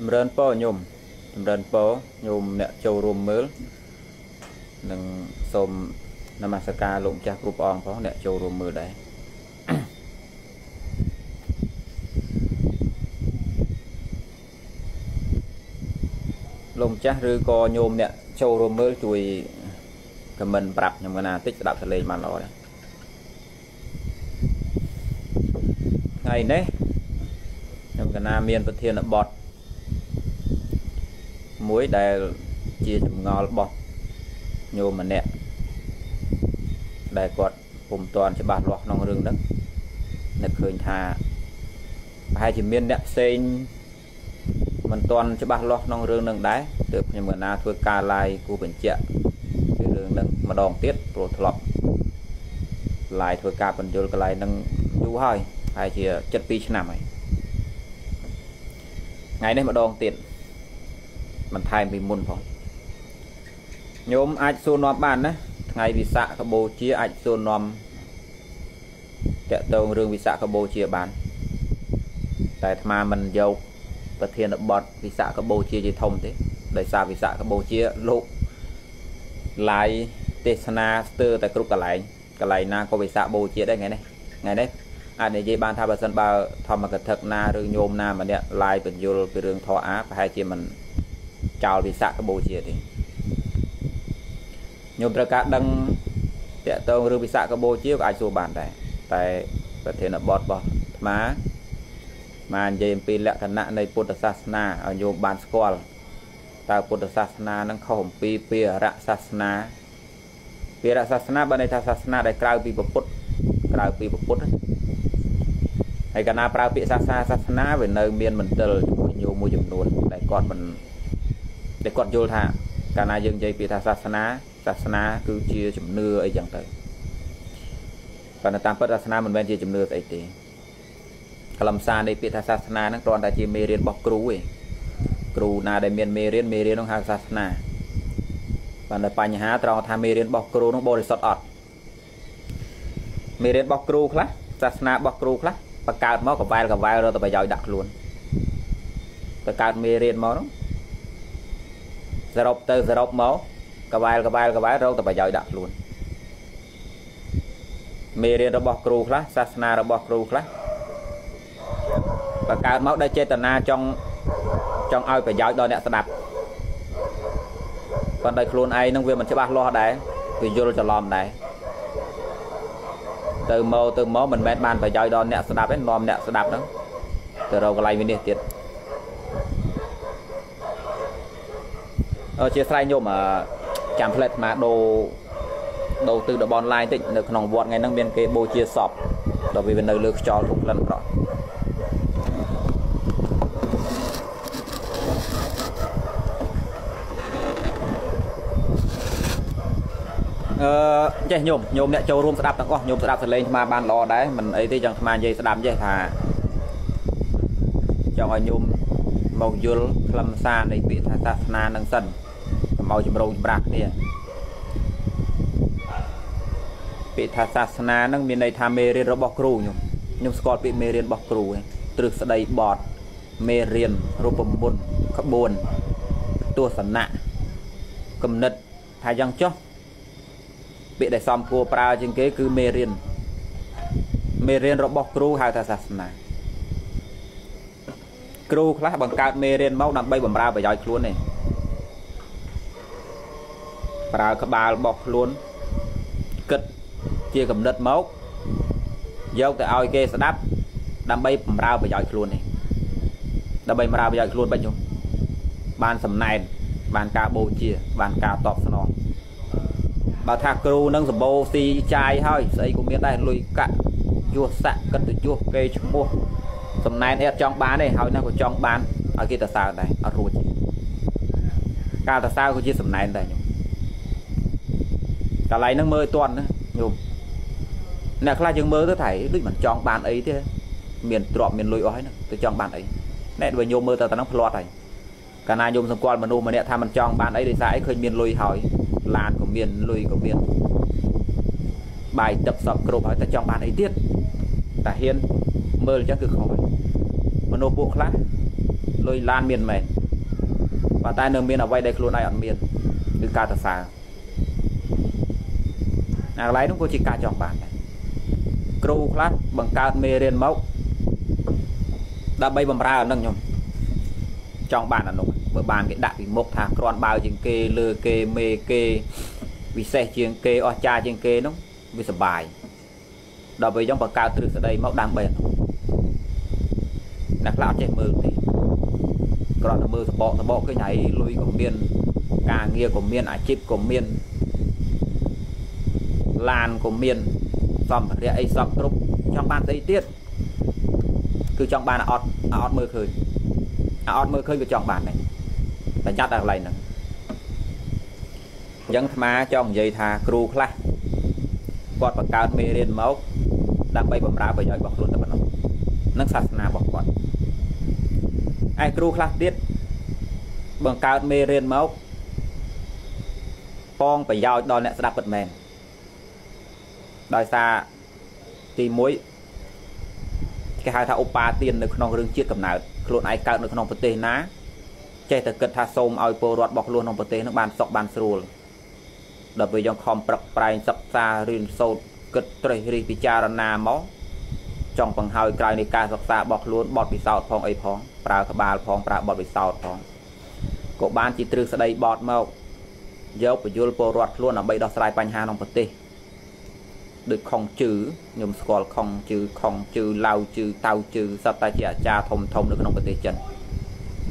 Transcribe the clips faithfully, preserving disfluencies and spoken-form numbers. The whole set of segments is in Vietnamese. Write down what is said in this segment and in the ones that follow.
mền po nhôm mền po nhôm nè châu rùm mướn đừng xôm namasaka lụng cha group on có nè châu rùm mướn đấy lụng cha rư co nhôm nè châu rùm mướn chui cầm mình bập nhầm cái nào tích đạp thật lên mà nói ngày đấy nhầm cái nào miền Phật Thiên là bọt muối đè chia chùm ngò là bọt nhôm mà nè đè quật cùng toàn cho bạt loạt nòng rừng đất nè khơi thà hai chỉ miền đẹp xinh mình toàn cho bạt loạt nòng rừng đằng đáy được nhầm cái nào thôi cà lai của bệnh chợ mà đòn tiết rồi lọc lại thôi cả phần dồi lại nâng du hơi hay thì chất pi nằm này ngày nay mà đòn tiết mình thay mình muốn phòng nhóm ai xôn nom bàn đấy ngày vì xạ các bố chia ai xôn nom chạy tàu rừng vì xạ các bố chia bán tại mà mình dầu và thiên động bọt vì xạ các bố chia dây thông thế đời xa vì xạ các bố chia lộ lại tesana từ tại group cả lại cả lại na có bị xạ bồ chia đây ngày này ngày đấy anh để dây ban tháp sân ba thầm mà cẩn thận na rồi nhôm na mà nè lại bình vô về đường thọ á và hai chị mình chào bị xạ cái bồ chia thì nhôm ra cả đăng để tôi rồi bị xạ cái bồ chia ai số bản này tại có thể là bọt bọt má mà dây pin lẹ thần nạn này puta sasna ở nhôm ban squal ta Phật giáo na năng khổng pi pi rạ sát na pi rạ sát na bên đây ta sát na đây cào pi bậc Phật cào pi bậc Phật hay cả na cào pi sát na sát na về nơi miền mình từ nhiều môi trường luôn để còn mình để còn vô thả cả na dương dây pi ta sát na sát na cứ chia chấm nưa ấy chẳng tới còn là tam Phật sát na mình bên chia chấm nưa ấy thì làm sao đây pi ta sát na năng còn ta chia mê riêng bọc cú ấy cù na để miền mê riêng mê riêng nó hàng sát na và là bài nhá tròn tham mê riêng bọc cù nó bồi sọt ọt mê riêng bọc cù khác sát na bọc cù khác và cào máu cả vai cả vai rồi tụi bây giờ đặt luôn tụi cào mê riêng máu rộp từ rộp máu cả vai cả vai cả vai rồi tụi bây giờ đặt luôn mê riêng bọc cù khác sát na bọc cù khác và cào máu đây chơi tụi na trong trong ai phải giáo đòi nè sập còn đây luôn ai nông viên mình sẽ bác lo đấy vì vô cho lòm đấy từ màu từ máu mình mệt bàn phải giáo đòi nè sập hết lòm nè sập đó từ đầu cái này mình đi tiệt ở chia sẻ nhôm mà chạm phật mà đồ đầu tư đồ online tịnh được nòng vọt ngay nông viên cái bô chia sọp bởi vì bên nơi lược cho lúc lần rồi chạy nhôm nhôm nè châu rùm sẽ đạp tăng nhôm sẽ đạp lên mà ban lo đấy mình ấy thì chẳng mà dây sẽ đạp dây thả cho ngoài nhôm màu dưa lâm xa này bị thả sát na nâng sân màu chùm râu bạc nè bị thả sát na nâng miền này tham mê riêng rồi bọc rù nhôm nhôm scott bị mê riêng bọc rù từ sau đây bọt mê riêng rồi bầm bồn khắp bồn tua sần nạ cầm nứt thả giăng chó bị để xong cua pra trên kế cứ mê riêng mê riêng rồi bọc cru hai ta sát na cru khác bằng cát mê riêng máu nằm bay bầm ra và giỏi luôn này pra các bà bọc luôn cất chia cầm đất máu giao tại ao kê sẽ đáp nằm bay bầm ra và giỏi luôn này nằm bay bầm ra và giỏi luôn bao nhiêu bàn sầm này bàn cá bồ chia bàn cá tọp sò bà thà cừu nâng sầm bồ xì chai hơi ấy cũng biết đây lùi cạn chua sạ cất từ chua cây chua mua sầm này ở trong bán này hơi năng của trong bán ở kia ta sao này ở ruột cao ta sao của chiếc sầm này đây cả lấy nâng mơ toàn nữa nhung nè là chừng mơ tôi thấy đứt mình trong bán ấy thế miền trọ miền lùi ói nữa tôi trong bán ấy nè đuổi nhung mơ ta ta nóng loạt này cả na nhung sầm quan mà nô mà nè tham mình trong bán ấy để sai khơi miền lùi hỏi làn của miền lùi của miền bài tập sập cầu hỏi ta trong bàn ấy tiết ta hiên mơ chắc cứ khỏi mà nô bộ khác lôi lan miền mệt và tai nương miền ở vay đây luôn này ở miền từ ca thật xa à lấy đúng cô chỉ ca chọn bạn kêu class bằng ca mê lên máu đã bay bầm ra ở nâng nhom chọn bạn là nông bởi bạn cái đại một thằng còn bao chuyện kê lừa kê mê kê vì xe chuyện kê o cha chuyện kê đúng vì sập bài đó với trong bậc cao từ đây máu đang bền đặt lão chạy mưa thì còn là mưa bỏ bỏ cái nhảy lui của miền cà nghia của miền ải chip của miền lan của miền xong để ấy xong trúc trong ban giấy tiết cứ trong ban ọt ọt mưa khơi ọt mưa khơi của trong bàn này là chắc là này nè dân má trong dây thà kêu khla còn bậc cao mê lên máu đang bay bầm ra bởi nhảy bọc luôn đó năng sát na bọc bọt ai kêu khla tiết bằng cao mê lên máu con phải giao đòn nẹt đạp bật mềm đòi xa thì muối cái hai thao ba tiền được non rừng chiết cầm nào luôn ai cao được non bật tê ná chạy từ cật tha sôm ao po đoạt bọc luôn non bật tê nó bàn sọc bàn sườn đập về dòng khom bật bay sập xa rin sâu cật trời ri pichara na máu trong bằng hai cái này ca sọc xa bọc luôn bọt bị sọt phong ấy phong prà cả ba phong prà bọt bị sọt phong cổ ban chỉ trừ sau đây bọt màu dấu của dul po đoạt luôn là bay đo sai banh hà non bật tê được không chữ nhôm scroll không chữ không chữ lao chữ tao chữ sao ta chỉ cha thông thông được không có thể chân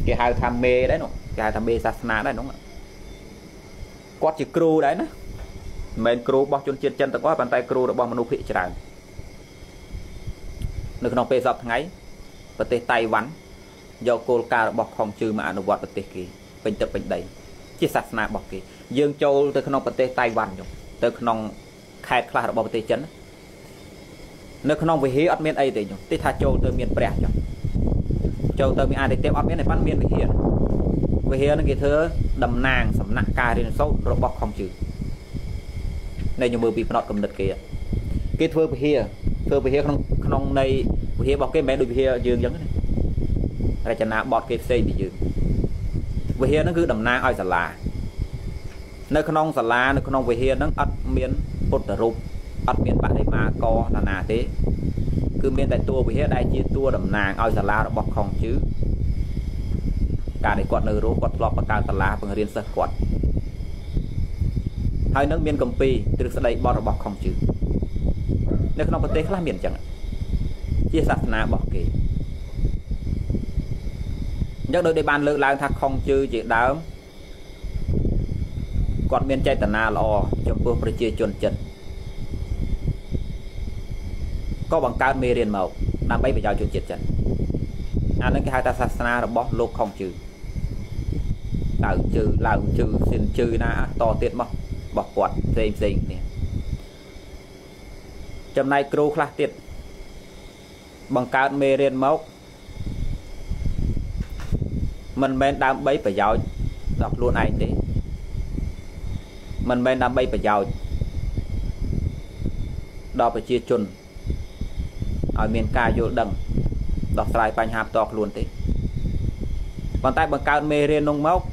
cái hai tham mê đấy nó cái hai tham mê sasna đấy đúng không quát chữ kru đấy nó mình kru bóc chân chân chân ta có bàn tay kru đã bong manu khịa tràn được không phải dọc ngay và tay tay vắn do cô ca bọc không chữ mà nó vọt vào tay kì bình tập bình đầy chỉ sasna bọc kì dương châu từ không có tay tay vắn rồi từ không khai khóa bảo tế chân nó không vì hí ớt miên ấy thì tí thà châu tơ miên bẻ cho châu tơ miên ai thì tiếp ớt miên này bắt miên vì hiền vì hiền cái thứ đầm nàng sầm nặng ca đến sâu rồi bọc không chữ này nhiều mưa bị nọt cầm đật kìa cái thưa vì hiền thưa vì hiền không không này vì hiền bọc cái mẹ đôi vì hiền dương giống này là chân nào bọt cái xây bị dương vì hiền nó cứ đầm nàng ai sả lá nơi không sả lá nơi không vì hiền nó ớt miên bột rụp ắt miền bạn đây mà co là nà thế cứ miền tại tua vì thế đây chia tua đầm nàng ao sả la nó bọc không chứ cả để quạt nở rú quạt lọp và cả sả la bằng riêng sơ quạt hai nước miền cầm pi từ sau đây bọt nó bọc không chứ nếu không có tế khác miền chẳng chia sạt nà bọc kì nhắc đôi để bàn lự lại thạc không chứ chị đá còn miền chạy tà na lò trong phương phải chia chuẩn chân có bằng cao mê riêng màu đang bay về giao chuẩn chân anh à, cái hai ta sasana là bóp lột không trừ tạo trừ làm trừ xin trừ na to tiệt mọc bọc quạt dây dây nè trong này kêu khá tiệt bằng cao mê riêng màu mình bên đang bay phải giao đọc luôn anh đấy mình bên đam bay phải giàu đó phải chia chun ở miền ca vô đằng đọt lại bánh hạp to luôn thế còn tay bằng cao mê riêng nông mốc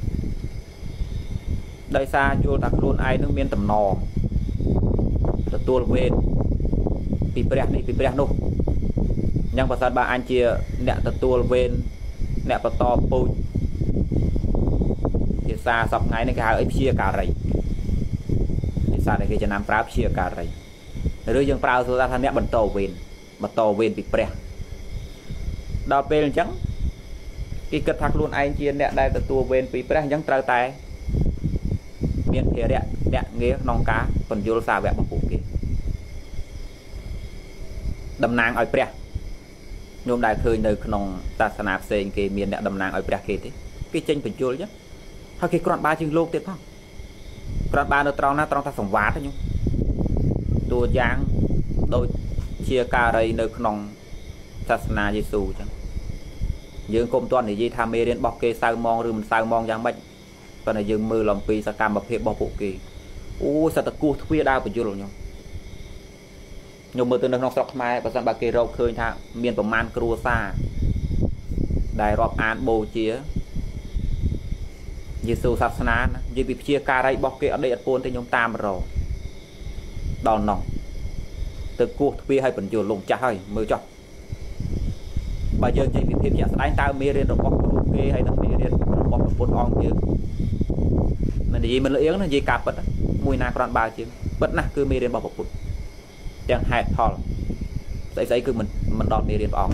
đây xa vô đặt luôn ai nước miền tầm nò rồi tua về pipret đi pipret nô nhưng mà sao ba anh chia nẹt tua về nẹt to pôi thì xa sọc ngay này cái hai ấy chia cả rầy sao này cái chân nam prao chia cả rồi, rồi dương prao ra thằng này bật tàu về, bật tàu về bị bẻ, đào bền trắng, cái cật thạc luôn anh chia này đây từ tua về bị bẻ trắng trao tay, miền thế đấy, đấy nghe non cá còn vô sao vẽ bằng cục kì, đầm nàng ở bẻ, nhôm đại khơi nơi non ta san áp xây cái miền đấy đầm nàng ở bẻ kì thế, cái chân phải vô chứ, hay cái con ba chân lô tiếp không? Còn ba nó trong nó trong ta sống vát thôi tua giang đôi chia cà rây nơi nòng sasana Giêsu chứ dương công toàn thì gì tham mê đến bọc kê sao mong rừng sao mong giang bệnh còn là dương mưa lòng pi sa cam bọc hiệp bọc bộ kỳ u sa tật cua thuê đau của chưa rồi nhung nhung mưa từ nơi nòng sọc mai và sang bà kê râu khơi thang miền bờ man cua xa đại rộp án bồ chía dư sư sát sá dư bị chia ca ray bọc kia ở đây ở bốn thì nhóm tam rồi đòn nòng từ cuộc thuê hay vẫn dùng lùng chả hơi mới cho bây giờ chỉ bị thêm anh ta mê lên rồi bọc bọc kia hay là mê lên bọc bọc on chứ mình gì mình lợi yếu là gì cả bật mùi na còn ba chứ bật na cứ mê lên bọc bọc chẳng hại thò đấy đấy cứ mình mình đòn mê lên on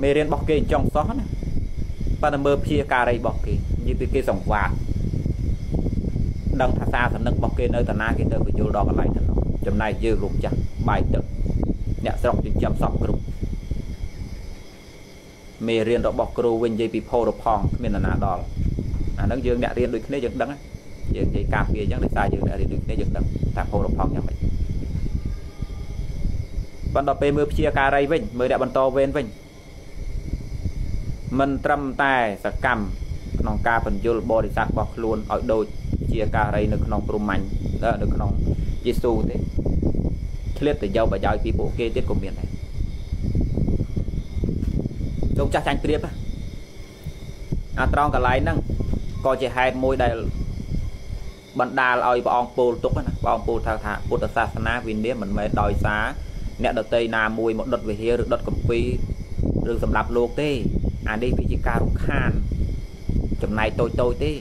mê lên bọc kia trong xóa này bạn mơ chia cà đây bọc kia như từ kia dòng vàng đang thả xa thành nâng bọc kia nơi tận na kia nơi vừa đó lại thành chấm này dư lục chặt bài tập nhẹ sọc chấm chấm sọc group mê riêng đó bọc kêu win jp pro phong miền là nà đòn à nâng dương nhẹ riêng được cái dựng đắng á dựng cái cà kia chẳng để sai dựng lại được cái dựng đắng thả pro phong nhá mày bạn đọc mơ chia cà đây vinh mới đã bạn to bên vinh mình trầm tài sẽ cầm nòng ca phần dư bò để sạc bọc luôn ở đôi chia cà đây được nòng pro mạnh đó được nòng Giêsu thế, khét từ dâu và dâu thì bộ kê tiết của miền này, đông cha tranh tiếp á, à trong cả lái năng, coi chỉ hai môi đây, bận đà lòi và ông pol tốt á, và ông pol thà thà, pol sa na vì nếu mình mới đòi xá, nẹt đợt tây na môi một đợt về hia được đợt cầm quỳ, được sầm lạp luộc thế, anh đi bị chỉ ca rung khan, chấm này tôi tôi thế,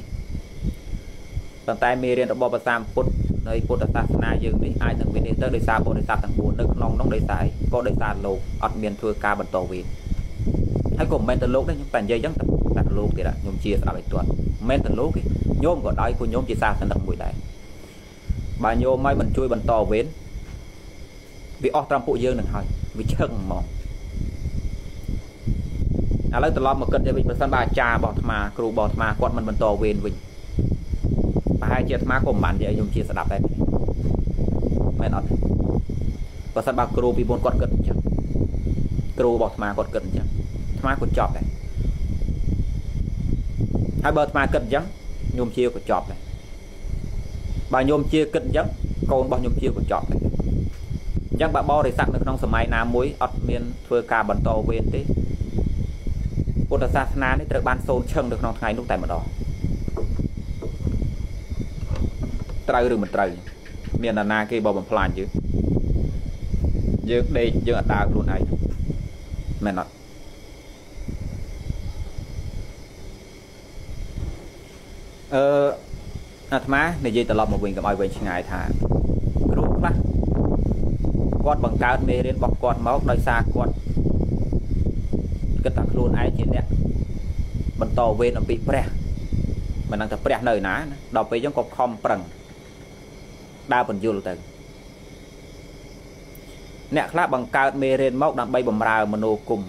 bàn tay mì riêng đã bỏ vào sam pol nơi Phật Pháp na dương đi ai từng viên tới đời xa Phật đời xa thằng buồn nước nong nóng đời sải có đời xa lục ọt miền thừa ca bận tổ viên hãy cùng men tận lục đấy những bản dây giống tận tận lục thì đã nhôm chia ra bảy tuần men tận lục nhôm gọi đói của nhôm chia xa thành đặc mũi đại bà nhôm mai mình chui bận tổ viên vì ọt trăm phụ dương đừng hỏi vì chừng mỏng à lấy từ lo một cân để mình bận san bà cha bọt mà cừu bọt mà quạt mình bận tổ viên mình hai chiếc má của bạn để dùng chia sẻ đạp đây mày nói và sắp bạc cừu bị bốn con cật chẳng cừu bọt má con cật chẳng má con chọp này hai bớt má cật chẳng nhôm chia của chọp này bà nhôm chia cật chẳng còn bao nhôm chia của chọp này chẳng bà bo để sạc được trong sầm mai nam muối ọt miền phơi cà bẩn to bên tí bột là sa na đấy tự ban sôi chừng được trong ngày lúc tại mà đó trời được mình trời miền là kia bò bằng plan chứ dương đây dương ta luôn này mẹ nói ờ à má này gì tao lọt một mình gặp ai về ngày thà rút mắt quạt bằng cao mê đến bọc quạt máu đôi xa quạt cái thằng luôn ai trên đấy mình to về nó bị pre mình đang tập pre nơi ná đọc về giống cọc không bằng đa phần dư từ nè khác bằng cao mê lên mốc đang bay bầm ra mà nô cùng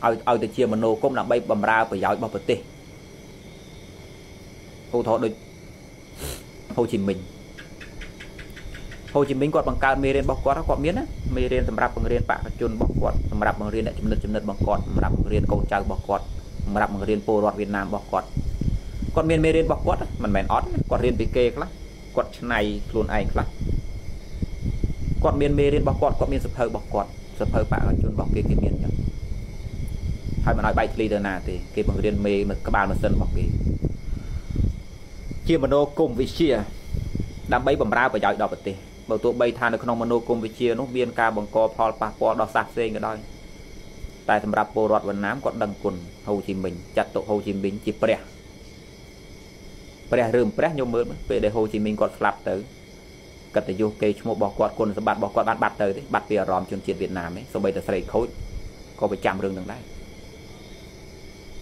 ở ở từ chia mà nô cũng đang bay bầm ra phải giỏi bao vật tê Hồ Thọ được Hồ Chí Minh Hồ Chí Minh còn bằng cao mê lên bọc quạt quạt miến á mê lên làm rạp bằng riêng bạc chun bọc quạt làm rạp bằng riêng đại chấm đất chấm đất bằng quạt làm rạp bằng riêng câu trào bọc quạt làm rạp bằng riêng pô loạt Việt Nam bọc quạt còn miền mê lên bọc quạt mình mày ót quạt riêng bị kê lắm quạt này luôn anh lắm quạt miền mê lên bọc quạt quạt miền sập hơi bọc quạt sập hơi bạn chun bọc kia kia miền nhá hay mà nói bay leader nào thì kia bằng riêng mê mà các bạn mà sân bọc kia chia mano cùng với chia đam bay bầm ra và giỏi đỏ bật tì bảo tụi bay than được không mano cùng với chia nó viên ca bằng co pol pa po đỏ sạc xe người đôi tại thầm rạp bồ rọt và nám còn đằng cồn Hồ Chí Minh chặt tụ Hồ Chí Minh chỉ bẹt bẹt rừng bẹt nhôm mới về để Hồ Chí Minh còn slap tới cần phải vô cây một bỏ quạt cồn bạt bỏ quạt bạt bạt tới đấy bạt bìa ròm chuyên chiến Việt Nam ấy sau bây giờ xây khối có phải chạm rừng đằng đấy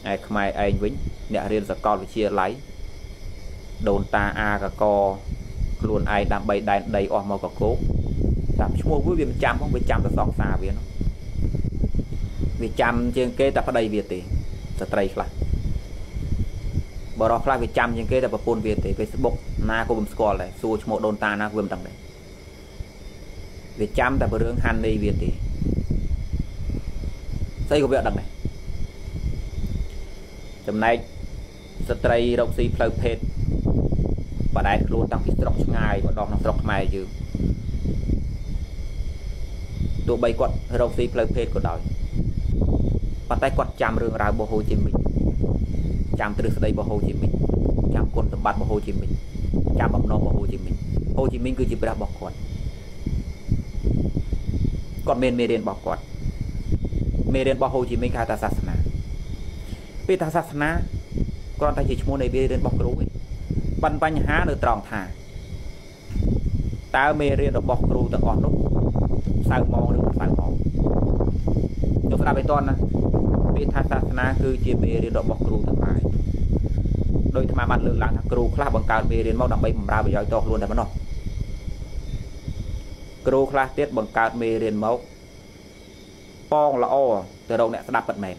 ai không ai anh Vĩnh nè riêng giờ con với chia lấy đồn ta a cả co luôn ai đam bay đầy đầy o màu cả cố làm mua với việc chăm không với chăm là sòng xà với nó vì chăm trên kê ta phải đầy việt thì sẽ tây là bỏ đó là vì chăm trên kê ta phải phun việt thì Facebook na của mình score này xua một đồn ta na vườn tầng này vì chăm ta phải hướng han đi việt thì xây của việc đằng này hôm nay sẽ tây động si plug hết và đại luôn tăng cái sọc ngày và đo nó sọc mai chứ tụi bay quật râu phi phơi phê của đời bắt tay quật chạm rừng rào Bồ Hồ Chí Minh chạm từ đây Bồ Hồ Chí Minh chạm quân tập bát Bồ Hồ Chí Minh chạm bọc nô Bồ Hồ Chí Minh Hồ Chí Minh cứ chỉ ra bọc quật còn men mê đen bọc quật mê đen bọc Hồ Chí Minh khai ta sát na vì ta sát na còn ta chỉ mua này mê đen bọc rú ấy bắn bắn há được tròn thả ta mê đen được bọc rú từ còn lúc sao mong được sao mong chúng ta biết toàn vì ta sát na cứ chỉ mê đen được bọc rú từ ngoài đôi tham ăn lượng lạng cừu khla bằng cào mê đen mau đầm bay mầm ra bây giờ to luôn đã mất rồi cừu khla tiết bằng cào mê đen máu phong là o từ đầu nè sẽ đạp bật mềm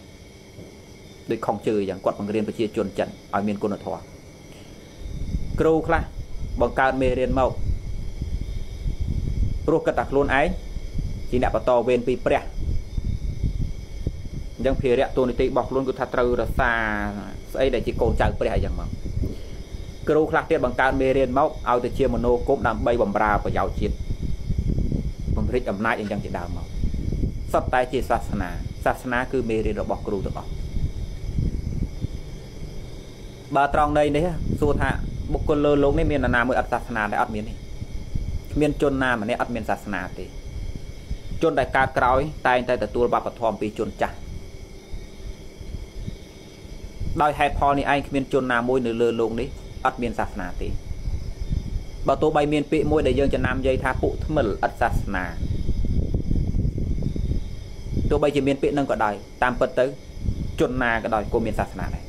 đôi không trừ chẳng quật bằng đen và chia chuồn chẩn ở miền côn thọ cừu khla bằng cào mê đen máu ruột cất đặt luôn ấy chỉ nạp vào to bên pi pre nhưng phía đẹp tôi thì bọc luôn cứ thật trừ là xa ấy để chỉ còn chào pre chẳng mà cừu khla tiết bằng cào mê đen máu ao từ chia mono cốp đầm bay bầm ra và giàu chiến bằng rít ẩm nai chẳng chỉ đào máu sắp tay chỉ sát na sát na cứ mê đen bọc cừu được không bà tròn đây đấy suốt hạ bốc con lơ lốm nên miền là nam mới ắt sát na để ắt miền này miền chôn nam mà nên ắt miền sát na thì chôn đại ca cõi tay tay từ tua ba bát thòm bị chôn chặt đòi hai pho này anh miền chôn nam môi nửa lơ lốm đấy ắt miền sát na thì bà tôi bay miền pị môi để dương cho nam dây tha phụ thấm mẩn ắt sát na tôi bay chỉ miền pị nâng cả đòi tam phật tới chôn na cả đòi cô miền sát na này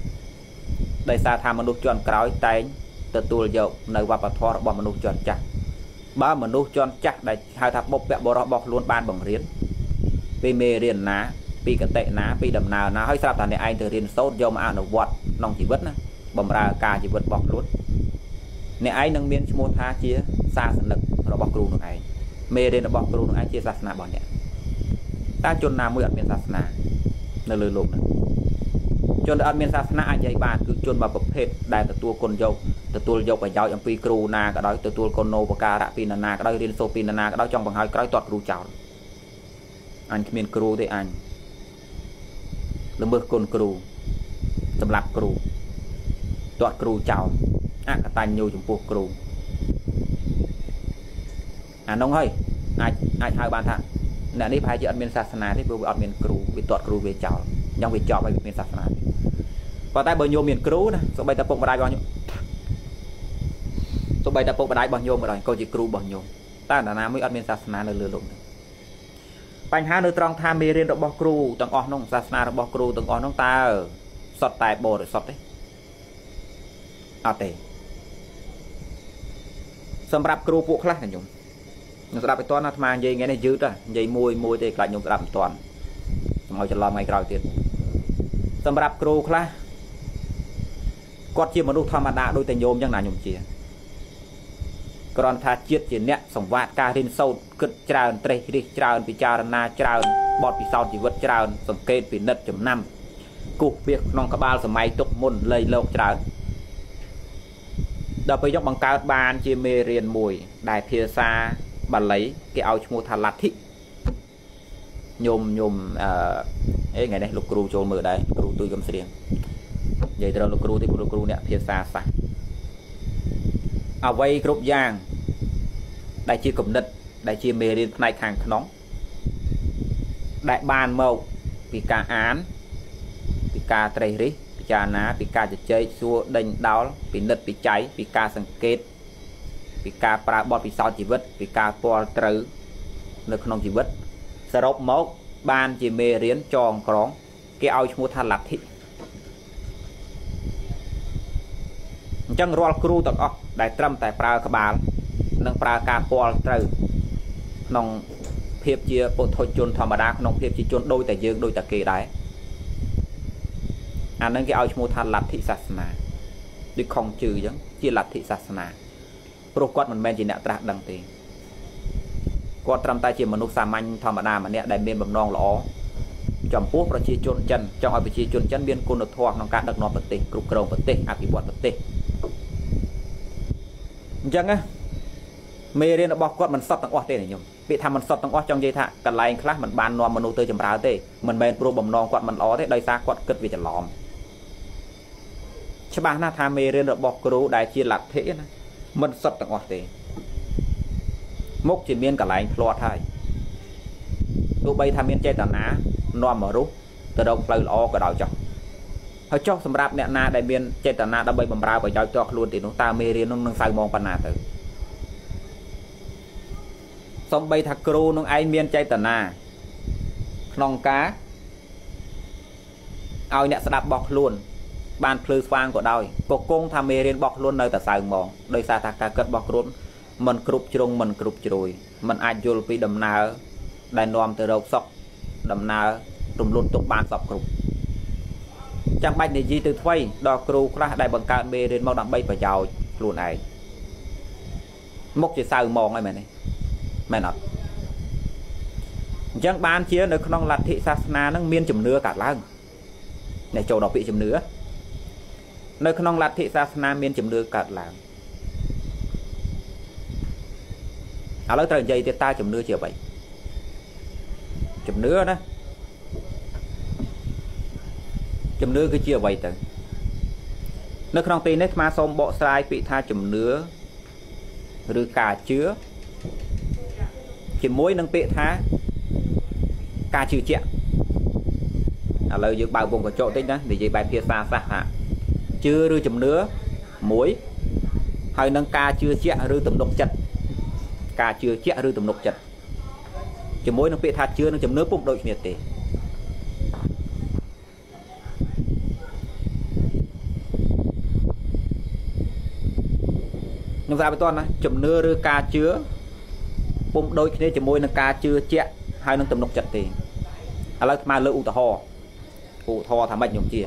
đại sa tham manu chọn cõi tay từ tua dậu nơi ba bát thò bỏ manu chọn chặt ba mà nô chọn chắc đại hai tháp bọc bẹo bỏ bọc luôn ban bằng riết vì mê riền ná vì cận tệ ná vì đầm nào ná hơi sao tàn này anh từ riền sốt dôm ăn được vọt nòng chỉ vứt nè bầm ra cà chỉ vứt bọc luôn này anh nâng miên mua tha chia xa sân lực nó bọc luôn này mê riền nó bọc luôn anh chia xa sna bọn nhẹ ta chôn nào mới ăn miên xa sna nó lười lụm nè chôn ăn miên xa sna anh dạy bà cứ chôn bà bập hết đại từ tua con dâu tôi dọc và giáo em pi cừu na cái đó từ tôi con nô và ca đã pi na cái đó liên xô pi na cái đó trong bằng hai cái đó cừu chảo anh miền cừu thì anh làm bực con cừu làm lạp cừu toạt cừu chảo à cái tay nhiều chúng buộc cừu anh nông hơi ai ai hai bàn thằng nè đi phải chợ miền sát na đi vừa miền cừu bị toạt cừu về chảo nhong về chảo về miền sát na và tay bờ nhô miền cừu nè sau bây tập bụng vào đây bao nhiêu tôi bay đã bốc đại bằng nhôm rồi câu chỉ cừu bằng nhôm ta là nam mới ăn miên sát na là lừa lùng bánh há nơi trong tham mê riêng động bọc cừu tầng on nông sát na động bọc cừu tầng on nông ta sọt tài bồ rồi sọt đấy à tệ sầm rạp cừu buộc lắc này nhung rạp cái toàn là mang dây nghe này dữ ra dây môi môi thì lại nhung rạp toàn ngồi chờ lo ngày cày tiền sầm rạp cừu lắc quạt chia một lúc tham đa đôi tay nhôm chẳng là nhung chia còn tha chiết chỉ nẹt sòng vạt ca lên sâu cất tràn tre đi tràn bị tràn na tràn bọt bị sâu chỉ vật tràn sòng kê bị nứt chấm năm cục việc non cá ba sòng máy tục môn lây lâu tràn đập bây giờ bằng cá ban chỉ mê riền mùi đài thia xa bàn lấy cái áo mua thà lạt thị nhôm nhôm ấy ngày này lục cừu trôn mở đấy cừu tươi cầm riêng vậy từ lục cừu thì lục cừu nẹt thia xa xa vây group giang đại chi cụm đất đại chi mê đến nay hàng nóng đại bàn màu vì cả án vì cả trầy rí vì cả ná vì cả chơi xua đánh đáo vì đất bị cháy vì cả sân kết vì cả pra bọt vì sao chỉ vứt vì cả po trứ lực nông chỉ vứt sơ rốc mốc ban chỉ mê riến tròn cóng cái ao mua than lạc thị chẳng roll crew tận óc đại trâm tại pra các bạn nâng pra ca pol trừ nòng phép chia bộ thôi chôn thầm mà đa nòng phép chia chôn đôi tại dương đôi tại kỳ đấy anh nâng cái ao mua than lạt thị sát na đi không trừ giống chia lạt thị sát na pro quát mình men chỉ nẹt ra đằng tiền quát trâm tay chỉ mình lúc xàm anh thầm mà đa mà nẹt đại bên bầm non lỏ chấm phốt rồi chia chôn chân trong ao bị chia chôn chân biên côn được thua nòng cá được nòng bật tê cục cầu bật tê à bị bọt bật tê chẳng á mê riêng nó bọc quát mình sắp tặng oát tên này nhung bị tham mình sọt trong trong dây thạc cần lại khác mình bàn non mình đầu tư chậm rãi thế mình bên pro bầm non quạt mình ó thế đời xa quạt cực vì chậm lỏm chứ bạn na tham mê lên được bọc cừu đại chi lạt thế na mình sọt trong ó thế mốc chỉ miên cả lại lo thay tụi bay tham miên chơi tàn á non mở rú từ đâu lời ó cả đào chọc họ cho sầm rạp nẹn na đại miên chơi tàn á đã bay bầm rào và chơi cho luôn thì nó ta mê lên nó nâng sai mong pan na từ xong bay thạc cừu nông ai miên chạy tần à nòng cá ao nhẹ sập bọc luôn bàn phơi phang của đôi cột cung tham mê lên bọc luôn nơi tờ sài mòn đời xa thạc cá cất bọc luôn mình cụp trùng mình cụp trồi mình ai vô bị đầm nào đài nòm từ đầu sọc đầm nào trùng luôn tục bàn sọc cụp chẳng bay để gì từ quay đò cừu ra đại bằng cá mê lên mau đặng bay phải giàu luôn này mốc chỉ sài mòn này mày này mẹ nó chẳng ban chia được non lạt thị sát na nó miên chùm nứa cả lăng này chỗ đọc bị chùm nứa nơi non lạt thị sát na miên chùm nứa cả lăng à lấy trời dây thì ta chùm nứa chiều vậy chùm nứa đó chùm nứa cứ chiều vậy từ nơi non tì nét ma xong bộ sai bị tha chùm nứa rư cả chứa chỉ mối nâng tệ thá ca trừ chẹn à lời dự bao vùng của chỗ tích đó để gì bài phía xa xa hả chưa rư chùm nữa mối hay nâng ca chưa chẹn rư tùm độc chật ca chưa chẹn rư tùm độc chật chỉ mối nâng tệ thá chưa nâng chùm nữa cũng đội nhiệt tệ nâng ra với toàn này chùm nữa rư ca chứa bông đôi khi chỉ môi là ca chưa chẹt hai nâng tầm độc chặt thì à lấy mai lỡ u tờ ho u tho thả mạnh nhôm chia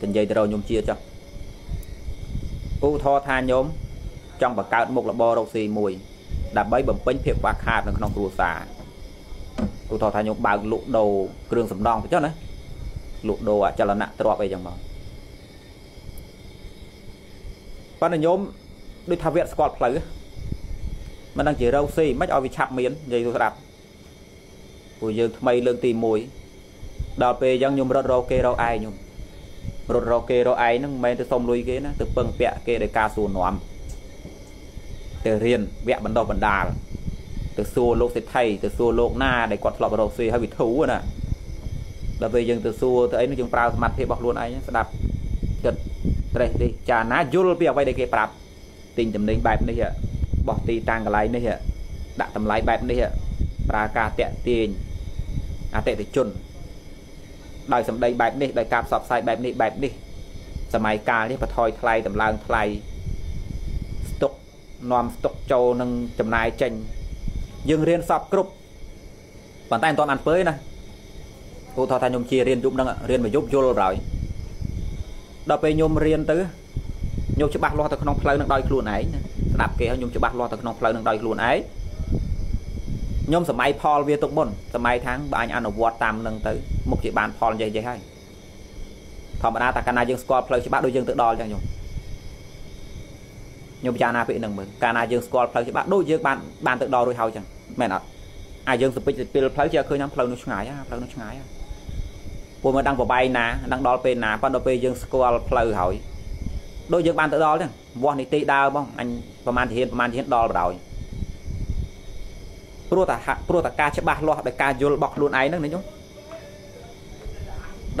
tình dây từ đầu nhôm chia cho u tho tha nhóm trong bậc cao một là bo đầu xì mùi đạp bấy bầm bánh thiệp bạc hạt nâng nong rùa xả u tho tha nhóm bao lụ đầu cường sầm đong phải cho đấy lụ đồ à cho là nặng tọa về chẳng mà ban là nhóm đi thao viện squat lấy mà đang chỉ râu xì mách ao bị chạm miến vậy tôi đạp, buổi giờ mày lương tìm mùi, đào về giang nhung rớt râu kê râu ai nhung, rớt râu kê râu ai nó mày từ sông lui cái nó từ bưng bẹ kê để ca sù nóm, từ riền bẹ bẩn đỏ bẩn đà, từ xua lô xịt thay từ xua lô na để quạt lọ vào râu xì hay bị thú rồi nè, đào về giang từ xua từ ấy nó dùng prao mặt thì bọc luôn ai nhá, đạp, giật, đây đi, trà ná dul bẹ vậy để kê prap, tình chấm đến bài này hả? Bỏ tì tàng cái lái này hả đã tầm lái bẹp này hả ra ca tẹn tiền à tẹn thì chun đòi sầm đây bẹp này đòi cạp sọp sai bẹp này bẹp đi sầm mai ca đi và thôi thay tầm lang thay stock nom stock châu nâng tầm này chanh dừng riêng sọp group bàn tay toàn ăn phới nè cô thọ thay nhôm chia riêng giúp năng ạ riêng mà giúp vô rồi đòi về nhôm riêng tứ nhôm chứ bạc lo thật không phải nâng đòi luôn ấy đạp kê nhôm cho bác lo thật nông phơi nông đòi luôn ấy nhôm sầm máy Paul Việt tục bồn sầm máy tháng ba anh ăn ở vua tam nâng tới một chị bàn Paul dây dây hay thằng bạn ta cana dương score play cho bác đôi dương tự đo cho nhôm nhôm cha na bị nâng mừng cana dương score play cho bác đôi dương bàn bàn tự đo đôi hao chẳng mẹ nọ ai dương sập pin play cho khơi nhắm play nó ngái á play nó ngái á buổi mà đang vào bay ná đang đo pin ná pan đo pin dương score play hỏi đôi dương bàn tự đo đấy vua này tị đau bông anhประมาณที่เห็นประมาณที่เห็นดอลเราโปรตาโปรตากาฉบับล้อแต่กาโยลบอกลุนไอ้นั่นนี่จุ๊บ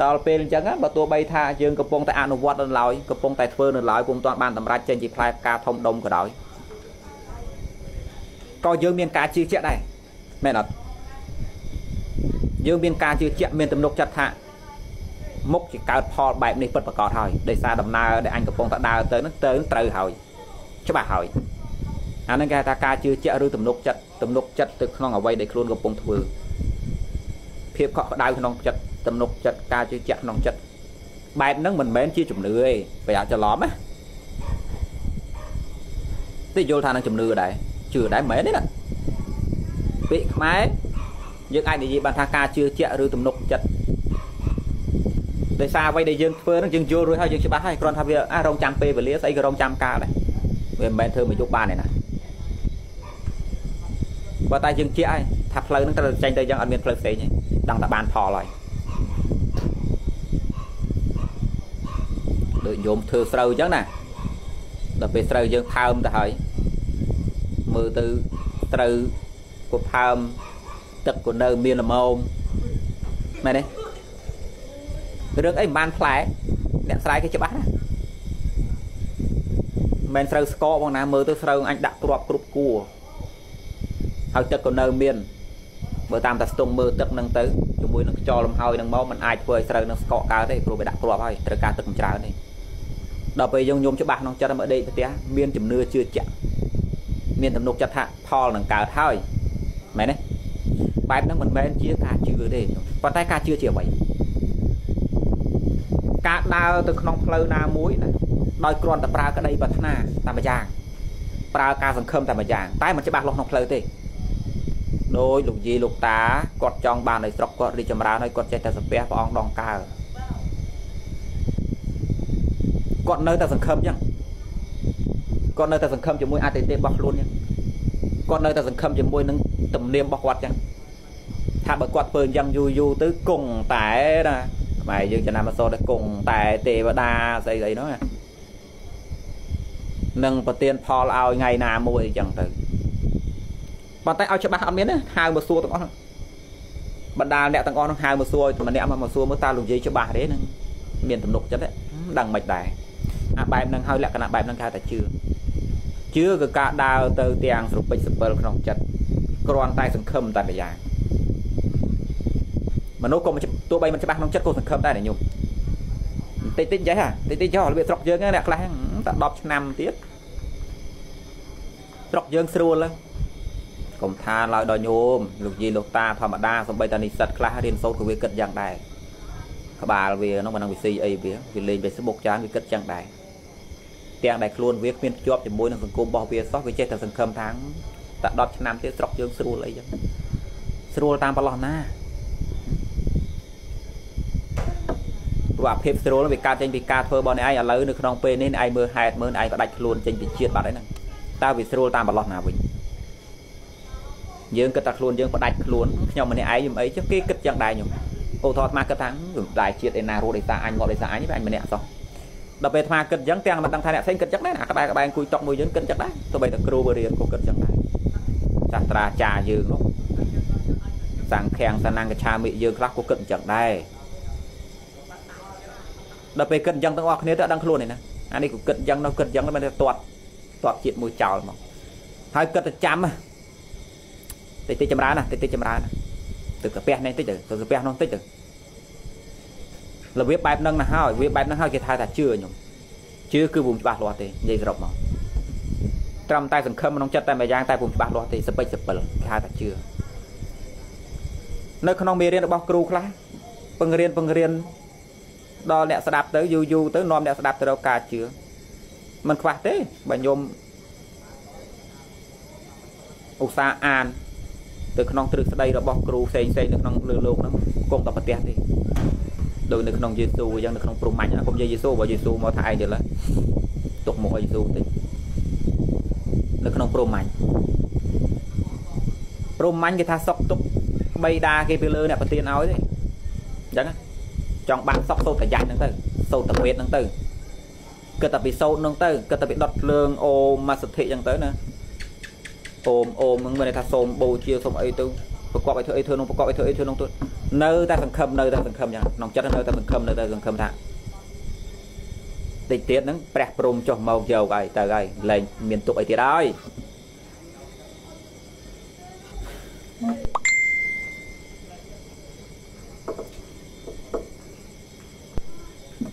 ดอลเป็นจังงั้นประตูใบทาเยืองกระโปรงแต่อนุวัตรลอยกระโปรงแต่เฟื่องลอยกลุ่มตอนบ้านตำราเจนจีพลายกาทงดมก็ได้ก็เยืองเมียนกาจีเจี๊ยได้แม่นอดเยืองเมียนกาจีเจี๊ยเมียนตำรวจจัดทะมุกจีการพอแบบนี้เปิดประกอบหอยได้ซาดำนาได้อันกระโปรงแต่ดาวเตยนั่นเตยนั่นเตยหอยcho bà hỏi anh à, nghe ta ca chưa chợ rư tùm nục chật tùm nục chật từ không ở vây để luôn gặp bông thừa phía cọ đau non chật tùm nục chật ca chưa chợ non chật bài nâng mình mến chia chùm nửa phải dạo cho lõm á tí vô thang chùm nửa đấy chưa đáy mến đấy nè bị máy nhưng ai để gì bạn ta ca chưa chợ rư tùm nục chật để xa vây để dương phơ nó dương vô rồi thôi dương cho bà hai con thao việc à rong trăm pê và lía xây cái rong trăm ca đấy về men thơ mình chúc ba này nè và tay dừng chia ai thạp lơ nâng ta tranh đây dân ăn miền phơi xế nhỉ đang ta bàn phò lại đội nhôm thừa sâu giống nè đặc biệt sâu dân tham ta hỏi mưa từ sâu của tham tập của nơi miền làm ôm mày đấy được ấy bàn phái đẹp sai cái chữ bát mình sâu score bằng nào mưa từ sâu anh đặt tuột cột cua hơi tức còn nơi miền bởi tam ta stung mưa tức nâng tới chúng mùi nâng cho làm hơi nâng máu mình ai phơi sờ nâng cọ cá đấy rồi bị đặt cọp thôi trời cá tức mình trào này đọc về dòng nhôm cho bạn nông cho nó ở đây tía miền chùm nưa chưa chạm miền tầm nục chặt hạ thò nâng cá thôi mày đấy bài nó mình mày chia cá chưa để còn tay cá chưa chịu vậy cá đào từ con pleu na muối đôi con tập ra cái đây và thna tạm bạc giang ra cá phần khơm tạm bạc giang tay mình sẽ bạc lông nông pleu tê đôi lục gì lục tá cọt trong bàn này sọc cọt đi chầm ra nơi cọt chạy ta sập bé phong đòn ca cọt nơi ta sừng khâm nhá cọt nơi ta sừng khâm chỉ môi att bọc luôn nhá cọt nơi ta sừng khâm chỉ môi nâng tầm niêm bọc quạt nhá thà bật quạt phơi dân du du tới cùng tại nè mày dương cho nam so để cùng tại tề và đa dây dây nó nè nâng bật tiền Paul ao ngày nào môi chẳng từ bàn tay ao cho bạn ăn miếng đấy hai một xua tụi con bạn đào nẹt thằng con hai một xua thì mà nẹt mà một xua mới ta lùng gì cho bà đấy nè miền thầm nục chất đấy đằng mạch đại à bài đang hơi lẹ cái nào bài đang khai tại chưa chưa cái cả đào từ tiền sụp bịch sụp bờ trong chất còn tay sừng khâm tại bây giờ mà nấu cơm tôi bay mình cho bạn trong chất cô sừng khâm tay này nhung tít tít giấy à tít tít cho họ bị trọc dương cái này là tận đọc năm tiết trọc dương xua lên cùng tha lại đòi nhôm lục gì lục ta thầm đa xong bây ta đi sạch class điên sâu của việc cất giang đài các bà vì nó mà đang bị suy ấy việc vì lên về số một trang việc cất giang đài trang đài luôn việc viên job thì mỗi năm phần cung bao việc sót với chết thật phần khâm tháng tận đọt năm tiết sọc dương sưu lấy dân sưu tam palon na và phép sưu nó bị ca trên bị ca thôi bọn này ai ở lấy được không p nên ai mưa hai mưa ai có đạch luôn trên bị chia bạn đấy nè ta vì sưu tam palon nào vậy dương cất đặt luôn dương có đặt luôn nhau mà này ấy dùm ấy chứ cái cất chẳng đài nhung ô thọt ma cất thắng đài chia để nào để ta anh gọi để ta anh với anh mình nè xong đặc biệt ma cất chẳng tiền mà tăng thay nè xanh cất chắc đấy các bạn các bạn cùi tóc môi dương cất chắc đấy tôi bày đặt kêu bờ riêng cô cất chẳng đài sạt ra trà dương luôn sàng khen sàng năng cái trà mị dương khác cô cất chẳng đài đặc biệt cất chẳng tăng hoặc nếu ta đang luôn này nè anh đi cũng cất chẳng nó cất chẳng nó bên toàn toàn chuyện mùi chảo mà hai cất trăm tít tít chấm rán à tít tít chấm rán à từ cà phê này tít từ từ cà phê non tít từ là viết bài nâng là hao viết bài nâng hao kia thay là chưa nhung chưa cứ vùng bạc loạt thì dây rộng màu trăm tay sừng khâm nông chất tay mày giang tay vùng bạc loạt thì sập bịch sập bẩn thay là chưa nơi con nông bì riêng được bao kêu lá bưng riêng bưng riêng đo lẹ đạp tới du du tới non lẹ đạp tới đâu cả chưa mình quạt thế bà nhôm ốc sa an từ con từ đây là bọc cừu xây xây được con lừa lùn lắm công tập bật tiền đi đôi được con Giêsu dân được con prom mạnh nó không dây Giêsu và Giêsu mà thay được là tục một Giêsu thì được con prom mạnh prom mạnh cái tha sọc tục bay đa cái pillar này bật tiền áo đấy chẳng trong bạn sọc sâu phải dài nâng từ sâu tập huyết nâng từ cơ tập bị sâu nâng từ cơ tập bị đọt lương ô mà sụt thị chẳng tới nữa ôm ôm mừng mày thà xôm bầu chia xôm ấy tu bọc bọc ấy thôi ấy thôi nông bọc bọc ấy thôi ấy thôi nông tu nơi ta phần khâm nơi ta phần khâm nhá nông chất nơi ta phần khâm nơi ta phần khâm thà tịch tiết nắng bẹt prom cho màu dầu gầy tờ gầy lên miền tụ ấy tiệt đấy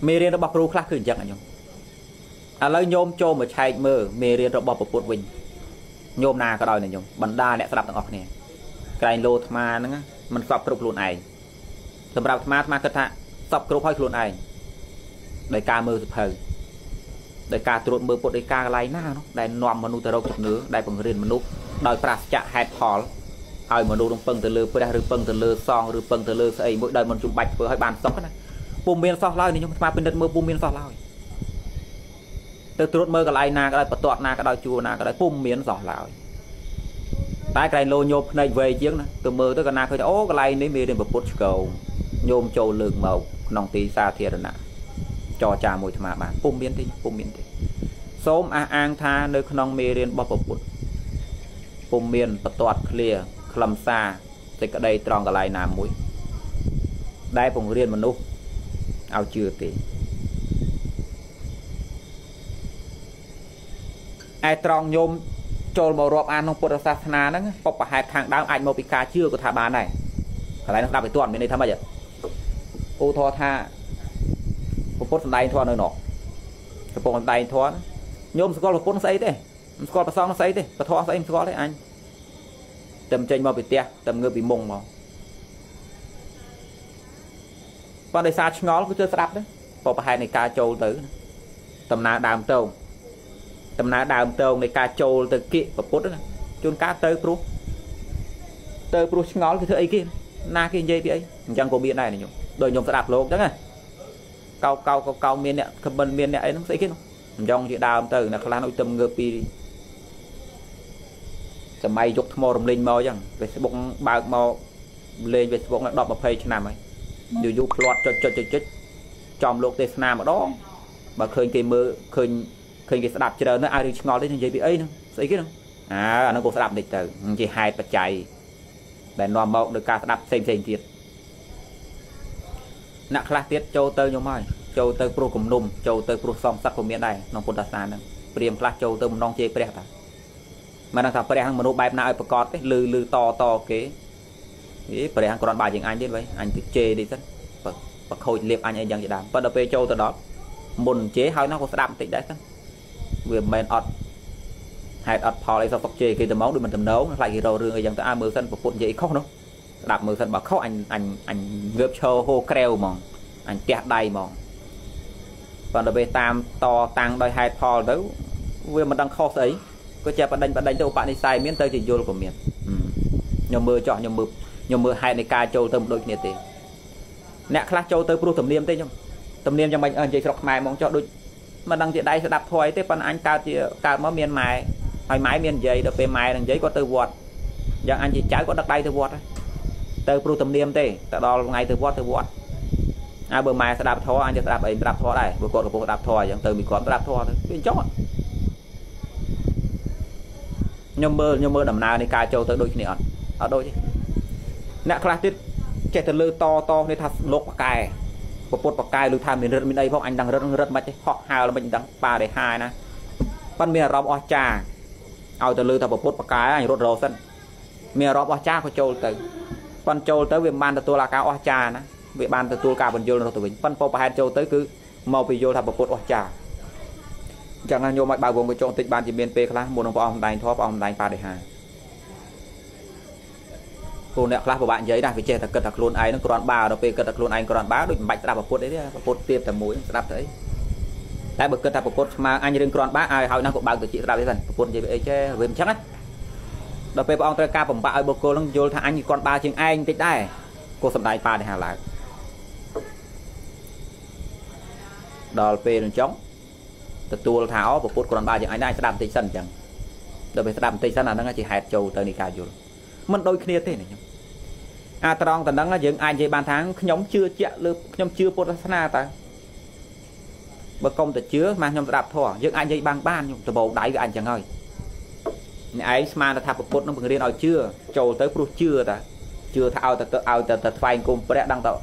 mê riêng nó bọc ru khác khử chẳng à nhung à lấy nhôm cho mà chạy mờ mê riêng nó bọc bọc bột bình nhôm na cái đôi này nhung bắn đa nẹt sập tận óc này cái lô mà nó mình sập cục luôn này sập rau mà mà cất hạ sập cục hơi luôn này đại ca mơ sập hờ đại ca trộn mơ bột đại ca lái na nó đại nòm mà nuôi tơ râu chụp nứa đại bằng riền mà nuôi đại prà chạ hẹp hòi hơi mà nuôi đông pâng từ lơ bữa đại rư pâng từ lơ song rư pâng từ lơ sấy mỗi đời mình chụp bạch vừa hơi bàn sọc này bùm miên sọc lao này nhung mà bên đất mơ bùm miên sọc lao từ từ mơ cái lái na cái đôi bật na cái đôi chua na cái đôi bùm miên sọc lao tại cái lô nhôm này về chiến đó tôi mơ tới cái na khơi ố cái này nếu đến một phút cầu nhôm trầu lượn màu nòng tí xa thiệt là cho trà mùi mà bạn cung biến đi cung biến đi sớm à, an tha nơi nòng mê đến bọc một cung miền bật toạt clear làm xa thì cái đây tròn cái này là mũi đây cùng riêng mình luôn ao chưa tí ai tròn nhôm cho màu rộp an không có được sát na nó có phải hàng đá ảnh một cá chưa có thả bán này cái này nó đạp cái tuần bên đây thăm bây giờ ô thọ tha có phốt tay thọ nơi nọ cái con tay thọ nhôm có phốt nó sấy thế có xong nó sấy thế có thọ sấy có đấy anh tầm trên màu bị tè tầm ngựa bị mông màu con đây xa ngó cứ chưa sắp đấy có phải này cá trâu tới tầm na đàm trâu tầm ná đàm tông này cá trâu từ kỵ và cốt đấy chôn cá tới pro tới pro ngó cái thứ ấy kia na kia dây kia ấy chẳng có miền này này nhung đời nhung sẽ đạp lốp đấy này cao cao cao cao miền này cầm bên miền này ấy nó sẽ kia không trong chị đào từ là khá nội tâm ngược đi sẽ may dục màu đồng linh màu chẳng về sẽ bụng bạc màu lên về bụng là đọc một page nào ấy dù dục loạt cho cho cho chích trong lốp tê nam ở đó mà khơi cái mưa khơi khi cái đạp chờ nó ai đi ngồi lên dây bị ấy nó xây cái nó à nó cũng đạp địch từ chỉ hai bật chạy để nó mộng được cả đạp xem xem thiệt nặng là tiết châu tơ nhóm mày châu tơ pro cùng nôm châu tơ pro xong sắc của miền này nó cũng đặt sàn riêng là châu tơ non chơi đẹp mà đang thả bè hàng mà nó bay nào bật cọt cái lư lư to to kế cái bè hàng còn bài gì anh đến vậy anh tự chê đi rất bật khôi liệp anh ấy chẳng gì đam và đập về châu từ đó mồn chế hai nó cũng đạp tịnh đấy về men ọt hạt ọt phò lấy sao bọc chê khi từ máu được mình tầm nấu lại cái đầu rương ấy chẳng ta mưa sân phục vụ vậy không đâu đạp mưa sân bảo khóc anh anh anh ngớp cho hô kêu mòn anh kẹt đầy mòn còn là về tam to tăng đôi hạt phò đấu về mình đang khó ấy có chè bạn đánh bạn đánh đâu bạn đi sai miễn tây chỉ vô của miền nhờ mưa chọn nhờ mưa nhờ mưa hai này ca châu tâm đôi nhiệt tiền nè khác châu tới pro tầm niêm tây nhung tầm niêm cho mình anh chị sọc mai mong cho đôi mà đang chị đây sẽ đạp thôi tiếp con anh cao chị cao máu miền mài hỏi máy miền giấy được về mài đằng giấy có từ vọt giờ anh chị trái có đặt tay từ vọt từ pro tầm niêm tê từ đó ngày từ vọt từ vọt à bờ mài sẽ đạp thò anh sẽ đạp ấy đạp thò này vừa cột vừa đạp thò giờ từ mình còn đạp thò thôi bên chốt nhôm mơ nhôm mơ đầm nào này cà châu tới đôi này ở đôi chứ nè classic chạy từ lư to to này thật lột cài bộ phốt bạc cài lưu tham miền đất miền đây phong anh đang rất rất mạnh họ hào là mình đang ba để hai nè ban miền rau bò trà ao từ lưu thập bộ phốt bạc cài anh rốt rồ sân miền rau bò trà của châu từ ban châu tới về ban từ tua là cá bò trà nè về ban từ tua cá bình vô là từ bình ban phong hai châu tới cứ màu bình vô thập bộ phốt bạc trà chẳng là nhiều mặt bao gồm của châu tịch ban chỉ miền p là một ông ông đánh thọ ông đánh ba để hai cô nè class của bạn giấy đang phải che thật cật thật luôn ấy nó còn ba nó về cật thật luôn anh còn ba đôi bạch đạp vào cột đấy cột tiêm tầm mũi đạp đấy lại bật cật đạp vào cột mà anh đừng còn ba ai hỏi năng của bạn tự chị đạp đấy dần cột gì vậy che về chắc đấy đạp về bọn tôi ca bẩm bạ bồ cô nó vô thằng anh còn ba chừng anh tích đây cô sầm đại ba để hàng lại đào về nó chống từ tua tháo vào cột còn ba chừng anh đây sẽ đạp tây sân chẳng đạp về đạp tây sân là nó chỉ hạt châu tới đi cả rồi mình đôi kia thế này à trong tận đó dưỡng ai về bàn tháng nhóm chưa chạy được nhóm chưa bột ra ta bờ công từ chứa mà nhóm đạp thò dưỡng ai dây bằng ban từ bầu đáy với anh chẳng ơi ấy mà là thạp một bột nó mừng đi nói chưa trầu tới pro chưa ta chưa thao ta tự ao ta phải cùng bé đang tạo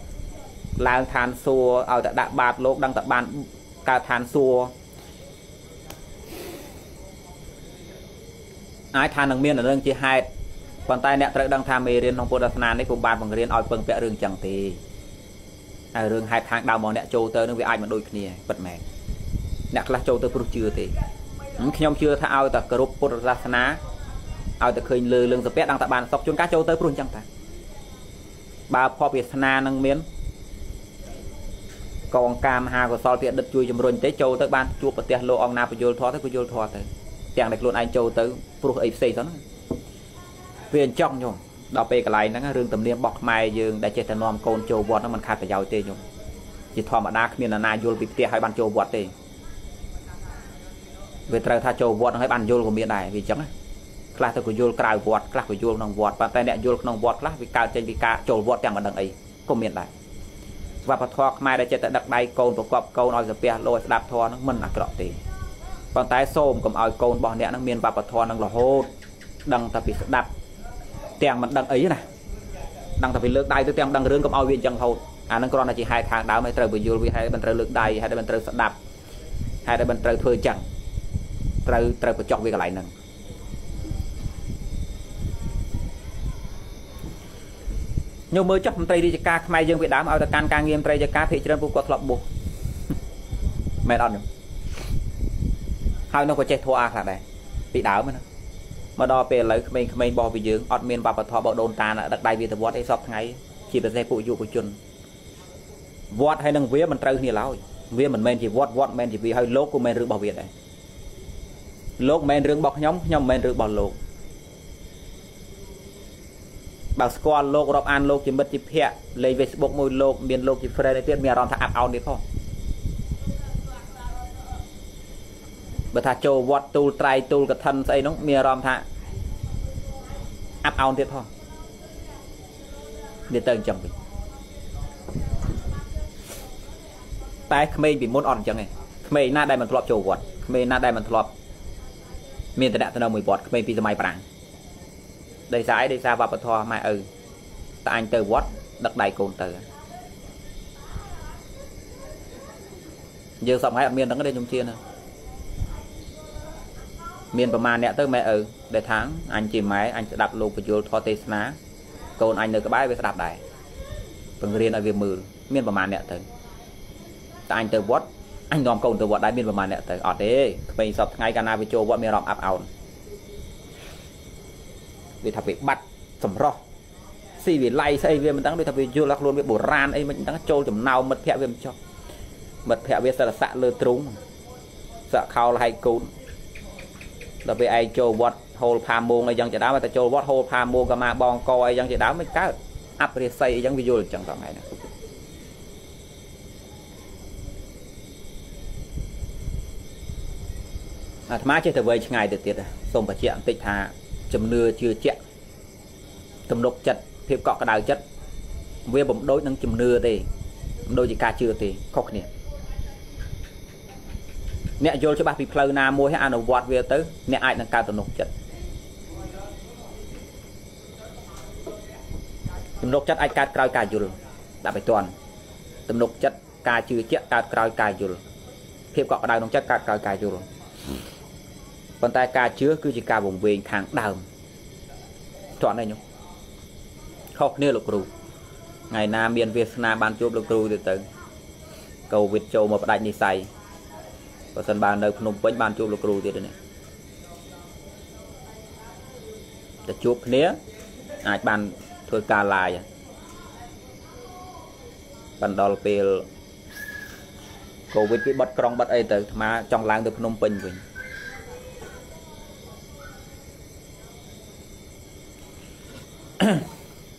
làng than xua ao ta đạp bạt lốp đang tập bàn cả than xua ai than đằng miên là đơn chỉ hai còn tay nẹt đang tham mê riêng không phật nan đấy cùng bàn bằng riêng oi bưng vẽ rừng chẳng tì à, rừng hai tháng đào mòn nẹt châu tơ nó với ai mà đôi kia bật mẹ nẹt là châu tơ phật chưa tì nhóm chưa thao ta group phật nan ao ta khơi lơ lưng vẽ đang tại bàn sọc chôn cá châu tơ phật chẳng ta bà phật nan năng miến còn cam hà của sol tiện đất chui chìm rồn tới châu tơ ban chuột bật tiệt lô ông na bật vô thoát tới bật vô thoát tới tiện đặt luôn anh châu tơ phật ấy xây đó viên trong nhung đào bê cái này nó rừng tầm niệm bọc mai dương đại chế thần nom côn châu vọt nó mình khai phải giàu tê nhung chỉ thò mà đá miền là na vô bị hai bàn châu vọt tê về trai tha châu vọt hai bàn vô của miền này vì chẳng Các thầy cô dồn cài vót, các thầy dồn nòng vót, bàn tay này dồn nòng vót, các vị cao trên vị cao trổ vót chẳng mà đằng ấy, công miệt lại. Và phật thoa mai đã chơi tại đặc bay cồn, bọc cọp cồn, nói giật bè, lôi đạp thoa nó mần là cọp tì. Bàn tay xôm cầm ỏi cồn bỏ nẹn nó miên và phật thoa nó là hôn, đằng thà bị đạp, tiền mà đằng ấy này, đằng thà bị lược đai tôi tiền đằng rương cầm ỏi viên chẳng hồn. À nó còn là chỉ hai tháng đào mới trời bị dồn vì hai bên trời lược đai, hai bên trời đạp, hai bên trời thôi chẳng, trời trời bị chọc vì cái lại nè. Nhưng mới chấp tay đi ca mai dương việt đám ao ta can can nghiêm tay ca thị trên buộc lọp buộc mẹ đòn hai nó có chết thua à là này bị đảo mới mà đo về lấy mình mình bỏ vì dưỡng ọt miền vào và thọ bộ đồn tàn là đặt đại vì tập vót hay sọp ngay chỉ là xe phụ dụ của chun vót hay nâng vía mình trâu thì láo vía mình men chỉ vót vót men chỉ vì hơi lố của men rước bảo việt này lố men rước bọc nhóm nhóm men rước bảo lố bằng score log đọc an log chỉ mất chỉ phe lấy Facebook môi log miền log chỉ friend này tiếc miền rong thằng áp ao đấy không bữa thà châu vót tool trai tool cái thân xây nó miền rong thằng áp ao đấy không để tận chồng mình tại mình bị muốn on chẳng này mình na đây mình thọp châu vót mình na đây mình thọp miền tây đã từ đầu mười vót mình bị từ mai bảng đây giải đây ra vào bờ thò mai ừ ta anh từ vót đặt đầy cồn từ giờ sòng hai ở miền đắng ở đây trong thiên miền bờ màn nè tới mẹ ừ để tháng anh chỉ máy anh sẽ đặt lục và vô thò tê ná cồn anh được cái bãi về sẽ đặt đầy phần riêng ở việc mười miền bờ màn nè tới ta anh từ vót anh đòm cồn từ vót đại miền bờ màn nè tới ở thế mình sập ngay cả na về châu vót miền rộng áp ảo vì thà bị bắt sầm ro, si vì lay say vì mình đang bị thà bị vô lạc luôn bị bổ ran ấy mình đang trôi chấm nào mật thẹn vì mình cho mật thẹn vì sợ là sợ lơ trúng, sợ khao là hay cún, là vì ai trôi vót hồ pha muông ai dăng chỉ đá mà ta trôi vót hồ pha muông cả mà bong co ai dăng chỉ đá mới cá, áp về say ai dăng video được chẳng tầm này nữa. À má chơi thà về ngày được tiệt à, xong phải chuyện tịch thà. Chấm nưa chưa chẹt, tầm độc chật, phim cọ cái đào chật, về bấm đối năng chấm nưa thì, đôi gì ca chưa thì khóc nè, nè vô cho bà bị pleu na mua hay ăn ở vọt về tới, nè ai năng cao tầm độc chật, tầm độc chật ai ca cày cày dùl, đã phải toàn, tầm độc chật ca chưa chẹt ca cày cày dùl, phim cọ cái đào độc chật ca cày cày dùl. Còn tay ca chứa cứ chỉ ca vùng về kháng đào chọn này nhung khóc nêu lục rù ngày nam miền Việt Nam ban chụp lục rù từ từ cầu Việt Châu mà đại như say và sân bàn nơi Phnom Penh ban chụp lục rù từ từ này để chụp nía ai ban thôi ca lại ban đòi về cầu Việt bị bắt còng bắt ấy từ mà trong làng từ Phnom Penh mình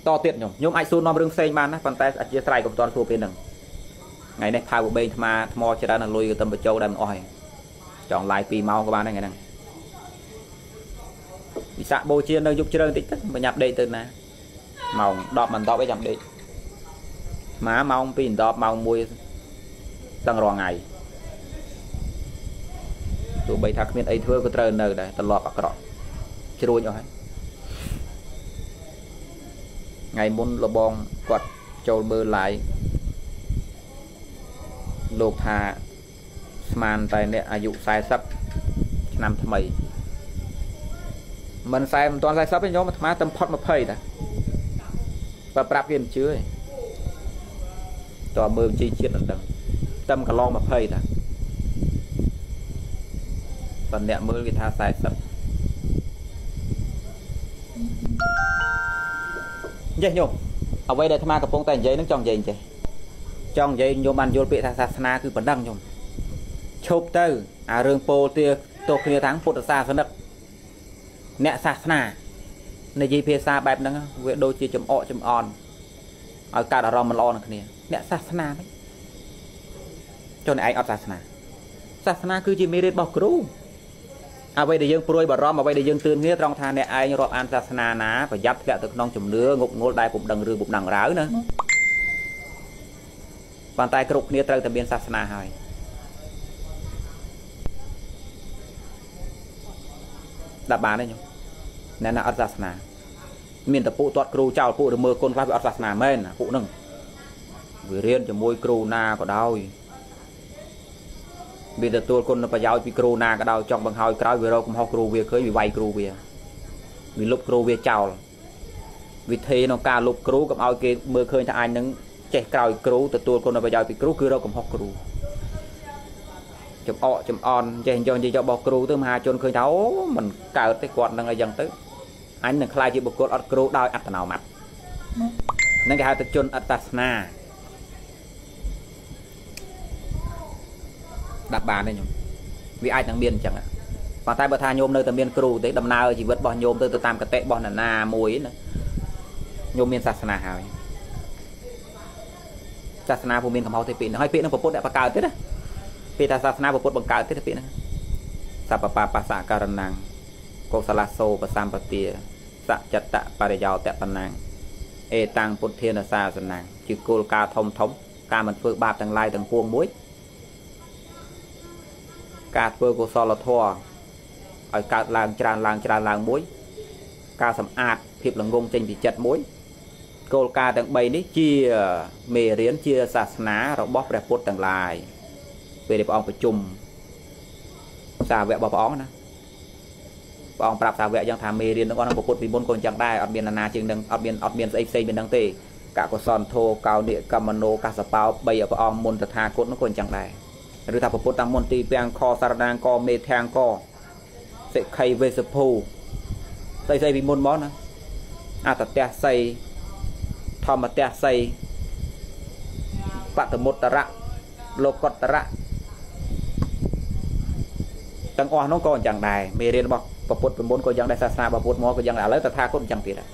to tiệt nhung nhung ai xôn non rừng xây man á phần tay chia sẻ cùng toàn số bên đằng ngày này thao của bên mà mò cho ra là lôi tâm bạch châu đang oai chọn lại pì mau các bạn này ngày này bị sạ bôi chia nơi dục chơi tích tích mà nhập đây từ nè màu đỏ mình to với nhập đây má mong pin đỏ màu mùi tăng rò ngày tụi bay thắc miên ấy thưa có trời nơi đây tận lọt bạc cọ chơi đuôi nhau ngày muốn là bong quật trâu bơ lại lục hà màn tài nè ai dụ sai sắp năm thứ mấy mình sai toàn sai sắp với nhóm mà tâm phật mà phơi đã và bạp viêm chứa tòa mơ chi chiết đằng đằng tâm cả lo mà phơi đã toàn nè mơ người ta sai sắp vậy nhung ở đây đây tham gia công tác giấy nó trong giấy chứ trong giấy nhung ban vô bị thà na cứ vẫn đăng nhung chụp từ à rừng po tia tộc kia tháng phật xa phân đất nẹt xa na này gì phía xa bẹp đó về đôi chia chấm ọ chấm on ở cả đà rồng mình on này nẹt xa na đấy cho nên ai ở xa na xa na cứ chỉ mê để bọc rú à vậy để dân proi bảo rom mà vậy để dân tươn nghĩa trong thang này ai rồi an sa na ná phải dắt gạ thực non chùm nứa ngục ngô đai cũng đằng rư cũng đằng ráo nữa bàn tay cục nghĩa trăng tầm biên sa na hai đạp bàn đấy nhung nên là an sa na miền tập phụ toát cừu chào phụ được mưa con vai an sa na men phụ nâng vừa riêng cho môi cừu na có đau bây giờ tôi còn phải giao corona cái đầu trong bằng hào cái vừa rồi cũng học cừu về khơi bị vay cừu về bị lục cừu về chào vì thế nó cả lục cừu cũng ao kia mưa khơi cho anh nâng chạy cào cừu từ tôi còn phải giao bị cừu cứ đâu cũng học cừu chấm ọ chấm on chạy cho gì cho bọc cừu từ mà chôn khơi tháo mình cào tới quạt đang ở dần tới anh đừng khai chỉ bọc cột cừu đau ăn nào mặt nên cái hai từ chôn atasna đặt bàn đây nhung vì ai thằng biên chẳng ạ bàn tay bờ tha nhôm nơi thằng biên cừu tới đầm nào chỉ vượt bò nhôm tới từ tam cái tệ bò là na muối nữa nhôm biên sạt na hài sạt na vùng biên cầm hậu thì pin nó hay pin nó phổ phốt đã bạc cào tết á pin ta sạt na phổ phốt bằng cào tết thì pin á sapa pa pa sa karan nang cô salaso pa sam pa tia sa chặt tạ pa dao tạ pan nang e tang phun thiên là sa san nang chữ cô ca thông thống ca mình phơi bạc thằng lai thằng cuông muối cà phê của sò là thua, ở cà làng tràn làng tràn làng muối, cà sầm ạt thiệp là ngôn trình thì chật muối, câu cà tầng bảy đấy chia mề riến chia sạt ná rồi bóp đẹp phốt tầng lại, về để bọn phải chùm, xà vẽ bò bóng nè, bọn bạp xà vẽ chẳng thà mề riến nó còn nó phốt vì bốn con chẳng đai, ở biển là na trên đằng ở biển ở biển xây xây biển đằng tây, cả của sòn thô cao địa cà mano cà sà pao bây ở bọn môn thật hà cốt nó còn chẳng đai. Rồi ta phải bố tăng môn tì bèng kho xa ràng kho mê thang kho sẽ khay về sập hù xây xây vì môn món á à ta tè xây thò mà tè xây bạc từ một tà rạ lô cọt tà rạ tăng oa nó còn chẳng đài mê riêng bọc và bốt với môn còn chẳng đài xa xa và bốt mô còn chẳng đài lấy tà tha cũng chẳng kì đài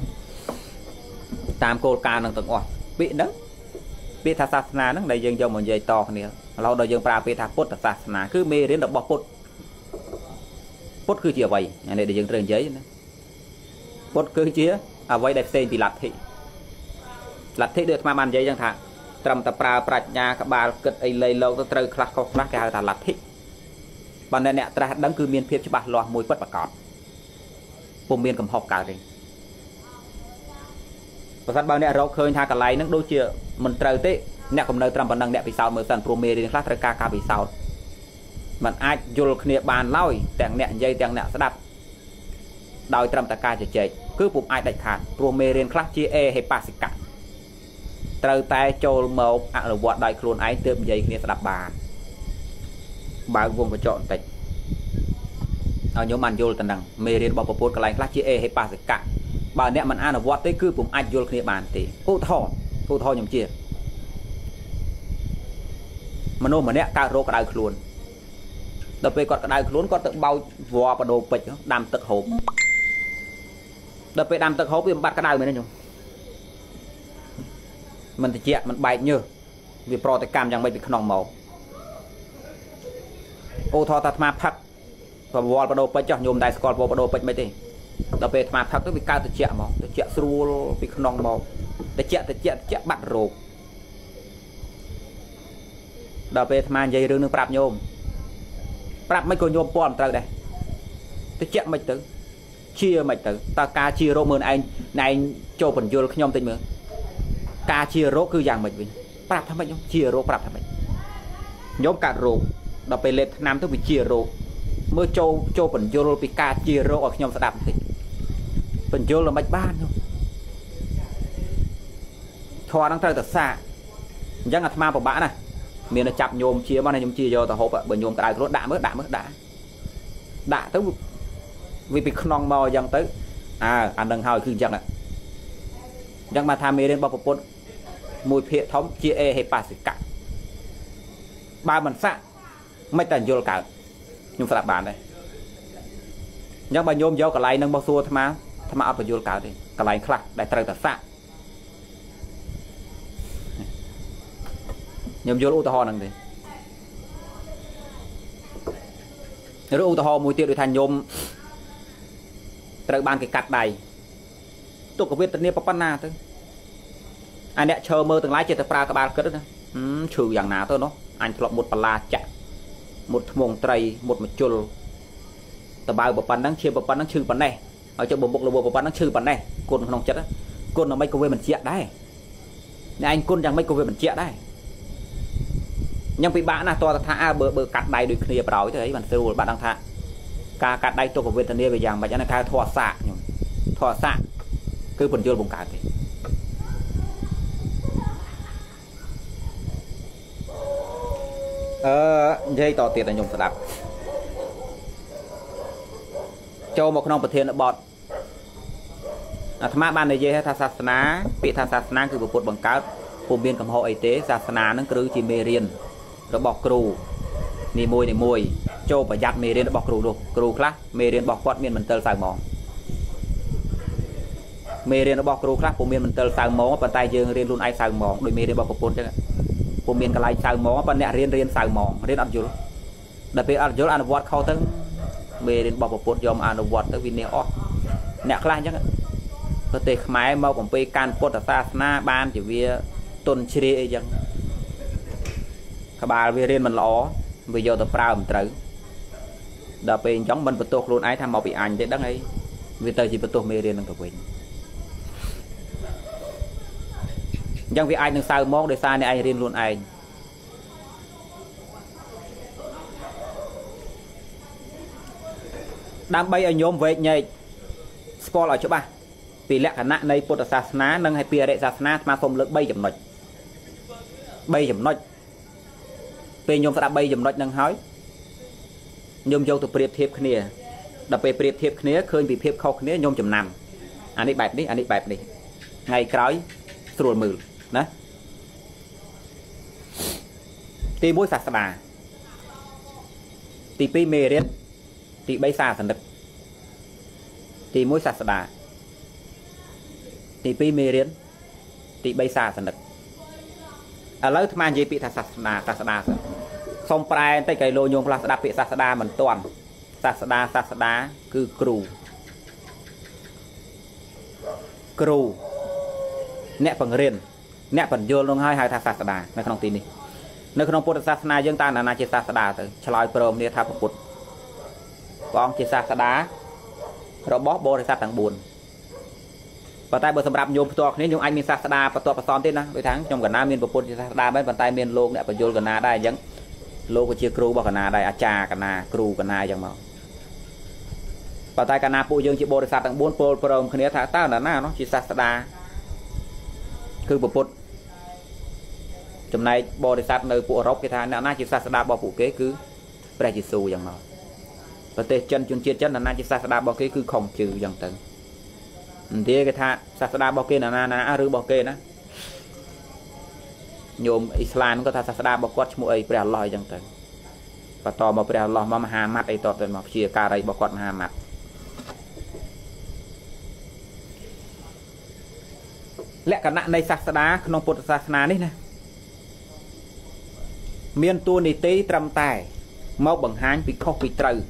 tam cô ca nâng tăng oa bị nấng bị tha xa xa nâng đầy dân dòng một dây to nè lâu đời dân ta về tháp bốt là na cứ mê đến đập bọc bốt bốt cứ chia vậy này để dân trường giấy bốt cứ chia à vậy đẹp sen thì lạt thị lạt thị được mà bàn giấy dân thà trầm tập pra prạch nhà các bà cất ấy lấy lâu tới trời khắc khóc nát cái hàng thà lạt thị bàn này nè ta đắng cứ miên phép cho bà loa mùi bớt bà cọt vùng miên cầm hộp cả rồi và sát bao nè rau khơi thà cả lấy nắng đôi chia mình trời tê nè cũng nơi trầm bản năng nè vì sao mới sẵn promê đến khát ra ca ca vì sao mình ai dồn khné bàn lôi tàng nè dây tàng nè sẽ đặt đòi trầm ta ca chạy chạy cứ bụng ai đại khát promê đến khát chia e hay pa sịch cạn trời tay trồi màu ạ là vọt đại khuôn ái tôm dây khné sẽ đặt bàn bà vùng phải chọn tịch ở nhóm màn dồn tàng năng mê đến bao bột cái này khát chia e hay pa sịch cạn bà nè mình ăn là vọt tới cứ bụng ai dồn khné bàn thì ô thò ô thò nhầm chia mà nô mà nè cà rô cà đai khluôn, đặc biệt còn cà đai khluôn còn tự bao vò và đồ bịch đam tự hộp, đặc biệt đam tự hộp thì bắt cà đai mình đấy nhung, mình thì chẹt mình bày như, vì pro thì cam chẳng bày bị khăn màu, ô thò thật mà phật, và vò và đồ bịch cho nhôm đại scott vò và đồ bịch mấy tí, đặc biệt mà phật cứ bị cao tự chẹt màu, tự chẹt sưu bị khăn màu, tự chẹt tự chẹt chẹt bắt rô đào về tham gia rừng nước bạc nhôm bạc mấy con nhôm bom tới đây tới chẹt mấy tử chia mấy tử ta ca chia rô mơn anh này cho phần vô nhôm tình mưa ca chia rô cứ dạng mình bạc tham mấy nhôm chia rô bạc tham mấy nhôm cả rô đào về lên nam tới bị chia rô mưa cho cho phần vô bị ca chia rô ở nhôm sẽ đạp thì phần vô là mấy ban không thò đang tới thật xa dáng ngặt ma của bạn này miền nó chặt nhôm chia bao này nhôm chia vô ta hộp ạ bởi nhôm cái rốt đã mất đã mất đã đã tới vì bị non mò dần tới à anh đang hỏi cứ dần ạ dần mà tham mê đến bao phục bốn mùi hệ thống chia e hay ba sự cạn ba mình sạ mấy tần vô cả nhưng phải đặt bàn đây nhưng mà nhôm vô cả lấy nâng bao xua tham á tham á vô cả đi cả lấy khắc đại trời thật sạ nhôm vô ô tô hòn này Nếu ô tô hò mùi tiêu được thành nhôm Trời bàn cái cắt bài Tôi có biết tất nhiên bác bác nà thôi. Anh đã chờ mơ từng lái chết pra các bạn kết đó Trừ dạng ná thôi nó Anh lọc một bà la chạy Một mông trầy một một chùl Tờ bài bác bác năng chê bác bác năng chư bác này Ở chỗ bộ bốc là bộ bác bác năng chư bác này Côn nó không chất á Côn nó mấy cô về mình chạy đấy Nên anh côn rằng mấy cô về mình chạy đấy Nhưng vì bạn là tôi thả bờ bờ cắt đáy đôi kia bà đói thế ấy bạn sẽ bạn đang thả Cả cắt đáy tôi có viên thân này về dạng mà chẳng là cái thỏa xạ Thỏa xạ Cứ phần chưa bụng cả thế Ờ dây tỏ tiệt là nhung sẽ đập Châu một nông bật thiên là bọt Thầm mát ban này dây thả sát ná Bị thả sát ná cứ bột bằng cát Phổ biến cầm hộ ấy tế sát ná nâng cứ chỉ mê riêng Đó bọc cửu Nì mùi nì mùi Châu và giặt mê riêng đó bọc cửu đồ Cửu khá mê riêng bọc quát miền mình tơ sàng mỏng Mê riêng đó bọc cửu khá phổ biến mình tơ sàng mỏng Bạn tay dương riêng luôn ai sàng mỏng Đôi mê riêng bọc cửu bột chắc ạ Phổ biến cả lại sàng mỏng Bạn nẹ riêng riêng sàng mỏng Riêng ăn dùl Đặc biệt ăn dùl ăn vọt khao tấn Mê riêng bọc cửu bột dòm ăn vọt tấn vì nè ọt Nẹ khá chắc ạ Có thể máy màu còn phê can bột sát ná ban chỉ vì tôn chê ấy chẳng các bà vì riêng mình lõ vì giờ tập ra mình trữ đập bên chống bên vật tột luôn ấy tham màu bị ảnh thế đắng ấy vì tới chỉ vật tột mê riêng đang tập quên chẳng vì ai đang sao món để xa này ai riêng luôn ai đang bay ở nhóm về nhảy score ở chỗ ba vì lẽ khả năng này bột sát ná nâng hay pia đệ sát ná mà không lực bay chậm nổi bay chậm nổi về nhôm đã bay chậm nổi nâng hói nhôm dâu từ bẹp thiệp khné đập về bẹp thiệp khné khơi bị thiệp khâu khné nhôm chậm nằm anh ấy bẹp đi anh ấy bẹp đi ngày cõi sườn mười đó tì bối sát bà tì pi mề đến tì bay xa thần đập tì mối sát bà Thì bị mê riêng Thì bây xa sẵn lực Ở lớp thầm anh dễ bị thật sạc sạc sạc sạc sạc Xong bài tới cái lô nhung là sạc bị sạc sạc mình toàn Sạc sạc sạc sạc cứ cửu Cửu Nẹ phần riêng Nẹ phần dương luôn hai hai thật sạc sạc Nói không tin đi Nói không bột sạc sạc dương ta là nà chế sạc sạc Chả lòi bồm nè thạp bột Còn chế sạc sạc Rồi bóp bố thì sạc thẳng buồn Bạn tay bờ sầm rạp nhôm tuột nên nhôm anh miền Sasada và tuột và son thế na với tháng trong gần na miền Bopol Sasada với bạn tay miền Lô này bạn vô gần na đây giống Lô của chia Kru bao gần na đây Acha gần na Kru gần na giống màu bạn tay gần na phụ dương chỉ Bopol Sasada bốn Bopol Prom khi này thả tao là na nó chỉ Sasada cứ Bopol trong này Bopol Sasada nơi phụ Rock cái thằng na na chỉ Sasada bao phụ kế cứ đây chỉ Su giống màu và tay chân chân chia chân là na chỉ Sasada bao kế cứ không trừ giống từng thế cái thà Sasada bao kê là na na rư bao kê đó nhôm Islam có thà Sasada bao quát mua ấy bèo lòi chẳng tới và to mà bèo lòi mà hà mặt ấy to tới mà chia cà đây bao quát hà mặt lẽ cả nạn này Sasada không phật Sasana đấy nè miền tu này tí trầm tài mau bằng hang bị khóc bị trừ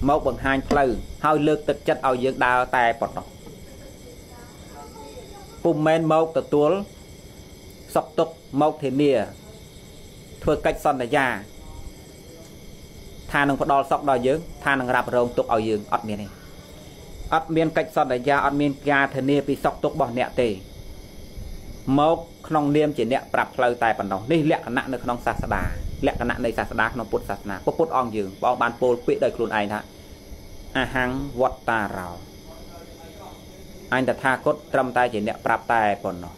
mau bằng hang trừ hơi lược tật chất ao dương đào tài bọt đó Phùng mên mốc tờ tuôn Sọc tục mốc thế nìa Thua cách xôn là già Tha nâng phát đo sọc đo dưỡng Tha nâng rạp rộng tục ở dưỡng ọt miên này ọt miên cách xôn là già ọt miên gà thế nìa vì sọc tục bỏ nẹ tì Mốc nông niêm chỉ nẹ bạp lâu tài bản đồng Ní lẹ cả nặng nơi nông xa xa đá Lẹ cả nặng nơi xa xa đá nông bút xa xa đá Bút bút ong dưỡng bó bán bố quỹ đời khuôn anh thạ A hăng vọt ta rào Anh ta tha cốt trăm tay chỉ nẹ bạp tay còn nó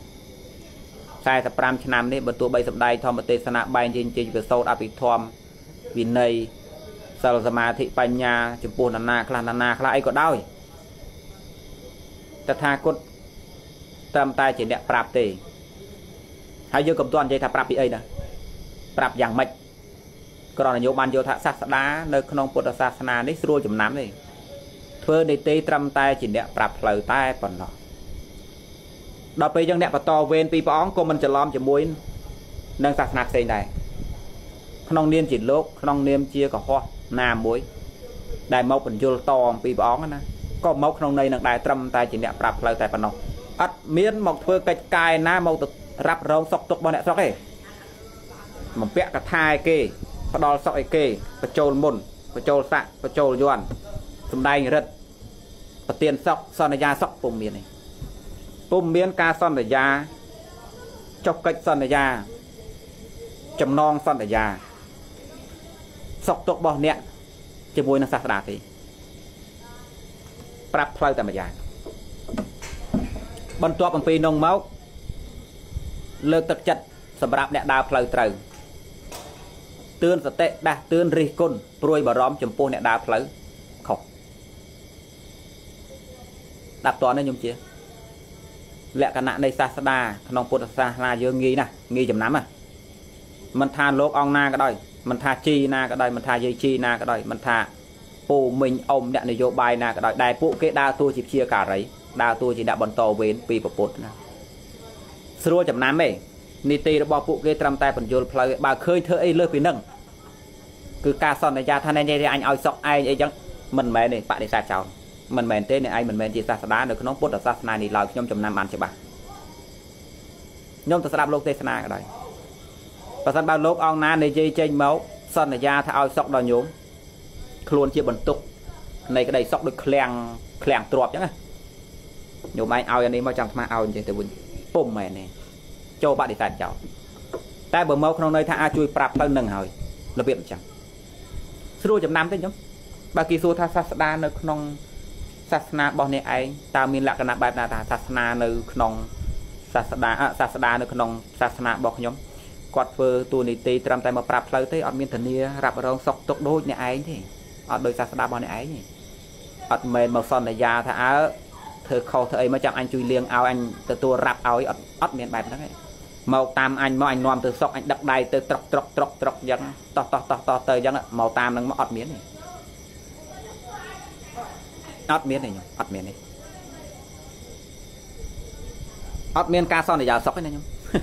Sai sắp trăm chân nằm đi bởi tù bây sắp đầy thông bởi tê xa nạ bánh trên trên bởi sốt áp ít thông Vì này Sao là mà thị bánh nha Chúng bố nà nà khá nà nà khá ấy có đau Ta tha cốt trăm tay chỉ nẹ bạp tê Hãy dư cầm toàn dây thả bạp đi ấy nè Bạp dạng mạch Còn là nhô bàn dô thả sát sát đá Nơi khăn ông bột sát sát nà nít rùa chùm nám đi Phương để tê trăm tay chỉ đẹp bạp lời tay phần nó Đó bây giờ đẹp và to vên Vì bóng của mình trở lòm cho mũi Nâng sạc nạc xe này Không niêm chỉ lúc Không niêm chia cả hoa Nam mũi đại mộc mình vô to bị bón á, có mộc trong đây là đại trâm tại chỉ đẹp rạp lại tại phần nông ắt miến mộc thưa cái cài na mộc từ rạp rong sọc tục bao đẹp sọc ấy mà bẹt cả thai kê và đo sọc ấy kê và trồn mồn và trồn sạn và trồn duẩn sum đai rất và tiền sọc son là da sọc vùng miền này vùng miền ca son là da chọc cách son là da chầm non son là da sọc tục bao nẹt chỉ môi nó sạt đạt thì prap play tạm dài bận tua bằng phi nông máu lực tật chật sầm rạp nẹt đào play trời tươn sạt tệ đa tươn rì côn ruồi bờ róm chấm po nẹt đào play khóc đạp toán đấy nhung chia lẹ cả nạn đây sa sa đà nông po sa là dơ nghi nè nghi chấm nắm à mình tha lốp ong na cái đôi mình tha chi na cái đôi mình tha dây chi na cái đôi mình tha phụ mình ông nhận được vô bài na cái đòi đại phụ cái đa tôi chỉ chia cả đấy đa tôi chỉ đã bận tàu về vì bận bột na xưa chậm nám ấy nị tì đã bỏ phụ cái trăm tay bận vô play bà khơi thơ ấy lơ phi nâng cứ ca son này ra than này thì anh ao sọc ai ấy chẳng mình mẹ này bạn để xa cháu mình mẹ tên này anh mình mẹ chỉ xa đá được nó bút ở xa này thì lòi nhom chậm nám ăn chứ bà nhom từ xa lô tê na cái đòi và sân ba lốp ông na này dây trên máu son này ra thay ao sọc đòi nhốm luôn chia bẩn tục này cái đầy sọc được kèng kèng trộp chứ nhiều máy ao này mà chẳng mà ao như thế buồn bùm mày này cho bạn để tạt cháu ta bờ máu không nơi tha chui prap tao nâng hỏi là biện chẳng xua chấm năm thế nhóc bà kỳ xua tha sasana nơi không sasana bọn này anh ta miền lạc na bài na ta sasana nơi không sasana sasana nơi không sasana bọn nhóm quạt phơ tu này tê trăm tay mà prap tao tới ở miền thần nia rạp rong sọc tốc đôi này anh thì ở đôi xa xa bao này ấy ở mềm màu son là da thả áo thơ khâu thơ ấy mà chẳng anh chui liêng ao anh từ tua rạp áo ấy ớt miền bạch đó ấy màu tam anh màu anh nom từ sọc anh đập đai từ trọc trọc trọc trọc dân to to to to tơi dân màu tam đang màu ớt miếng này ớt miếng này nhung ớt miếng này ớt miếng ca son là da sọc ấy này nhung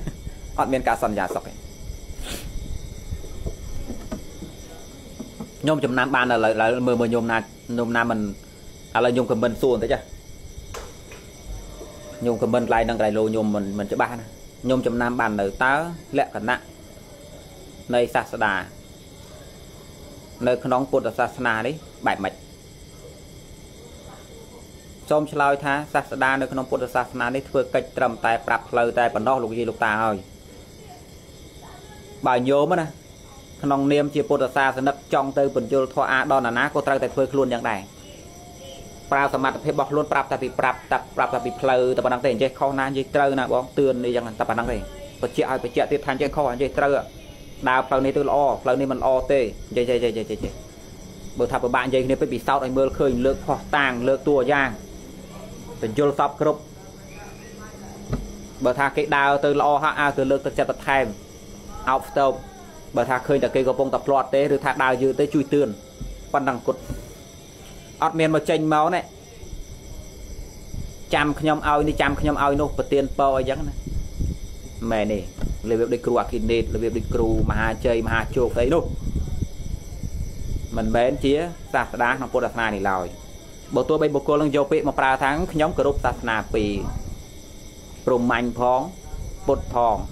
ớt miếng ca son da sọc ấy nhôm chấm nam ban là là mờ mờ nhôm nam nhôm nam mình à là nhôm cầm bên xuồng thế chứ nhôm cầm bên lại đang đại lô nhôm mình mình cho ba nè nhôm chấm nam bàn là tá lẹ cả nặng nơi xa xa đà nơi khăn đóng cột là xa xa đấy bảy mạch trong sợi tha xa xa đà nơi khăn đóng cột là xa xa đấy vừa kịch trầm tài prap lời tài bản đo lục gì lục tà rồi bài nhôm á nè nông niêm chia bột sa sẽ nấp trong từ phần vô thoa a đo là ná cô ta tại phơi luôn dạng này, prap sầm mặt phải bọc luôn prap tại vì prap tập prap tại vì pleu tập bản năng tiền chơi kho na chơi trơ na bóng tươn đi dạng này tập bản năng tiền, phải chẹt phải chẹt tiếp thanh chơi kho chơi trơ, đào pleu này tôi là o pleu này mình o t, chơi chơi chơi chơi chơi, bữa thập bữa bạn chơi này phải bị sao anh mưa khơi lược kho tàng lược tua giang, phần vô sập group, bữa thà cái đào tôi là o ha a tôi lược tôi chặt bật thèm, out stop bà thà khơi là cây có bông tập lọt thế rồi thà đào dư tới chui tươn quan đằng cột ọt miền mà chênh máu này chăm nhom ao đi chăm nhom ao nó bật tiền bao ấy chẳng này mẹ này là việc đi cù à kinh nết là việc đi cù mà hà chơi mà hà chụp đấy đâu mình bén chía sạt đá nó bột đặt này lòi bộ tôi bây bộ cô đang dâu pị mà pra tháng nhóm cờ rốt sạt nà pì rùm mạnh phóng bột thòng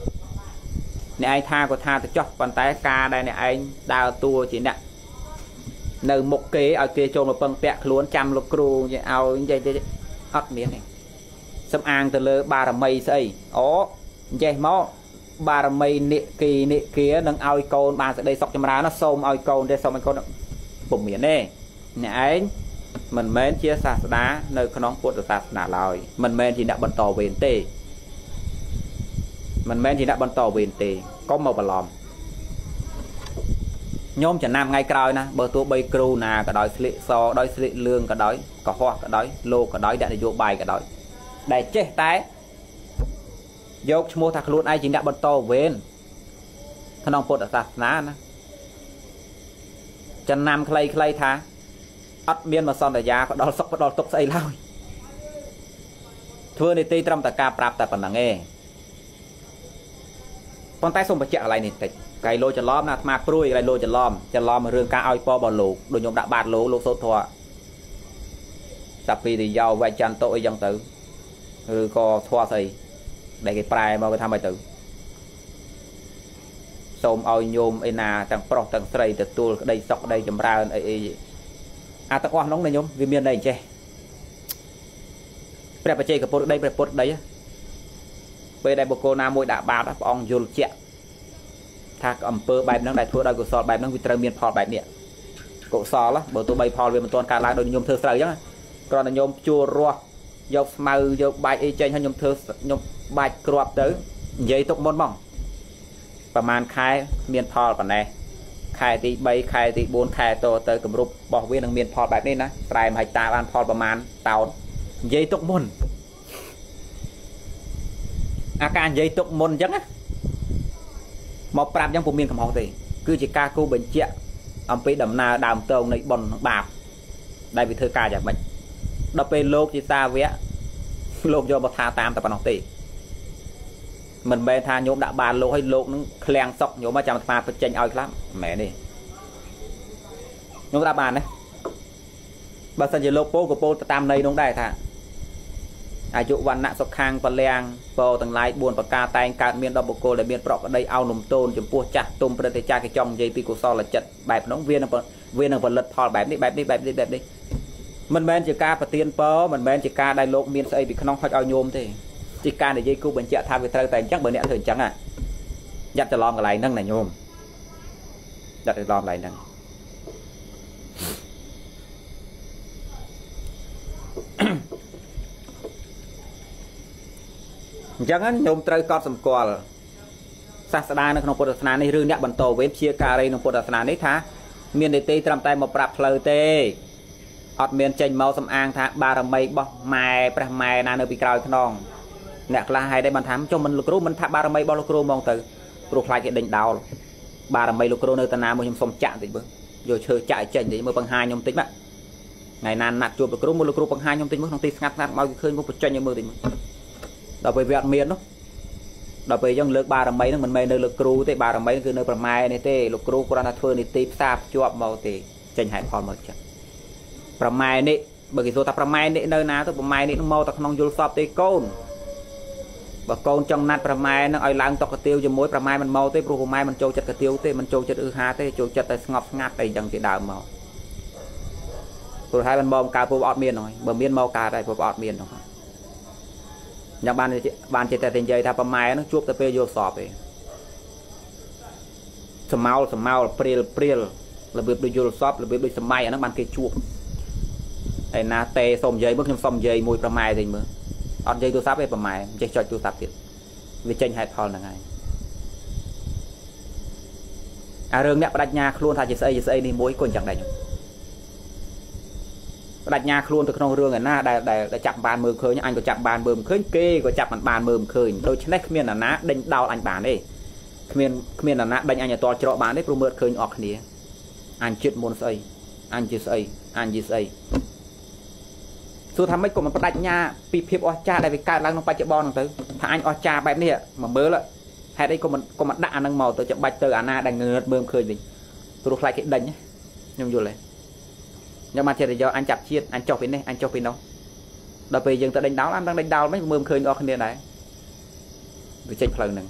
này ai tha của tha thì cho bàn tay ca đây này anh đào tua chỉ nè nơi một kế ở kia cho một phần bẹt luôn trăm lục cừu như ao như vậy ớt miếng này sâm an từ lơ ba làm mây xây ó vậy máu ba làm mây nị kỳ nị kia nâng ao con ba sẽ đây sọc cho ra nó xôm ao con để xong anh con bụng miếng này này anh mình mến chia sẻ đá nơi con nón cột sạt nà lòi mình mến thì đã bận tò về tê mình men thì đã bận tàu biển thì có màu và lòm nhóm chẳng nam ngay còi nè bờ tua bay crew nà cả đói xịt so đói xịt lương cả đói cả hoa cả đói lô cả đói đã để vô bài cả đói để chết tái dốc mua thạc luôn ai chỉ đã bận tàu biển thằng ông phật ở sạt ná nè chẳng nam clay clay thá ắt miên mà son đại gia và đo sốc và đo tốc xây lao thưa này tây trăm tạ ca prap tạ phần là nghe con tay xong mà chạy lại này tịch cái lô chả lom nát mạc pruy cái lô chả lom chả lom mà riêng cá ao po bò lục đồ nhộng đã bạt lố lục sốt thọ sập pì thì giàu vay chăn tội dân tử rồi co thua thầy để cái prai mà cái tham bài tử xôm ao nhôm ai nà tàng pro tàng sậy từ tuôi đây sọc đây chấm ra ấy à ta nóng này nhôm vì miền này che đẹp bạch cái port đây đẹp port đấy về đại bồ cô nam môi đã bạt ông dồn chẹt thác ẩm pơ bài năng đại thua đại cổ sò bài năng vitamin phò bài nè cổ sò lắm bờ tôi bay phò về một tuần cả lại đôi nhôm thơ sợi nhá còn là nhôm chua rùa dọc màu dọc bài y chang hay nhôm thơ nhôm bài cọp tới dây tóc mòn mỏngประมาณคายเมียนพอลแบบไหนคายตีใบคายตีบุญคายโตเตยกับรูปบอกวิ่งเมียนพอลแบบนี้นะตายมาตาอันพอลประมาณเต่าเยยตกมนอาการเยยตกมนจังนะหมอปราบยังผมเมียนคำหอกตีคือจิกากูเป็นเจี๊ยอัมพีดำนาดำเตาในบนบาปได้วิธีการจากมันดับเป็นโลกจิตาเวะโลกโยบธาตามแต่ปนตีmình bè tha nhôm đã bàn lỗ hay lỗ nó kẹng sọc nhôm mà chạm phá phải chênh oi lắm mẹ đi nhôm đã bàn đấy bà sân chỉ lỗ po của po tam này đúng đại thà ai chụp văn nặng sọc khang và leng po tầng lái buồn và ca tay cạn miên đo bộ cô là miên bọ ở đây ao nùng tôn chấm pua chặt tôm bờ tây cha cái trong dây pi của so là chật bẹp nóng viên là viên là vật lật thò bẹp đi bẹp đi bẹp đi bẹp đi mình bè chỉ ca và tiền po mình bè chỉ ca đại lỗ miên xây bị khăn phải ao nhôm thì chỉ can để dây cua bên chợ tham cái thằng tài chắc bên nẹt thường trắng à dắt cho lom cái này nâng này nhôm dắt cái lom này nâng chẳng á nhôm trời cọp sầm cò sa sa đa nó không phật na này rương nẹt bẩn tổ với chia cà đây nó phật na này thá miền tây tây làm tay một bạc phơi tê ở miền trên màu sầm an thá ba làm mây bọ mày bạc mày na nơi bị cào cái nòng nè là hai đây bàn thám cho mình lục mình thả ba đầm mây bao lục mong từ lục lại cái đỉnh đào ba đầm mây lục rô nơi ta nam mình xong chạm thì bớt rồi chơi chạy chạy thì mới bằng hai nhom tính bạn ngày nan nạt chuột lục rô một lục rô bằng hai nhom tính mức không tin ngắt ngắt bao nhiêu khơi một trăm như mười thì đọc về việc miền đó đọc về dân lực ba đầm mây nó mình mây nơi lục rô thì ba đầm mây cứ nơi bờ mai này thì lục rô còn là thưa thì tít sáp chuột màu thì tranh hải còn màu chậm bờ mai này bởi vì số ta bờ mai này nơi nào tôi bờ mai này nó màu ta không dùng sáp thì côn và con trong nát ra mai nó ai lang tóc tiêu cho mối ra mai mình mau tới pro mai mình trâu chặt cái tiêu tới mình trâu chặt ư ha tới trâu chặt tới ngọc ngát tới chẳng chỉ đào màu rồi hai mình bom cà phô bọt miên rồi bờ miên màu cà đây phô bọt miên rồi nhà ban ban chỉ tại tiền dây thà ra mai nó chuốc tới pe vô sọp ấy sầm mau sầm mau pril pril là việc đi vô sọp là việc đi sầm mai nó ban kia chuốc này na tê xôm dây bước nhom xôm dây mùi ra mai gì mới ở dây tôi sắp về phần mày chạy cho tôi sắp tiền vì tranh hai thon là ngày à rừng đẹp đặt nhà luôn thay chỉ xây chỉ xây đi mỗi quần chẳng đầy đặt nhà luôn từ trong rừng này na đại đại chạm bàn mờ khơi anh có chạm bàn mờ khơi kê có chạm bàn mờ khơi đôi chân đấy miền là ná đánh đau anh bàn đi miền miền là ná đánh anh nhà to cho bàn đấy promert khơi ọt nè anh chết muốn xây anh chỉ xây anh chỉ xây tôi tham mấy cuộc mà đặt nhà phi phi ở cha đây với cả lăng nó phải chạy bò nó tới thằng anh ở cha bạn này mà mới lại hay đây có mình có mặt đạn đang màu tới chậm bạch từ Anna đang ngớt bơm khơi mình tôi lại cái đánh nhé nhưng rồi này nhưng mà thì do anh chặt chiết anh cho bên đây anh cho bên đó đặc biệt dừng tới đánh đáo anh đang đánh đau mấy bơm khơi đó kia này với tranh phần này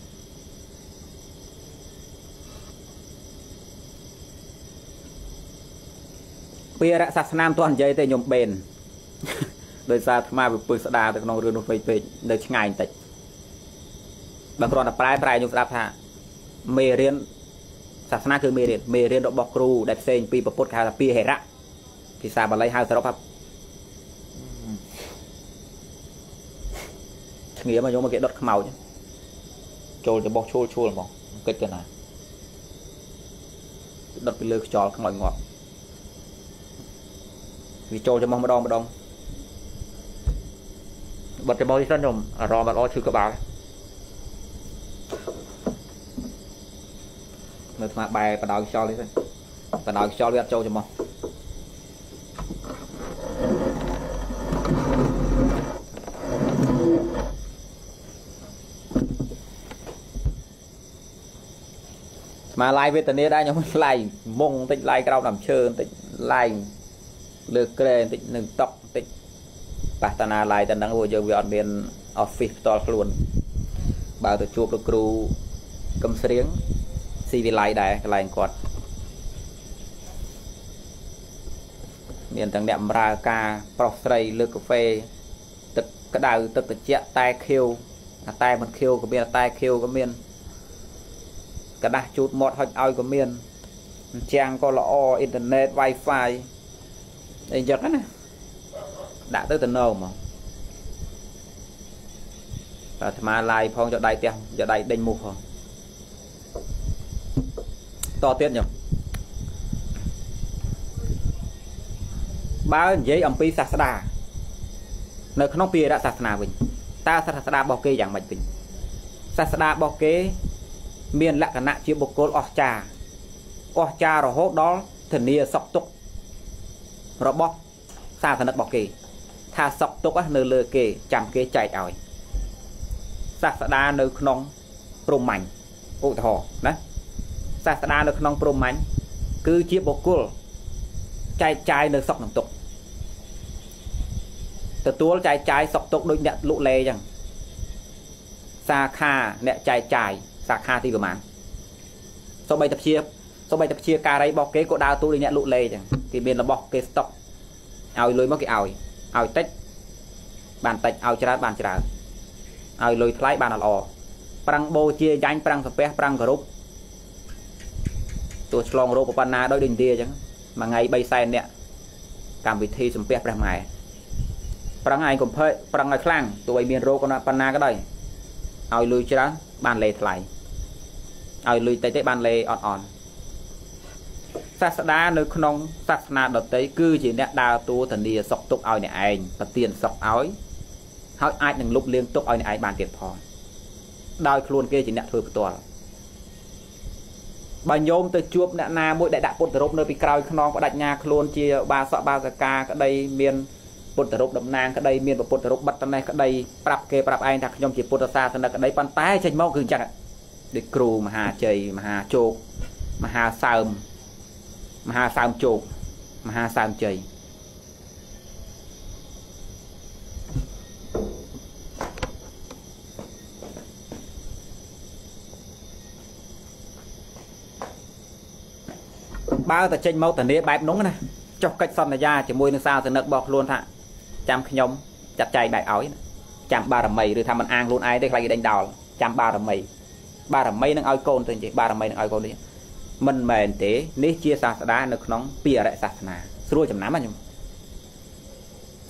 bây giờ sát nam toàn dây tay nhom bền đời xa tham gia với đa từ non rừng nó phơi phơi đời ngày tịch bằng còn là prai prai nhung đạp hạ mê riêng sắp na cứ mê riêng mê riêng độ bọc rù đẹp xinh pi bắp bột khá là pi hệ rạ thì sao mà lấy hai sáu pháp nghĩa mà nhung mà cái đốt màu chứ trôi cho bọc chua chua là mỏng kết cái này đốt bị lơ tròn không loại ngọt vì trôi cho mong mà đong mà đong bật cái bao nhiêu năm rồi à rồi mà lo chưa có bảo người ta bài và đào cho đi thôi và đào cho đi ăn trâu cho mong mà lại về tận đây đây nhóm lại mông tịnh lại cái làm chơi tịnh lại lược kề tịnh nâng tóc tịnh bà ta na lại tận đang ngồi chơi với bên office to luôn bà tôi chụp được crew cầm sướng xì vì lại đại lại còn miền tầng đệm ra ca proxy lược cà phê tật cái đào tật tật chẹt tai kêu tai mình kêu có miền tai kêu có miền cả đã chút một hạch ao của miền trang có lọ internet wifi đây giật này đã tới tận đâu mà và mà lại phong cho đại tiền giờ đại đình mục không to tiết nhỉ ba giấy âm pi sạt đà nơi không pi đã sạt nà mình ta sạt sạt bao kê dạng mạnh tình sạt sạt bao kê miền lạ cả nạ chia bột cốt oa trà oa trà rồi hốt đó thần nia sọc tục robot xa thần đất bọc kì tha sọc tục á nơi lơ kì chạm kê chạy ỏi xa xa đa nơi nông prom mảnh ôi thò đấy xa xa đa nơi nông prom mảnh cứ chia bột cốt chạy chạy nơi sọc nồng tục từ tuốt chạy chạy sọc tục đôi nhận lụ lê chẳng xa kha nẹ chạy chạy sạc hai thì vừa màn sau bài tập chia sau bài tập chia cà đấy bọc kế của đào tôi đi nhận lụ lê chẳng thì bên là bọc kế stock ao lôi mất cái ao ao tách bàn tách ao chả bàn chả ao lôi thái bàn là lò prang bô chia dán prang cà phê prang group tôi long rô của panna đôi đình tia chẳng mà ngày bay sai nè cảm bị thi sum phép ra mày prang ai cũng phơi prang ai khang tôi bay miền rô con panna cái đây ao lôi chả bàn lê lại ai lùi tới tới bàn lê on on sát đá nơi không sát na đợt tới cứ chỉ nét đào tu thần đi sọc tục ao này anh và tiền sọc áo hỏi ai đừng lúc liên tục ao này bàn tiền phò đào luôn kia chỉ nét thôi của toàn bà nhóm tới chuột nét na mỗi đại đạo bột rộp nơi bị cào không có đặt nhà luôn chia ba sọ ba giờ ca cái đây miền bột rộp đậm nang cái đây miền và bột rộp bật này cái đây prap kê prap anh đặt nhóm chỉ bột sa thân là cái đây bàn tay chân mau cường chặt để cừu mà hà chày mà hà chột mà hà sầm mà hà sầm chột mà hà sầm chày bao ta chênh máu ta nếp bẹp nóng nè cho cách son là da chỉ môi nó sao thì nợ bọt luôn thạ chạm nhóm chặt chày đại áo chạm ba là mày rồi tham ăn ăn luôn ai đây là cái đánh đào chạm ba là mày ba là mấy năng ai con thôi chị ba là mấy năng ai con đi mình mền thế nếu chia sạt đá được nóng pia đại sạt nà xua chấm nám mà nhung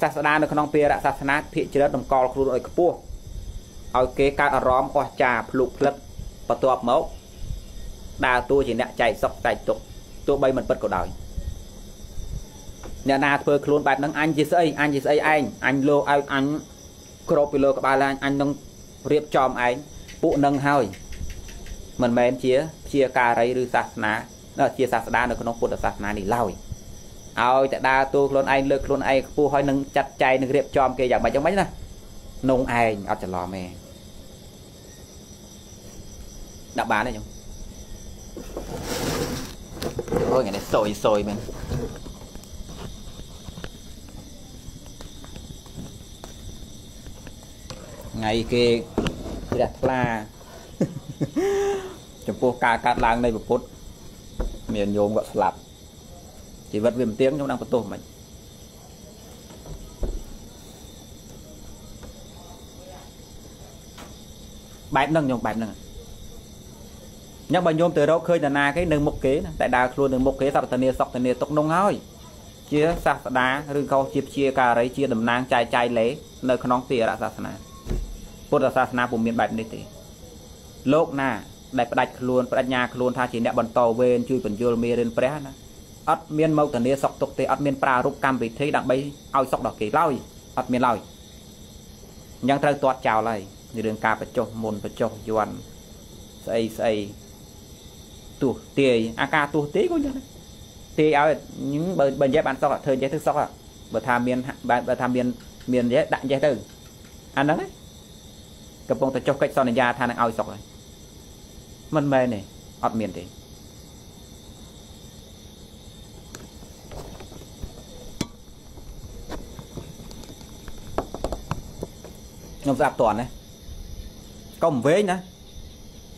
sạt đá được nóng pia đại sạt nát pia chưa đồng co luôn rồi cua ao kế cá róm qua trà lục lật và tuột máu đa tôi chỉ nẹt chạy sọc chạy tục tôi bay mình bật cổ đời nhà na phơi luôn bạn năng anh chị xây anh chị xây anh anh lô anh anh cropilo các bạn là anh năng riệp chòm anh phụ nâng hơi mình mềm chia chia cà rây rư sạt ná chia sạt đá được nó cuộn sạt ná đi lòi ao chạy đa tu luôn anh lực luôn anh phu hơi nâng chặt chay nâng riệp chòm kia dạng bài trong mấy nè nông ai ở chợ lò mè đã bán này không thôi ngày này sồi sồi mình ngày kia đặt la chụp phô ca cát lang đây một phút miền nhôm gọi lạp chỉ vật viêm tiếng trong đang có tổ mình bám nâng nhôm bám nâng nhưng mà nhôm từ đó khơi là na cái nâng một kế tại đà luôn nâng một kế sập tần nia sọc tần nia tốc nông hói chia sạt đá rừng câu chia chia cà rấy chia đầm nang chai chai lấy nơi con nón tìa đã sạt nà bột là sạt nà vùng miền bạch đi tì lốc na đại bạch luôn bạch nhà luôn tha chỉ nẹt bẩn tàu bên chui bẩn dưa mì lên pré na ắt miên mâu tần nia sọc tục tì ắt miên pra rút cam vị thế đặng bay ao sọc đỏ kỳ lôi ắt miên lôi nhang trời toát chào này như đường cà bạch trâu mồn bạch trâu yuan say say tu tì ak tu tì cũng được tì áo những bẩn bẩn dép bàn sọc thời dép thức sọc à bờ tham miên bờ tham miên miền dép đạn dép từ anh đó đấy cặp bông ta cho cách sau này ra than ăn ao sọc rồi mình mê này ọt miền thì nhóm dạp toàn này công vế nhá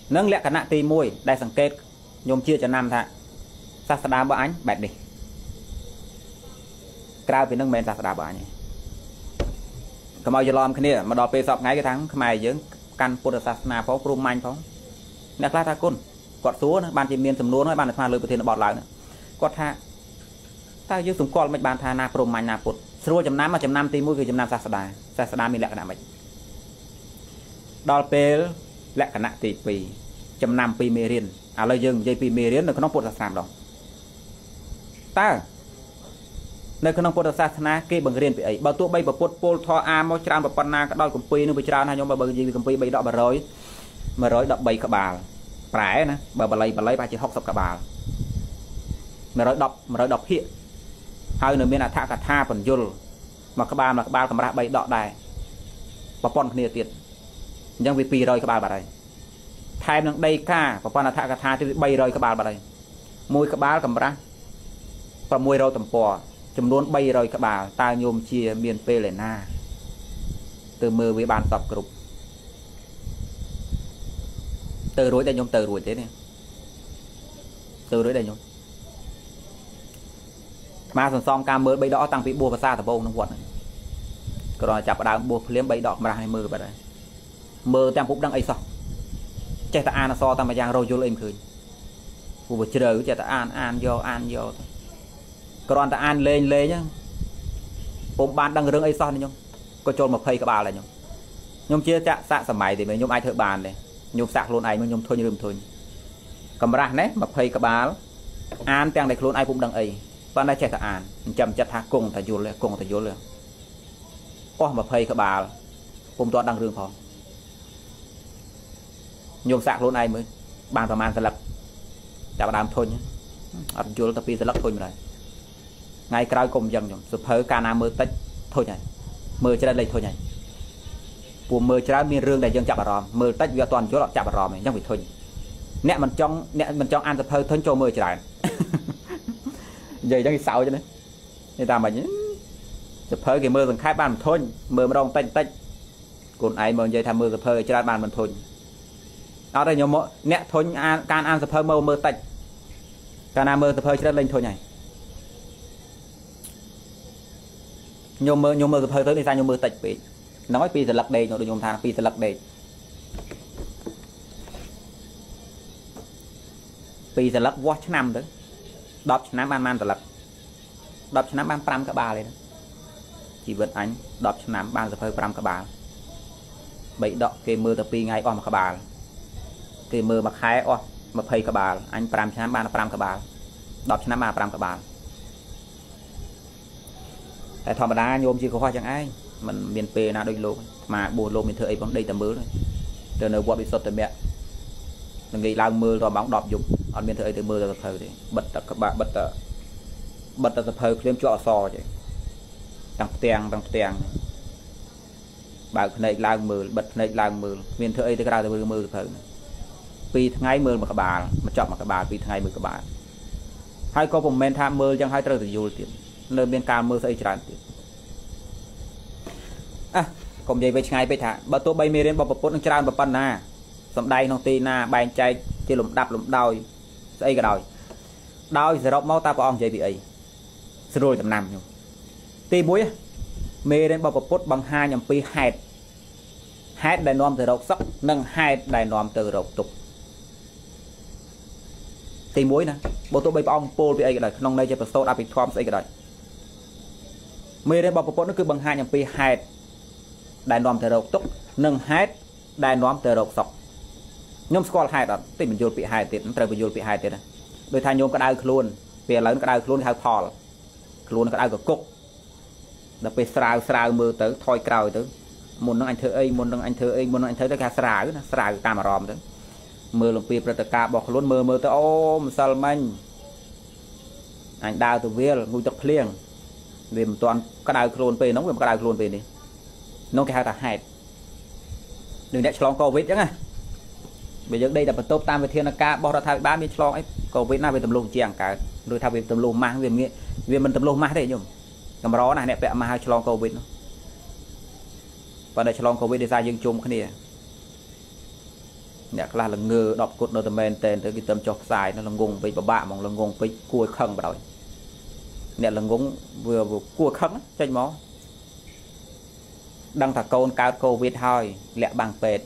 nâng lẹ cả nạ tì môi đại sản kết nhóm chia cho nam thạ xa xa đá bỡ ánh bẹt đi cao thì nâng mềm xa xa đá bỡ ánh cầm ao giờ lòm cái này mà đòi pê sọc ngay cái tháng mày dưỡng căn bột xa xa phóng cùm manh phóng nè khá thà côn quạt số nó ban chìm miên sầm luôn nó ban được pha lưới bờ thuyền nó bọt lại nữa quạt thà ta dưới súng con mình ban thà na cùm manh na bột sôi chấm nám mà chấm nám tì môi kêu chấm nám xa xa đá xa xa đá mình lẹ cả nạ mày đòi pê lẹ cả nạ tì pì chấm nám pì mê riên à lời dừng dây pì mê riên nó có nóc bột xa xa đó ta nơi con ông Phật sát na kê bằng riêng vậy bảo tôi bây bảo Phật Paul Thọ A Mao Trang bảo Panna các đôi cùng Pi nó bị Trang hai nhóm bảo bằng gì cùng Pi bây đó bảo rồi mà rồi đập bảy cả bà phải nè bảo bà lấy bà lấy bà chỉ học tập cả bà mà rồi đọc mà rồi đọc hiện hai nửa bên là thả cả tha phần dồn mà các bà là các bà cầm ra bảy đọ đài bảo Paul kia tiền nhưng vì Pi rồi các bà bà đây thay bằng đây ca bảo Paul là thả cả tha thì bảy rồi các bà bà đây môi các bà cầm ra và môi rồi tầm pò chấm luôn bay rồi các bà ta nhôm chia miền P lên na từ mưa với bàn tập group từ đối đây nhôm từ đuổi thế này từ đối đây nhôm mà song song cam mới bay đỏ tăng vị bùa và xa thập bông nó quật cái đó chặt đá bùa liếm bay đỏ mà hai mưa vào đây mưa tam cũng đang ấy xong chạy ta an so tam mà giang rồi vô lên khơi bùa chơi chạy ta an an vô an vô còn ta ăn lên lên nhá, ông bạn đang rưng ấy son nhung, có trôn một cây các bà là nhung, nhung chia chạ xạ sầm mày thì mình nhung ai thợ bàn này, nhung xạ luôn ai mình nhung thôi như đừng thôi, cầm ra đấy mà cây các bà, ăn tang này luôn ai cũng đang ấy, toàn là trẻ thợ ăn, chậm chặt thà cùng thà dồn lên cùng thà dồn lên, có mà cây các bà, cùng toàn đang rưng phòng, nhung xạ luôn ai mới, bàn thợ man sẽ lập, chả bà làm thôi nhá, ăn dồn tập pin sẽ lắc thôi rồi. Ngày cày cùng dân nhung, sụp hở cana mưa tết thôi nhảy, mưa chơi đây thôi nhảy, mùa mưa chơi miền rương đại dân chạm bà ròm, mưa tết vừa toàn chỗ lọt chạm bà ròm này, nhung phải thôi, nè mình trong nè mình trong ăn sụp hở thân cho mưa chơi lại, vậy nhung xạo cho đấy, người ta mà nhỉ, sụp hở cái mưa dần khai bàn thôi, mưa mà rong tết tết, còn ai mà vậy tham mưa sụp hở chơi bàn mình thôi, ở đây nhung mỗi nè thôi ăn can ăn sụp hở mưa mưa tết, cana mưa sụp hở chơi lên thôi nhảy. Nhôm mơ nhôm mơ hơi tới đi ra nhôm mơ tịch bị nói pi sẽ lật đề nhôm được nhôm thang pi sẽ lật đề pi sẽ lật watch năm đấy đọc năm ban ban sẽ lật đọc năm ban pram cả ba lên chỉ vận ánh đọc năm ban sẽ hơi pram cả ba bảy đọc kê mơ tập pi ngay o mà cả ba kê mơ mặc hai o mà hơi cả ba anh pram năm ban pram cả ba đọc năm ban pram cả ba tại thọ mà đá nhôm chỉ có hoa chẳng ai mình miền P là đôi lô mà bù lô mình thấy bóng đây tầm mưa rồi từ nơi qua bị sốt từ mẹ mình nghĩ lao mưa rồi bóng đọp dụng còn miền thấy từ mưa rồi thời thì bật tập các bạn bật tập bật tập thời thêm trọ sò chứ tăng tiền tăng tiền bảo này lao mưa bật này lao mưa miền thấy từ cái từ mưa thời vì ngày mưa mà các bạn mà chọn mà các bạn vì ngày mưa các bạn hai có comment tham mưa chẳng hai trời thì vô tiền nơi bên cao mưa xây tràn à còn về về ngày về thả bà tôi bay mê đến bà bột nước tràn bà pan na sầm đay non tì na bàn chạy thì lủng đạp lủng đòi xây cả đòi đòi giờ đọc máu ta có ông vậy bị ấy rồi tầm nằm nhung tì muối mê đến bà bột bằng hai nhầm pi hạt hạt đài nom từ đọc sắp nâng hai đài nom từ đọc tục tì muối nè bà tôi bay ông pol bị ấy cái đòi non đây cho bà sốt áp bị thom xây cái đòi mê đến bọc bột nó cứ bằng hai nhầm pi hạt đại nóm thời đầu tốc nâng hạt đại nóm thời đầu sọc nhóm score hạt đó thì mình vô bị hạt thì nó trở về vô bị hạt thì này đôi thay nhóm cái đai luôn về lớn cái đai luôn thay thò luôn cái đai của cục là về sào sào mưa tới thoi cào tới muốn nâng anh thưa ấy muốn nâng anh thưa ấy muốn nâng anh thấy tới cả sào nữa sào cam mà ròm tới mưa lồng pi prata bọc luôn mưa mưa tới ôm salman anh đào từ viên ngồi tập liền vì một toàn cái đai luôn về nóng về cái đai luôn về đi nó cái hai ta hẹp đừng để slong covid chứ nghe bây giờ đây là một top tam về thiên ca bỏ ra thay ba mươi slong ấy covid na về tầm lùn chèn cả rồi thay về tầm lùn mang về nghĩa về mình tầm lùn mang đấy nhung cầm đó này nẹp bẹ mà hai slong covid nó và để cho long covid ra dương chung cái này nè là là ngừa đọc cột đầu tên tới cái tầm chọc dài nó là ngung với bà bạ mong là ngung với cua khăn vào đấy nè là ngung vừa vừa cua khăn trên máu đang thả con cao covid hai lẹ bằng pet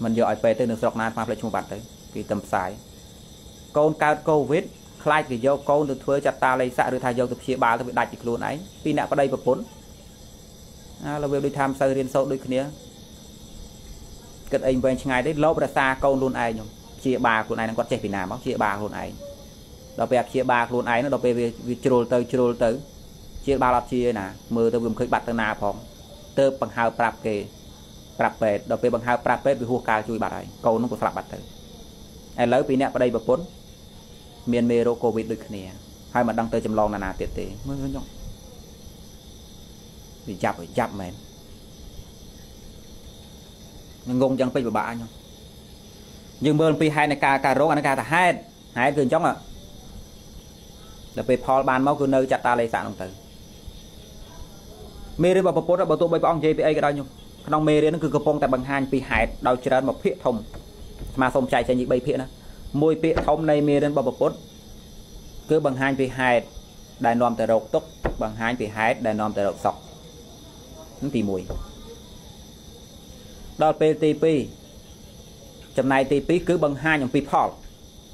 mình giỏi pet tới được sọc nan pháp lại chung bạn đấy cái tầm sải con cao covid khai thì do con được thuê chặt ta lấy xạ được thay dâu tập chia ba bị đặt luôn ấy khi nào có đây và vốn là việc đi tham sơ liên sâu đôi kia cất anh về ngày đấy lâu ra xa câu luôn ai nhung chia ba của này đang có trẻ Việt Nam chia ba luôn này đó về chia ba luôn ấy nó đọc về trôi tới trôi tới chia ba là chia nè mưa tôi vừa khởi bạt tôi nà phòng tơ bằng hai prap kề prap về đọc về bằng hai prap về hua cà chui bạt này câu nó có sập bạt tới anh lấy vì nè vào đây và vốn miền mê rô covid đôi kia hai mặt đang tới chầm lon là nà tiệt tế mới nhung vì chạp phải chạp mềm ngôn chẳng phải bà nhau nhưng mơn pi hai này cà cà rốt anh cà ta hai hai cường chống ạ là về Paul bàn máu cứ nơi chặt ta lấy sản đồng tử mê đi vào bố đã bảo tôi bây bóng giê pê a cái đó nhung không mê đến nó cứ cơ phong tại bằng hai pi hai đau chân một phía thông mà xong chạy chạy những bây phía nữa môi phía thông này mê đến bảo bố cứ bằng hai pi hai đài nòm tại rột tốc bằng hai pi hai đài nòm tại rột sọc nó thì mùi đó pê tê pê chấm này tê pê cứ bằng hai nhầm people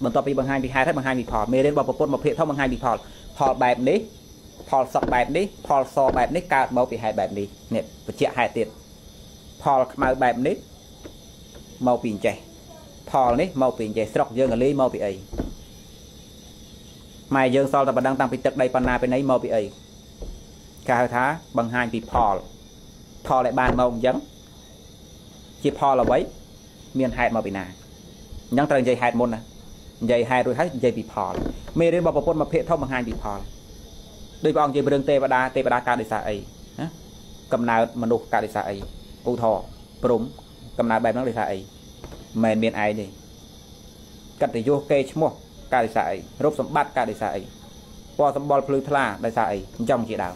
bằng to bằng hai hai bằng hai people mê đến bảo bột một hệ thống bằng hai people họ bẹp đi họ sập bẹp đi họ so bẹp đi cao bao vì hai bẹp đi nè và chia hai tiền họ màu bẹp đi màu pin chảy họ đấy màu pin chảy sọc dương ở lấy màu bị ấy mày dương sau là bạn đang tăng bị tật đây phần nào bên ấy màu bị ấy cả thá bằng hai people họ lại bàn màu giống chỉ pho là bấy miền hạt mà bị nà nhang trần dây hạt môn nè dây hạt rồi hết dây bị pho mê đến bảo bột mà hệ thông bằng hai bị pho đây bọn dây bơm tê và đa tê và đa ca để xài ấy cầm nào mà đục ca để xài ấy u thò bùm cầm nào bài nó để xài ấy mền miền ấy đi cắt để vô kê chmua ca để xài rốt sắm bát ca để xài po sắm bol plu thla để xài trong chỉ đạo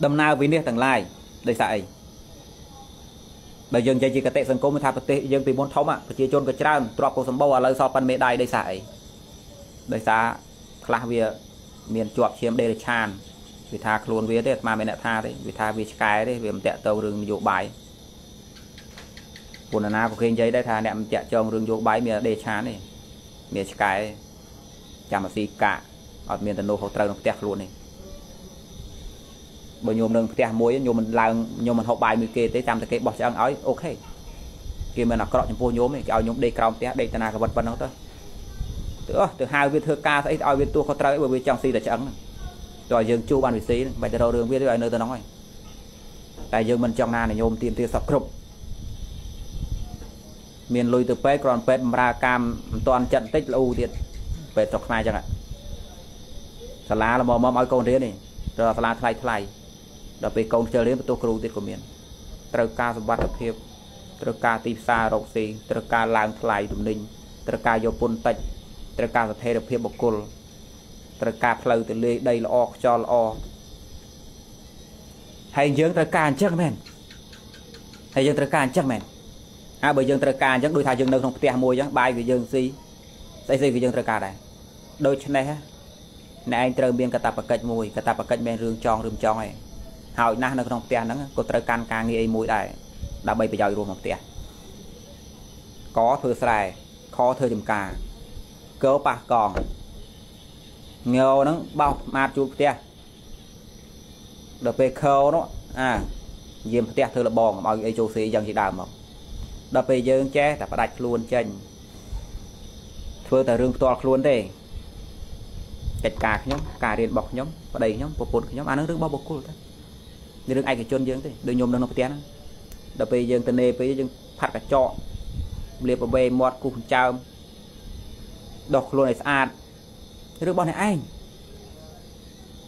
đầm nào vì nè thằng lai để xài bây giờ dây chỉ cái tệ sân cố mới thà bật tệ dân vì muốn thấu mà chỉ chôn cái trao drop cầu sầm bao là so pan mê đai đây xài đây xá là việc miền chuột chiếm đây là tràn vì thà luôn với đấy mà mình đã tha đấy vì tha vì cái đấy vì mình tẹt tàu rừng dụ bài buồn na của kênh dây đây thà nẹm tẹt trồng rừng dụ bài miền đây tràn này miền cái chả mà gì cả ở miền tây nô họ trâu nó tẹt luôn này bởi nhôm nâng tè muối nhôm mình làm nhôm mình học bài mười kê tới trăm tới kê bỏ sẽ ăn ấy ok kia mình là cọ những vô nhôm này cái nhôm đây còng tè đây ta là cái vật vật nó thôi từ từ hai viên thưa ca thấy ao viên tua có trai bởi vì trong si là trắng rồi dương chu ban vị sĩ vậy từ đầu đường biết rồi nơi tôi nói tại dương mình trong na này nhôm tìm tia sập cục miền lui từ pet còn pet ra cam toàn trận tích là u tiệt về tộc mai chẳng ạ sả lá là mò mò mỏi con thế này rồi sả lá thay thay đó về công chơi đến tôi kêu tiết của miền trừ ca số ba tập hiệp trừ ca tì xa rộng xì trừ ca lang thay tụm ninh trừ ca vô pôn tịnh trừ ca tập thể tập hiệp bọc cồn trừ ca phơi từ lê đây là o cho là o hay dương trừ ca chắc men hay dương trừ ca chắc men à bởi dương trừ ca chắc đôi thay dương đâu không tiệt môi chắc bài vì dương xì đây xì vì dương trừ ca này đôi chân này ha này anh trừ miền cả tập bạc cạch môi cả tập bạc cạch men rương tròn rương tròn này hào na nó không tiền nó có tới can can nghe mũi đại đã bay bây giờ luôn một tiền có thưa xài khó thưa chùm cà cỡ bạc còn nghèo nó bao mát chụp tiền đợt về khâu nó à dìm tiền thưa là bòn mọi người châu xí dân chỉ đào mà đợt về dân che đã đặt luôn chân thưa tại rương to luôn đây cạch cà nhóm cà điện bọc nhóm ở đây nhóm bộ bốn nhóm ăn nước bao bọc cô để được ai cái chôn dương thế, đôi nhôm đang nó té nó, đập về dương tên này với dương phạt cả trọ, liệp vào bề mọt cùng chào, đọc luôn này sạch, rước bọn này anh,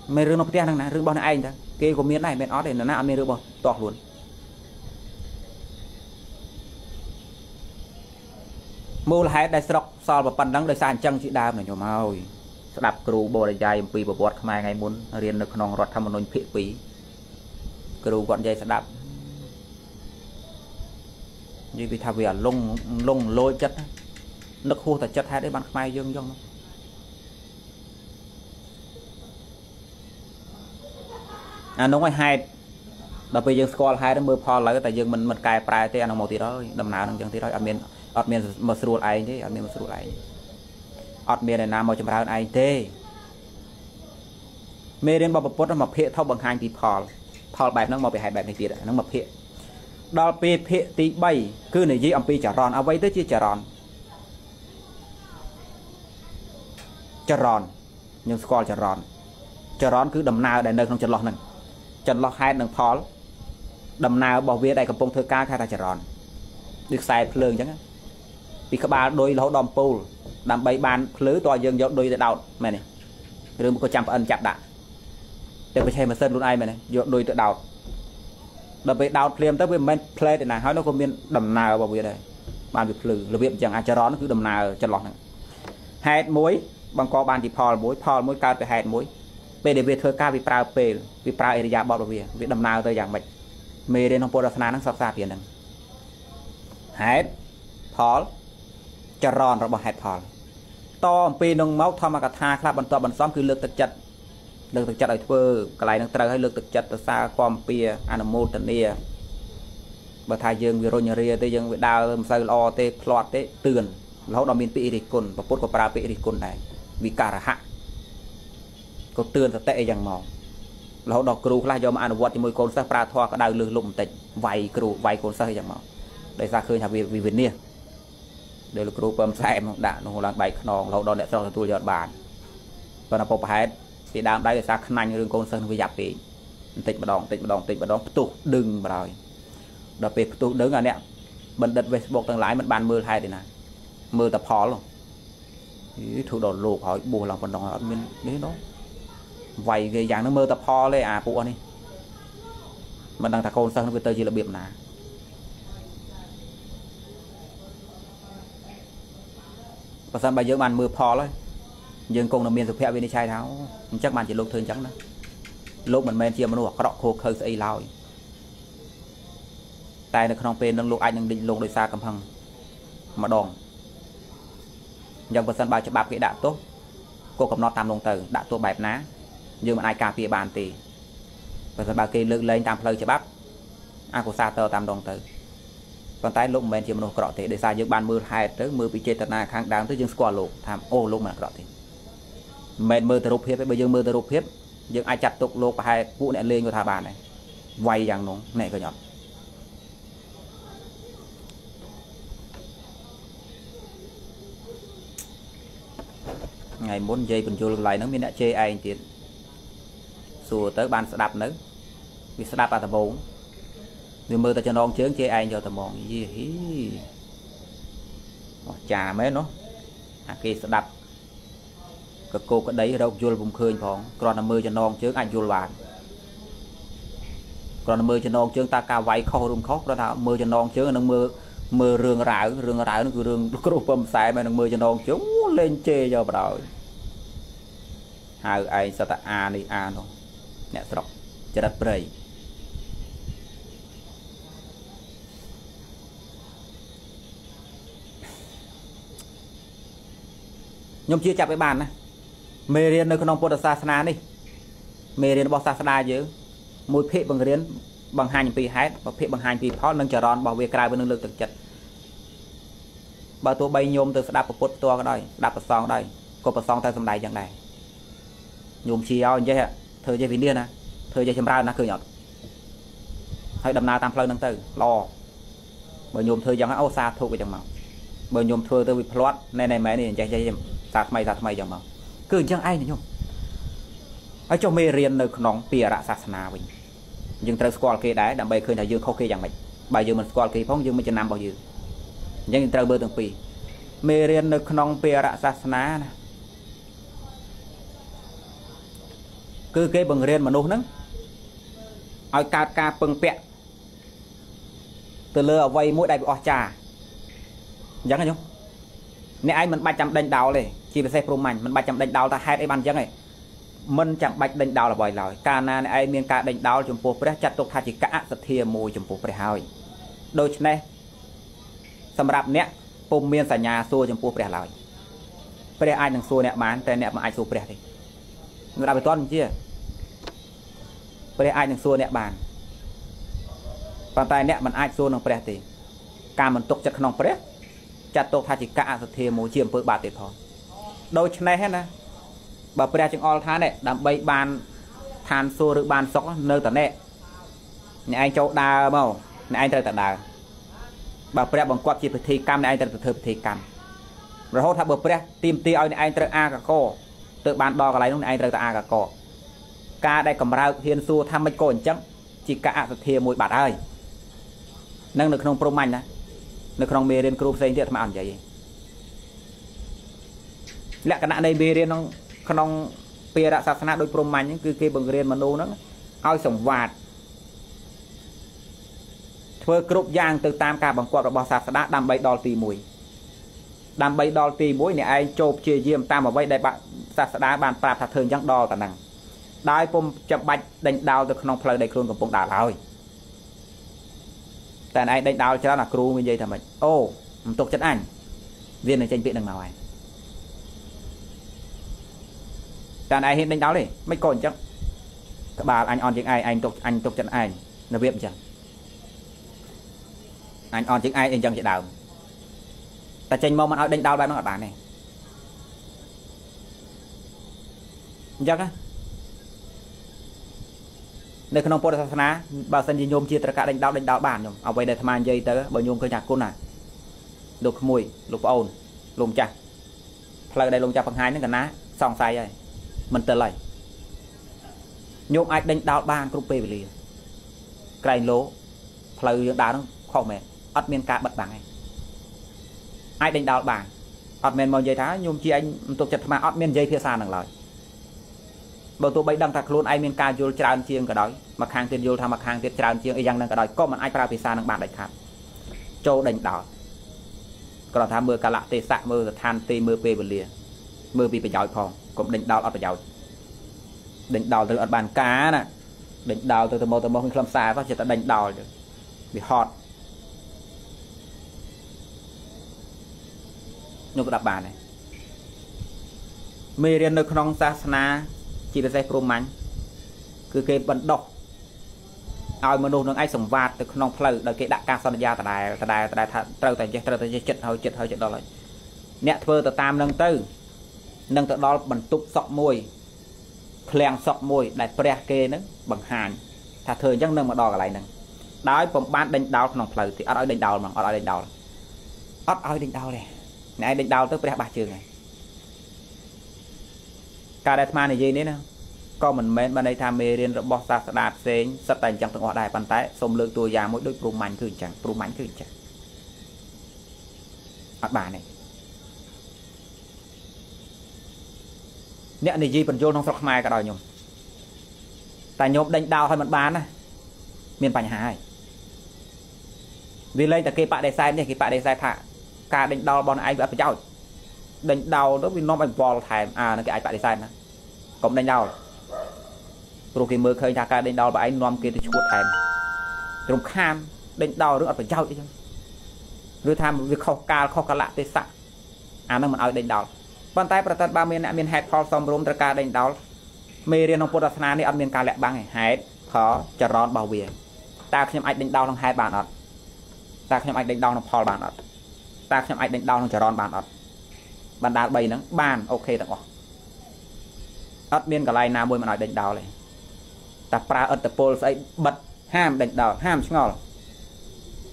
mày rước nó té thằng này, rước bọn này anh ta, kia của miếng này bên ót để nó nã mày rước bọn, tọt luôn, mua là hai đại sọc, soi và phần đắng đời sàn trăng chị đào này nhổ mau, đạp cừu bò đầy dài, bì bò bọt, mai ngày muốn riêng được non rót thăm một nồi phệ phí គ្រូគាត់និយាយស្ដាប់និយាយពីថាវាអាលងលងលោចិត្តនឹកហួសតែចិត្តហេតុអីបានខ្មែរយើងចឹងអានោះឯហេតុដល់ពេលយើងស្គាល់ហេតុមើលផលឡើយតែយើងមិនមិនកែប្រែទេអានោះមកទៀតហើយដំណើរនឹងចឹងទៀតហើយអត់មានអត់មានមកស្រួលឯងទេអត់មានមកស្រួលឯងអត់មានឯណាមកចម្រើនឯងទេមេរៀនបព្វពុទ្ធមកភាកថប់បង្ហាញពីផលផលបែបហ្នឹងមកពីហេតុបែបនេះទៀតហ្នឹងមកភាកដល់ពេលភាកទី3គឺនិយាយអំពីចរន្តអ្វីទៅជាចរន្តចរន្តយើងស្គាល់ចរន្តចរន្តគឺដំណើរដែលនៅក្នុងចន្លោះហ្នឹងចន្លោះហេតុនិងផលដំណើររបស់វាដែលកំពុងធ្វើការគេថាចរន្តដូចខ្សែភ្លើងអញ្ចឹងពីក្បាលដូចរហូតដល់អំពូលដើម្បីបានភ្លឺតើយើងយកដូចទៅដោតមែនទេឬក៏ចាំប្អិនចាប់ដាក់តែបច្ចេកម៉ាស៊ីនខ្លួនឯងមែនទេយកដូចទៅដោតដល់ពេលដោតភ្លាមទៅវាមិនមែនផ្លែទេណាហើយនោះក៏មានដំណើររបស់វាដែរបានវាភ្លឺរបៀបអញ្ចឹងអាចរន្តគឺដំណើរចន្លោះហ្នឹងហេតុមួយបង្កបានជាផលមួយផលមួយកើតពីហេតុមួយពេលដែលវាធ្វើការវាប្រើពេលវាប្រើអេរិយាបថរបស់វាវាដំណើរទៅយ៉ាងម៉េចមេរៀនក្នុងពុទ្ធសាសនាហ្នឹងសិក្សាពីហ្នឹងហេតុផលចរន្តរបស់ហេតុផលតអំពីនឹងមកធម្មកថាខ្លះបន្តបន្សំគឺលើកទឹកចិត្តលើកទឹកចិត្តឲ្យធ្វើកន្លែងនឹងត្រូវឲ្យលើកទឹកចិត្តទៅសារគាំពៀអនុមោទនាបើថាយើងវារញរាទេយើងវាដើរមិនសូវល្អទេផ្លាត់ទេទឿនរហូតដល់មានពាក្យរិះគន់ពុទ្ធក៏ប្រើពាក្យរិះគន់ដែរវិការហៈក៏ទឿនសតិអីយ៉ាងមករហូតដល់គ្រូខ្លះយកមកអនុវត្តជាមួយកូនសិស្សប្រើធម៌ក្តៅលើសលុបបន្តិចវាយគ្រូវាយកូនសិស្សអីយ៉ាងមកដោយសារឃើញថាវាវិនិច្ឆ័យដែលលោកគ្រូពំផ្សែមកដាក់នោះឡើងបែកខ្នងរហូតដល់អ្នកស្រុកទទួលយកបានប៉ុន្តែពុកប្រហែលពីដើមដៃដោយសារខ្នាញ់រឿងកូនសិស្សវាយ៉ាប់ពេកបន្តិចម្ដងបន្តិចម្ដងបន្តិចម្ដងផ្ទុះដឹងបណ្ដោយដល់ពេលផ្ទុះដឹងអាអ្នកបណ្ឌិត Facebook ទាំងឡាយមិនបានមើលហេតុទេណាមើលតែផលអីធូរដល់លោកហើយបួសឡើងបណ្ដងអត់មាននេះនោះវាយគេយ៉ាងហ្នឹងមើលតែផលទេអាពួកនេះមិនដឹងថាកូនសិស្សនោះវាទៅជារបៀបណាបើសិនបើយើងបានមើលផលហើយយើងគង់នៅមានសុភៈវិនិច្ឆ័យថាអញ្ចឹងបានជាលោកធ្វើអញ្ចឹងណាលោកមិនមែនជាមនុស្សអាក្រក់ខូខើស្អីឡើយតែនៅក្នុងពេលនឹងលោកអាចនឹងលិចលោកដោយសារកំហឹងម្ដងអញ្ចឹងបើសិនបើច្បាប់គេដាក់ទោសក៏កំណត់តាមនោះទៅដាក់ទោសបែបណាយើងមិនអាចការពារបានទេបើសិនបើគេលើកលែងតាមផ្លូវច្បាប់អកុសលទៅតាមនោះទៅប៉ុន្តែលោកមិនមែនជាមនុស្សអាក្រក់ទេដោយសារយើងបានមើលហេតុទៅមើលពីចេតនាខាងដើមទៅយើងស្គាល់លោកថាអូលោកមិនអាក្រក់ទេមិនមែនមើលទៅរូបភាពទេបើយើងមើលទៅរូបភាពយើងអាចចាត់ទុកលោកប្រហែលពួកអ្នកលេងក៏ថាបានដែរវាយយ៉ាងនោះអ្នកក៏ញ៉ាត់ថ្ងៃមុននិយាយបញ្យល់កន្លែងហ្នឹងមានអ្នកជេរឯងទៀតសួរទៅបានស្ដាប់នៅវាស្ដាប់អាដំបងវាមើលតែចំណងជើងជេរឯងយកតែមកយីហីអស់ចាមែននោះអាគេស្ដាប់កកោក្ដីរោគយល់ពុំឃើញផងគ្រាន់តែមើលចំណងជើងអាចយល់បានគ្រាន់តែមើលចំណងជើងតើការវាយខុសឬមិនខុសព្រោះថាមើលចំណងជើងនឹងមើលមើលរឿងរ៉ាវរឿងរ៉ាវនោះគឺរឿងគ្រោះពំផ្សែមែននឹងមើលចំណងជើងលេងជេរយកបដ ôi ហៅឯងសតអានេះអានោះអ្នកស្រុកចរិតព្រៃខ្ញុំជឿចាប់ឲ្យបានណាមេរៀននៅក្នុងពុទ្ធសាសនានេះមេរៀនរបស់សាសនាយើងមួយភាគបង្រៀនបង្ហាញអំពីហេតុមួយភាគបង្ហាញពីផលនិងចរន្តរបស់វាក្រៅវានឹងលើកទឹកចិត្តបើទោះបីញោមទៅស្ដាប់ពុទ្ធផ្ទាល់ក៏ដោយស្ដាប់ប្រសងដែរក៏ប្រសងតែសំដែងយ៉ាងដែរញោមជាឲ្យអញ្ចេះធ្វើចេះវិន័យណាធ្វើចេះចម្រើនណាឃើញអត់ហើយដំណើរតាមផ្លូវហ្នឹងទៅល្អបើញោមធ្វើយ៉ាងហ្នឹងអូសាធុកអីចឹងមកបើញោមធ្វើទៅវាផ្លាត់ណែណែម៉ែនេះអញ្ចេះចេះសាថ្មីសាថ្មីយ៉ាងមកគឺអញ្ចឹងឯងញោមហើយចុះមេរៀននៅក្នុងពីអរសាសនាវិញយើងត្រូវស្គាល់គេដែរដើម្បីឃើញថាយើងខុសគេយ៉ាងម៉េចបើយើងមិនស្គាល់គេផងយើងមិនចំណាំរបស់យើងអញ្ចឹងត្រូវមើលទាំងពីរមេរៀននៅក្នុងពីអរសាសនាណាគឺគេបង្រៀនមនុស្សហ្នឹងឲ្យកើតការពឹងពាក់ទៅលើអ្វីមួយដែលវាអស្ចារ្យអញ្ចឹងខ្ញុំអ្នកឯងមិនបាច់ចាំដេញដោលទេជាពិសេសព្រហ្មញ្ញមិនបាច់ចាំដេញដោលថាហេតុអីបានអញ្ចឹងទេ mình chẳng bạch đánh đau là bòi lòi ca na này ai miền ca đánh đau chấm phổ phải chặt tục thay chỉ cả sát thiềm môi chấm phổ phải hỏi đôi chân này sầm rạp nè bùm miền sài nhà xua chấm phổ phải lòi phải ai đang xua nè bán tên nè mà ai xua phải thì người ta bị toan chưa phải ai đang xua nè bán bàn tay nè mình ai xua nó phải thì ca mình tục chặt không phải chặt tục thay chỉ cả sát thiềm môi chiêm phơi bạt thì thôi đôi chân này hết nè bà bây giờ all tháng này đảm bay bàn than xô được bàn sóc nơi tận này nhà anh châu đa màu nhà anh thời tận đà bà bây giờ bằng quạt chỉ phải thi cam này anh thời thì cam rồi hốt tháp bờ bây giờ tìm tiêu này anh thời a cả cô tự bàn đo cái này lúc này anh thời a cả cô ca đây cầm ra thiên xô tham mấy cồn chấm chỉ cả thì mùi bạt ơi năng lực không pro mạnh nè lực không mê đến group xây thiệt mà ăn vậy lẽ cái nạn này mê đến nó không bia đã sạch nát đôi prom mạnh những cứ kê bằng riêng mà nô nó ao sòng vạt thưa cướp giang từ tam cả bằng quạt và bò sạch đã đam bay đo tì mùi đam bay đo tì mũi này ai chộp chia diêm tam mà bay đại bạn sạch đã bàn tạp thật thường chẳng đo cả năng đại pom chậm bạch đánh đào được không phải đại cường của pom đảo rồiแต่ này đánh đào cho là cừu mình dây thằng mình ô tục chất ảnh viên này tranh biện đằng nào anh đàn ai hiện đánh đáo này mấy còn chắc các bà anh on tiếng ai anh tục anh tục chân ai nó viêm chẳng anh on tiếng ai anh chẳng sẽ đào ta tranh mong ăn đánh đáo bạn nó ở bàn này chắc á đây không có được ná bà sân gì nhôm chia tất cả đánh đáo đánh đáo bản nhôm ở đây tham ăn dây tới bởi nhôm cơ nhạc cô này đục mùi lục ồn lùng chặt là đây lùng chặt phần hai nữa cả ná xong sai rồi mình tới lại nhôm ai đánh đào ban group về liền cày lố phơi đá nó khó mệt admin cả bật bảng này ai đánh đào bảng admin màu dây thá nhôm chi anh tục chặt mà admin dây phía xa nặng lời bọn tôi bay đăng thạc luôn ai miền ca vô tràn chiêng cả đói mặt hàng tiền vô tham mặt hàng tiền tràn chiêng y rằng đang cả đói có mà ai ra phía xa nặng bạn đại khát châu đánh đào còn tham mưa cả lạ tê sạ mưa than tê mưa về liền mưa vì phải giỏi phòng cũng định đào ở phải giỏi định đào từ ở bàn cá nè định đào từ từ một từ một không làm sai và chỉ ta định đào được bị hot nhưng đặt bàn này mê riêng nơi con sasana chỉ là dây proman cứ kê bận đọc ai mà nôn ai sống vạt từ con pleu đời kê đã ca son da tại tại tại tại trâu tại chết trâu tại chết hơi chết hơi chết đó rồi nẹt vơ từ tam nâng tư nâng từ đó bẩn tục sọc môi, phèn sọc môi đại pre kê nữa bằng hàn, thà thời giang nâng mà đo cái này nâng, đói bầm ban đánh đào nòng phơi thì ở đói đánh đào mà ở đói đánh đào, ở đói đánh đào này, này đánh đào tới pre ba trường này, cả đại tham này gì đấy nè, con mình mấy bên đây tham mê liên rồi bóc ra đạp xé, sắp thành chẳng từng họ đại bàn tay, xông lưng tôi già mỗi đôi bùm mạnh cứ chẳng, bùm mạnh cứ chẳng, ở bà này. Nè này gì còn vô trong sọc mai cả đòi nhôm, tại nhôm đánh đào hay mặt bán này, miền Bắc nhà ai, vì lấy từ kia bạn để sai này kia bạn để sai thả, cả đánh đào bọn anh đã phải giàu, đánh đào đó vì nó bị vò thải à nó cái anh bạn để sai nữa, cũng đánh đào, rồi khi mưa khơi nhà cả đánh đào bạn anh nom kia thì chuột thải, rồi kham đánh đào nữa phải giàu đi chứ, rồi tham việc khâu ca khâu cả lạ tê sạ, à nó mà ai đánh đào. Bàn tayประทัดบางเมียนเมียนแฮตพอลซอมรวมตระการเด่นดาวเมเรียนของพุทธศาสนาในอันเมียนการแหลกบางแฮตขอจะร้อนเบาเวียตาขยำไอเด่นดาวทางแฮตบานอัดตาขยำไอเด่นดาวทางพอลบานอัดตาขยำไอเด่นดาวทางจะร้อนบานอัดบรรดาใบนั้นบานโอเคต่างออกอัดเมียนกับลายนาบุยมันไอเด่นดาวเลยแต่ปลาอัดแต่โพลไอบัดห้ามเด่นดาวห้ามชงอ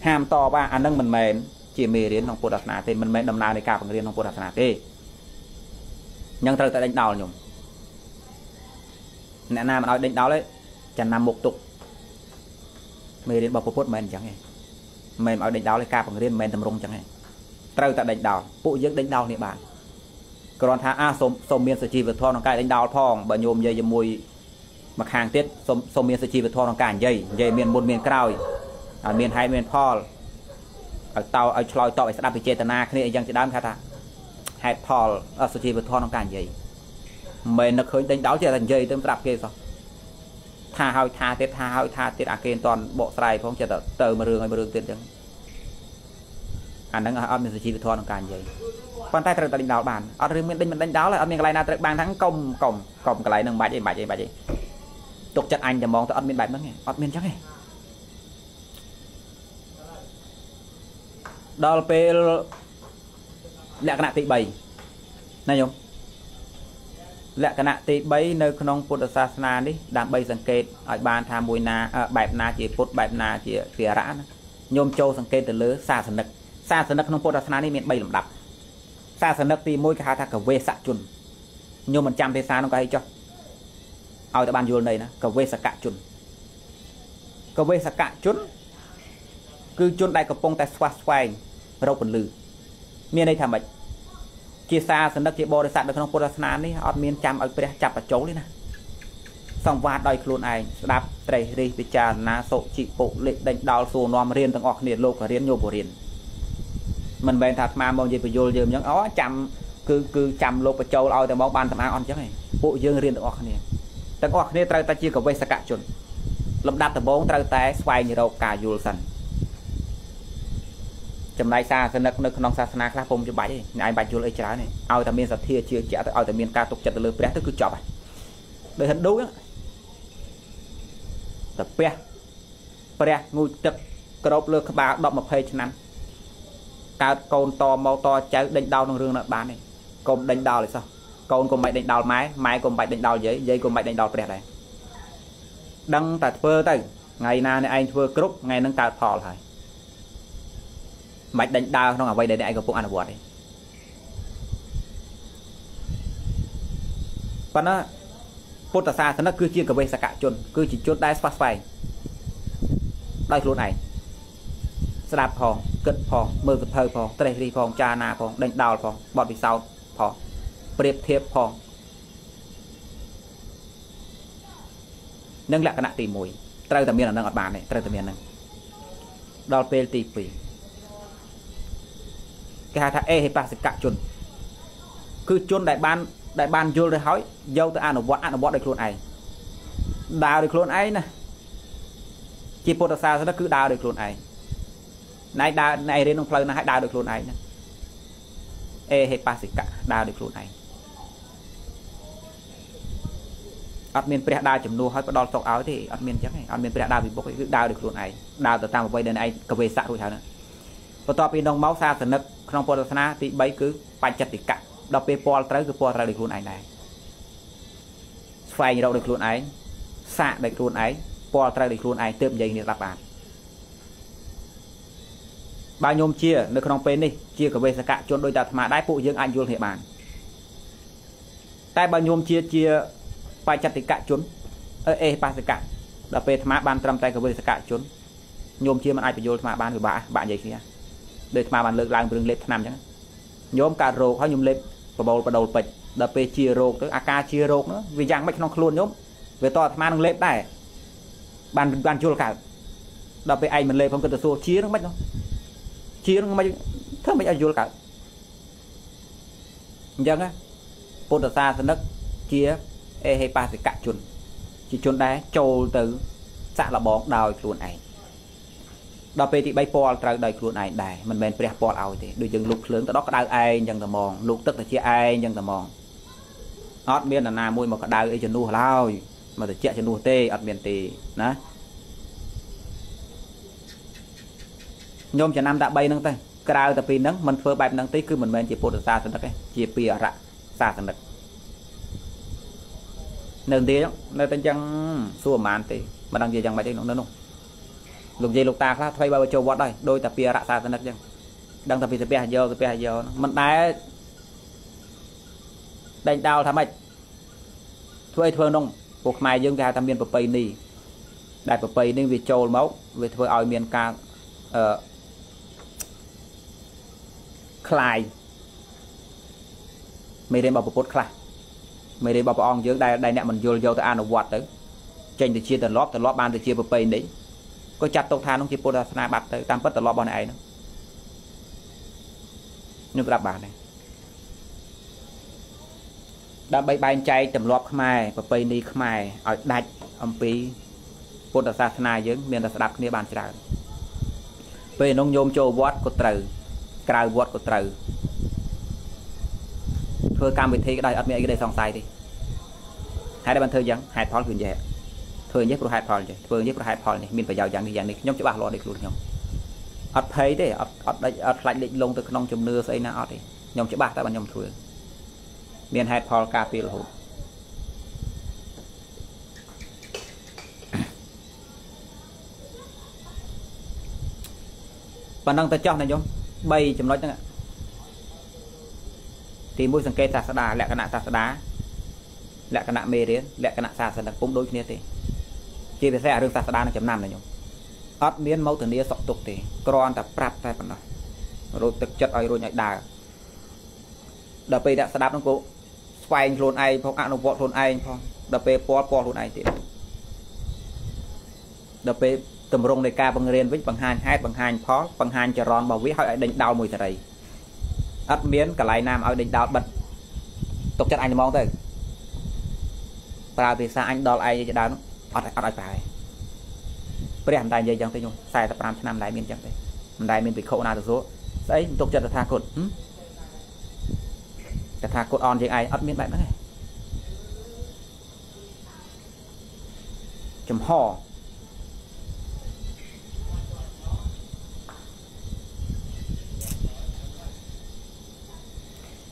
ห้ามต่อว่าอันนั้นมันเมนจีเมเรียนของพุทธศาสนาเต็มมันเมนดำนาในการเรียนของพุทธศาสนาเต็มnhân thời tại đánh đào nhung nè nam nói đánh đào đấy chẳng nằm một tục mê đến bọc phốt mềm chẳng nghe mềm ở đánh đào lấy ca bằng riêng mềm tầm rung chẳng nghe trời tại đánh đào phụ dưỡng đánh đào địa bàn còn thà a sôm sôm miên sơ chi vượt thon cái đánh đào thòng bởi nhôm dây dầm mùi mặt hàng tiết sôm sôm miên sơ chi vượt thon càng dây dây miền một miền cao ở miền hai miền pol ở tàu ở lòi tàu ở đạp bị chết na cái này chẳng chỉ đam khai thác hai Paul ở sự chi vật thon trong cảnh gì mình nó khởi đánh đáo chạy thành dây tên rạp kia sao tha hỏi tha tiết tha hỏi tha tiết à kênh toàn bộ sài phong chạy tờ mà rừng hay mà rừng tiết chẳng anh đang ở âm mình sẽ chi thua nó càng vậy quan tay thật là đánh đáo bàn ở rừng mình đánh đáo là âm mình lại là bàn thắng công cổng cổng cái lại nâng bài gì bài gì bài gì tục chặt anh để mong tới âm mình bài mất nghe âm mình chắc nghe đó là cái tị bày này không lẽ cái nạ tị bấy nơi con Phật sa na đi đam bấy sang kê ở bàn tham mùi na bẹp na chỉ Phật bẹp na chỉ phía rã nhôm châu sang kê từ lứa xa sân đất xa sân đất con Phật sa na đi miền bấy lầm đập xa sân đất thì môi cái thà cả về sạ chun nhôm mình chăm thế xa nó có hay cho ở tại bàn vườn này nè cả về sạ cả chun cả về sạ cả chun cứ chun đại cả pông tại xoa xoay râu còn lử miền đây thà mệt chia xa sân đất chia bò để sạt được không có đa đi ở miền chạm ở đây chặt ở chỗ đi nè xong và đòi luôn ai đạp đầy đi bị trà ná sộ chị bộ lệ đánh đào xù nòm riêng từng ngọc nhiệt lô cả riêng nhô của riêng mình về thật mà mong gì phải vô dùm những ó chạm cứ cứ chạm lô và châu oi từ bóng bàn tầm ăn on chứ này bộ dương riêng từng ngọc này từng ngọc này trai ta chia cả vây sạc chuẩn lâm đạp từ bóng trai ta xoay như đâu cả dù sần chấm lại xa sân đất nước non xa xa khác phong cho bảy này bảy chua lấy trái này ao tầm miền sạt thia chia chẻ tới ao tầm miền ca tục chặt lừa pé tức cứ chọp này đời hình đúng á tập pé pé ngồi chặt cột lừa các bà đọc một page năm cá con to mau to cháu đánh đau trong rừng là bán này con đánh đau là sao con con mày đánh đau máy máy con mày đánh đau giấy giấy con mày đánh đau pé này đăng tạt phơ tay ngày nào này anh phơ cướp ngày nâng tạt phò lại mạch đánh đau không à quay để đại của phụ ăn bột đi còn nó phốt xa nó cứ chia cả về xa cả chôn cứ chỉ chốt đai phát phai đây luôn này sạp phòng cất phòng mơ vật hơi phòng tây đi phòng cha na phòng đánh đau phòng bọn bị sau phòng đẹp thiệp phòng nâng lại cái nạ tìm mùi trai tầm miền là nâng ở bàn này trai tầm miền này đo pê tì phì cái thằng e thì ba sẽ cạn chun cứ chun đại ban đại ban vô rồi hỏi dâu tới ăn ở bọn ăn ở bọn được luôn này đào được luôn ấy nè chỉ pota sa nó cứ đào được luôn này này đào này đến ông phơi nó hãy đào được luôn này nè e thì ba sẽ cạn đào được luôn này admin pre đào chấm nô hỏi có đòn sọc áo thì admin chắc này admin pre đào bị bốc cứ đào được luôn này đào từ tam một vây đến này cà phê sạ thôi thảo nữa và tao bị đông máu xa sân đất không có đa thì bấy cứ phải chặt thì cạn đọc về pol tới cứ pol ra được luôn này này phải đâu được luôn ấy xạ được luôn ấy pol ra được luôn này tôm dây này là bạn bao nhôm chia được không bên đi chia cả về cạn chôn đôi ta mà đái phụ dương anh dương hệ bàn tay bao nhôm chia chia phải chặt thì cạn chốn e ba cạn đọc về thảm ban trăm tay cả về cạn chốn nhôm chia mà ai phải vô thảm ban người bạn bạn gì kia để mà bạn lược lại đường lép nằm chẳng nhóm cà rô có nhôm lép và bầu và đầu bịch đập về chia rô tới ak chia rô nữa vì giang bách nó luôn nhóm về to tham ăn lép này bàn bàn chua cả đập về ai mình lép không cần số chia nó mất nó chia nó mất thưa mấy ai chua cả chẳng á potasa sân đất chia e hay ba thì cạn chuồn chỉ chuồn đá trâu từ xạ là bóng đào chuồn này đọc về thì bay pol trao đời luôn này đài mình bên pre pol ao thì đôi chân lục lớn từ đó có đau ai nhân tầm mòn lục tức là chia ai nhân tầm mòn ót miên là na môi mà có đau ấy chân nu lao mà từ chia chân nu tê ót miên tì nè nhôm chân nam đã bay nâng tay trao từ pin nâng mình phơi bay nâng tí cứ mình bên chỉ pol xa thành đất ấy chỉ pìa rạ xa thành đất nâng tí đó nơi tên chân xua màn thì mà đang gì chẳng bay đi nó nó lục gì lục ta khác thay bao châu bót đây đôi tập bia rạ xa đất chẳng đang tập bia tập bia hạt dâu tập bia hạt dâu mình đá đánh đào tham mạch thuê thuê nông buộc mai dương gà tham miền bờ tây nì đại bờ tây nên vì châu máu về thuê ở miền ca Clyde mấy đêm bảo bột Clyde mấy đêm bảo ông dương đại đại nè mình vô vô tới ăn ở quạt tới tranh từ chia từ lót từ lót ban từ chia bờ tây đấy có chặt tộc than không chỉ Podasana bạt tới tam bất tử lo bọn này nữa nhưng gặp bạn này đã bay bay chạy tầm lọp khmai và bay đi khmai ở đại âm pi bột đặc sản này giống miền đặc sản địa bàn chợ về nông nhôm châu bót của từ cài bót của từ thôi cam vị thế cái đây ở miền cái đây sòng sai đi hai đại bàn thời gian hai phòn quyền dễ thôi nhất của hai phòn rồi thôi nhất của hai phòn này miền phải giàu dạng này dạng này nhóm chữ bạc lo được luôn nhom ở thấy đấy ở ở đây ở lại định lông từ nông chấm nưa xây na ở đi nhóm chữ bạc tại bàn nhóm thường miền hai phòn cà phê là hủ và năng ta cho này nhung bay chấm nói chẳng ạ thì mũi sừng cây ta sẽ đá lẹ cái nạn ta sẽ đá lẹ cái nạn mê đấy lẹ cái nạn ta sẽ là cũng đối như thế chỉ để xe đường ta sẽ đá nó chấm năm này nhung ớt miếng máu từ nia sọc tục thì con ta prap tay phần nào rồi thực chất ai rồi nhảy đà đập bay đã sẽ đáp nó cố quay luôn ai phong ăn nó vọt luôn ai phong đập bay po po luôn ai thì đập bay tầm rung này ca bằng riêng với bằng hai hai bằng hai phó bằng hai chờ ròn bảo với họ đánh đau mùi thật đấy ắt miến cả lại nam ở đánh đau bật tục chất anh mong tới và vì sao anh đo ai cho đau nó ắt ắt phải bây giờ đại dây chẳng thấy nhung sai tập làm năm đại miền chẳng thấy đại miền bị khổ nào được số đấy tục chất là tha cột là tha cột on với ai ắt miến bạn đấy chấm ho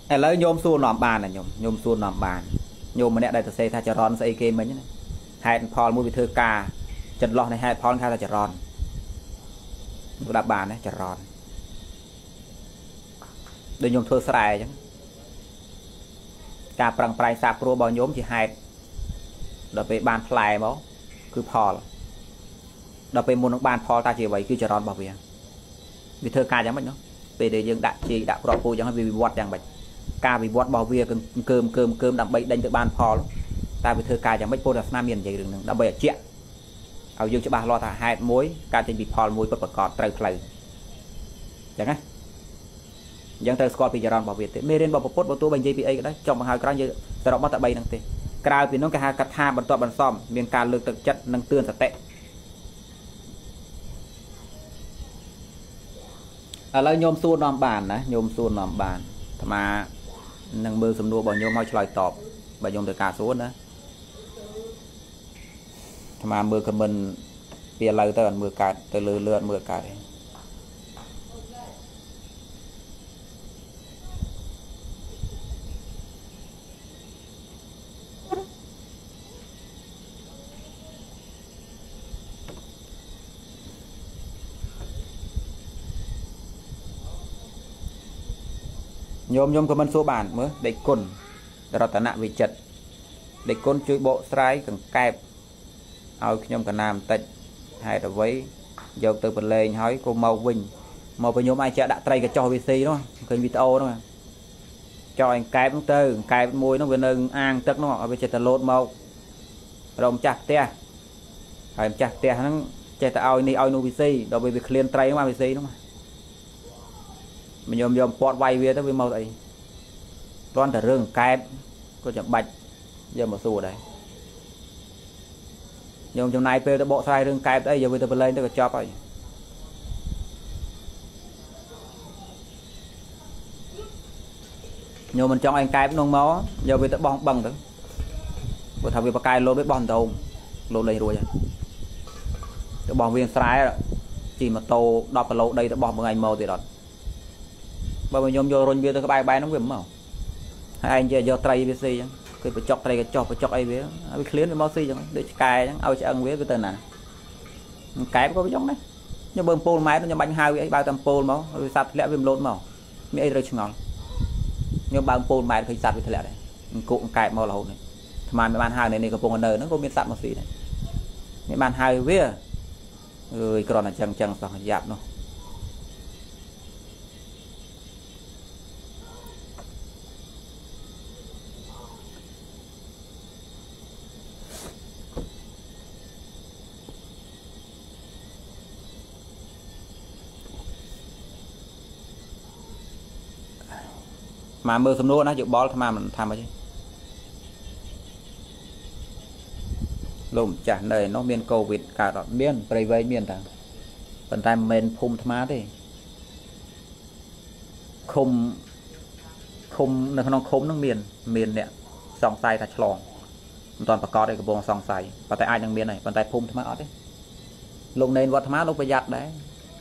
lấy nhôm xuôn nòm bàn là nhôm nhôm xuôn nòm bàn nhôm mà nè đây xe tha chở ron xe kia mình hai phòn mua bị thưa cà chật lọt này hai phòn khai là chở ron đạp bàn đấy chở ron để nhôm thưa xài chứ cà bằng prai sạp pro bao nhôm chỉ hai đập về bàn phlai máu cứ phòn đập về môn bàn phòn ta chỉ vậy cứ chở ron bảo vệ bị thưa cà chẳng bệnh nữa về để dương đại chỉ đạo đọc cô chẳng vì bị bọt chẳng bệnh ca vì bọn bảo vệ cơm cơm cơm đậm bậy đánh tự ban phò ta vì thơ ca chẳng mấy cô đặt nam miền vậy đừng đậm bậy chuyện ao dương cho bà lo thả hai mối ca trên bị phò mối bật bật cọt trời trời chẳng á chẳng trời scott bây giờ bảo vệ thế mê lên bảo phốt bảo tôi bệnh gì đấy trong bằng hai cái như ta đọc bắt tại bậy năng thế ca vì nó cả hai cắt hai bàn to bàn xòm miền ca lực thực chất năng tương thật tệ ở lại nhôm xuôn nằm bàn này nhôm xuôn nằm bàn mà năng mưa sầm nua bao nhiêu mau chọi tọp bao nhiêu từ cả số nữa mà mưa cầm mình bia lơ tới mưa cạt tới lừa lượn mưa cạt nhôm nhôm của mình số bản mới để cồn rồi tận nạn vì chật để cồn chui bộ trái cần kẹp ao nhôm cả nam tịnh hay là với dầu từ phần lên hói cô màu bình màu với nhôm ai chợ đã tay cái cho vc đó kênh video đó mà cho anh kẹp nó từ kẹp môi nó vừa nâng ăn tức nó ở bên trên lột màu rồng chặt tia phải chặt tia nó chạy tao ao đi ao nu vc đó vì việc liên tay nó vc đó mà mình nhôm nhôm quạt vay về tới với màu đấy toàn là rừng kẹp có chậm bạch giờ một xu đấy nhôm trong này về tới bộ sai rừng kẹp đấy giờ về tới lên tới cho vậy nhôm mình trong anh kẹp nông máu giờ về tới bong bằng đấy bữa thằng về bạc cài lô với bòn đầu lô đầy rồi cái bòn viên trái rồi chỉ mà tô đọt vào lô đây tới bòn một ngày màu thì đọt bao nhiêu vô rồi bia tới cái bài bài nó viêm màu hai anh giờ do tray bê xê chứ cái phải chọc tray cái chọc phải chọc ai biết bị khiến với máu xi chẳng để cài chẳng ao sẽ ăn với cái tên này cái có cái giống đấy nhưng bơm pol máy nó nhầm bánh hai với bao tam pol máu rồi sạt lẹ viêm lốm màu mấy rồi chừng ngon nhưng bao pol máy thì sạt với lẹ đấy cụ cài màu là hồn này mà mấy bàn hai này này cái vùng nở nó có biến sạt một xí này mấy bàn hai với rồi còn là chằng chằng sọc dạp nó mà mưa sầm nua nó chịu bó tham mà tham mà chứ lùm chả này nó miên covid cả đọt miên bầy vây miên thằng phần tay mình phun thám đi không không nó không khốn nó miền miền nè sòng say thạch lòn toàn bà con đây cái bông sòng say và tay ai đang miền này còn tay phun thám đấy lùng nên vật thám lúc bây giặt đấy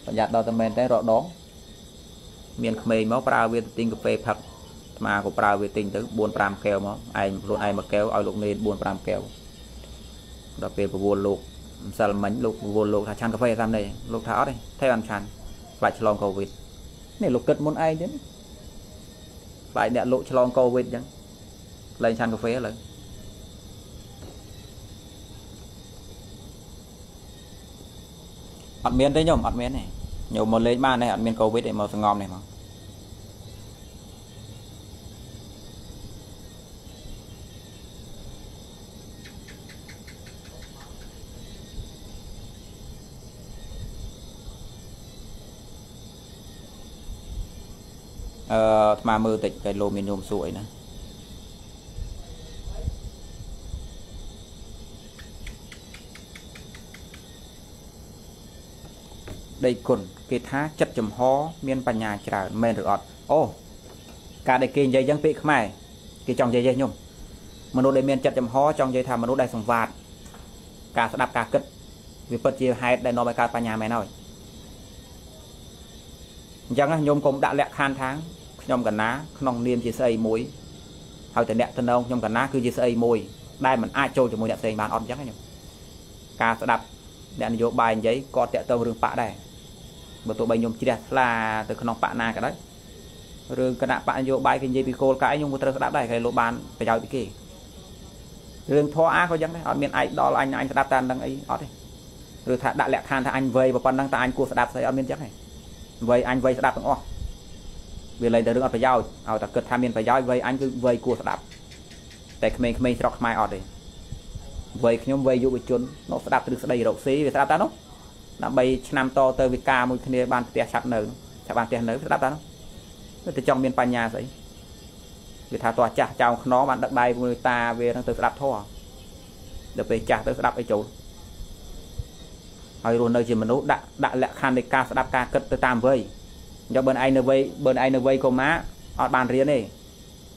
bây giặt đào tầm mình đấy rõ đó miền khmer máu prao viên tinh cà phê thật mà của prao viên tinh tới buôn pram kéo máu anh luôn ai mà kéo ao lùng nên buôn pram kéo đặc biệt của buôn lục sao là mảnh lục buôn lục thà chan cà phê làm này lục tháo đây thay ăn chan vạch lòn cầu vịt này lục cật muốn ai đến lại đẻ lộ cho long covid chẳng lên chan cà phê rồi ăn miên đấy nhom ăn miên này nhiều một lấy ba này ăn miên covid để màu xanh ngon này mà Ờ, mà mơ tịch cái lô miền nhôm sụi nữa đây còn cái thá chất chùm ho miền bà nhà trả men được ọt ô oh, cả đây kia dây giăng bị không mày cái trong dây dây nhung mà nó đây miền chất chùm ho trong dây thàm mà nó đây sòng vạt cả sẽ đạp cả cất vì phần chia hai đây nó bài cả bà nhà mày nói chẳng nhôm cũng đã lẹ khan tháng nhôm cả ná nòng niêm chia xây muối thao tiền đẹp thân ông nhôm cả ná cứ chia xây môi đây mình ai trôi cho môi đẹp xây bàn on chắc nhỉ cà sẽ đập đèn vô bài giấy có tẹo tàu đường bạ đây mà tụi bay nhôm chỉ đẹp là từ nòng bạ na cả đấy rồi cả đạp bạn vô bài cái gì bị khô cái nhôm của đạp đây cái lỗ bàn phải giàu bị kì đường thoa á có chẳng đấy ở miền ấy đó là anh anh sẽ đạp tan đang ấy đó đây rồi thà đã lẹ khan thà anh vây và con đang ta anh cua sẽ đạp xây ở miền chắc này vậy anh vây đạp không vì lấy từ đường phải giao ở ta cất tham miên phải giao vậy anh cứ vây cua đạp tại mình mình sẽ mai ở đây vậy nhóm vây dụ bị chốn nó sẽ đạp được đây đậu xí về đạp ta nó là bay năm to tới với ca một kia ban tia sạc nở sạc ban tia nở đạp ta nó từ trong miền Panya vậy vì thà tòa chả chào nó bạn đặt bài người ta về đang tự đạp thò được về chả tự đạp cái chỗ rồi nơi chỉ mình nấu đã đã lẹ khan để ca đạp ca cất tới tam vây do bên anh nơi vây bên anh nơi vây có má ở bàn riêng này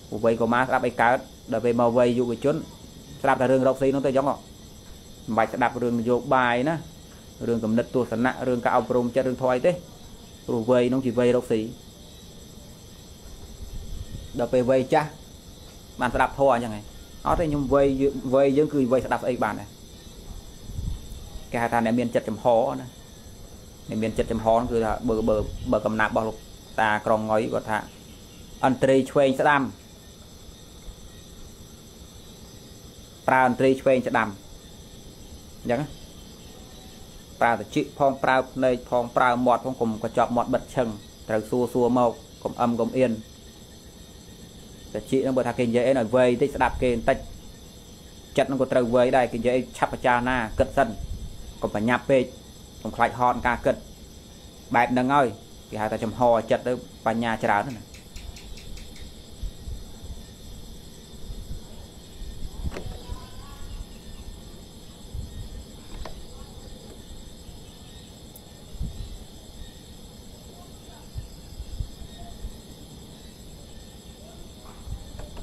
vây có má đạp ấy cá để về màu vây dụ cái chốn đạp là rừng rộng xí nó tới giống không bài đạp rừng dụ bài nữa rừng cầm đất tua sẵn nặng rừng cao bông cho rừng thoi thế rồi vây nó chỉ vây rộng xí đập về vây cha bạn đạp thò như này nó thấy nhưng vây vây giống cười vây đạp ấy bàn này cái hai ta này miền chật chấm hó này miền chật chấm hó cứ là bờ bờ bờ cầm nạp bao lục ta còn ngói của thà anh tri quen sẽ đam pra anh tri quen sẽ đam nhá pra từ chữ phong pra nơi phong pra mọt phong cùng có chọn mọt bật chừng từ xua xua màu cùng âm cùng yên từ chữ nó bờ thà kinh dễ nói vây tích sẽ đạp kênh tách chật nó có từ vây đây kinh dễ chắp cha na cất sân còn phải nháp về còn phải hòn cả cật bẹp đang ngồi thì hai ta chầm hò chật đấy và nhà chả đá nữa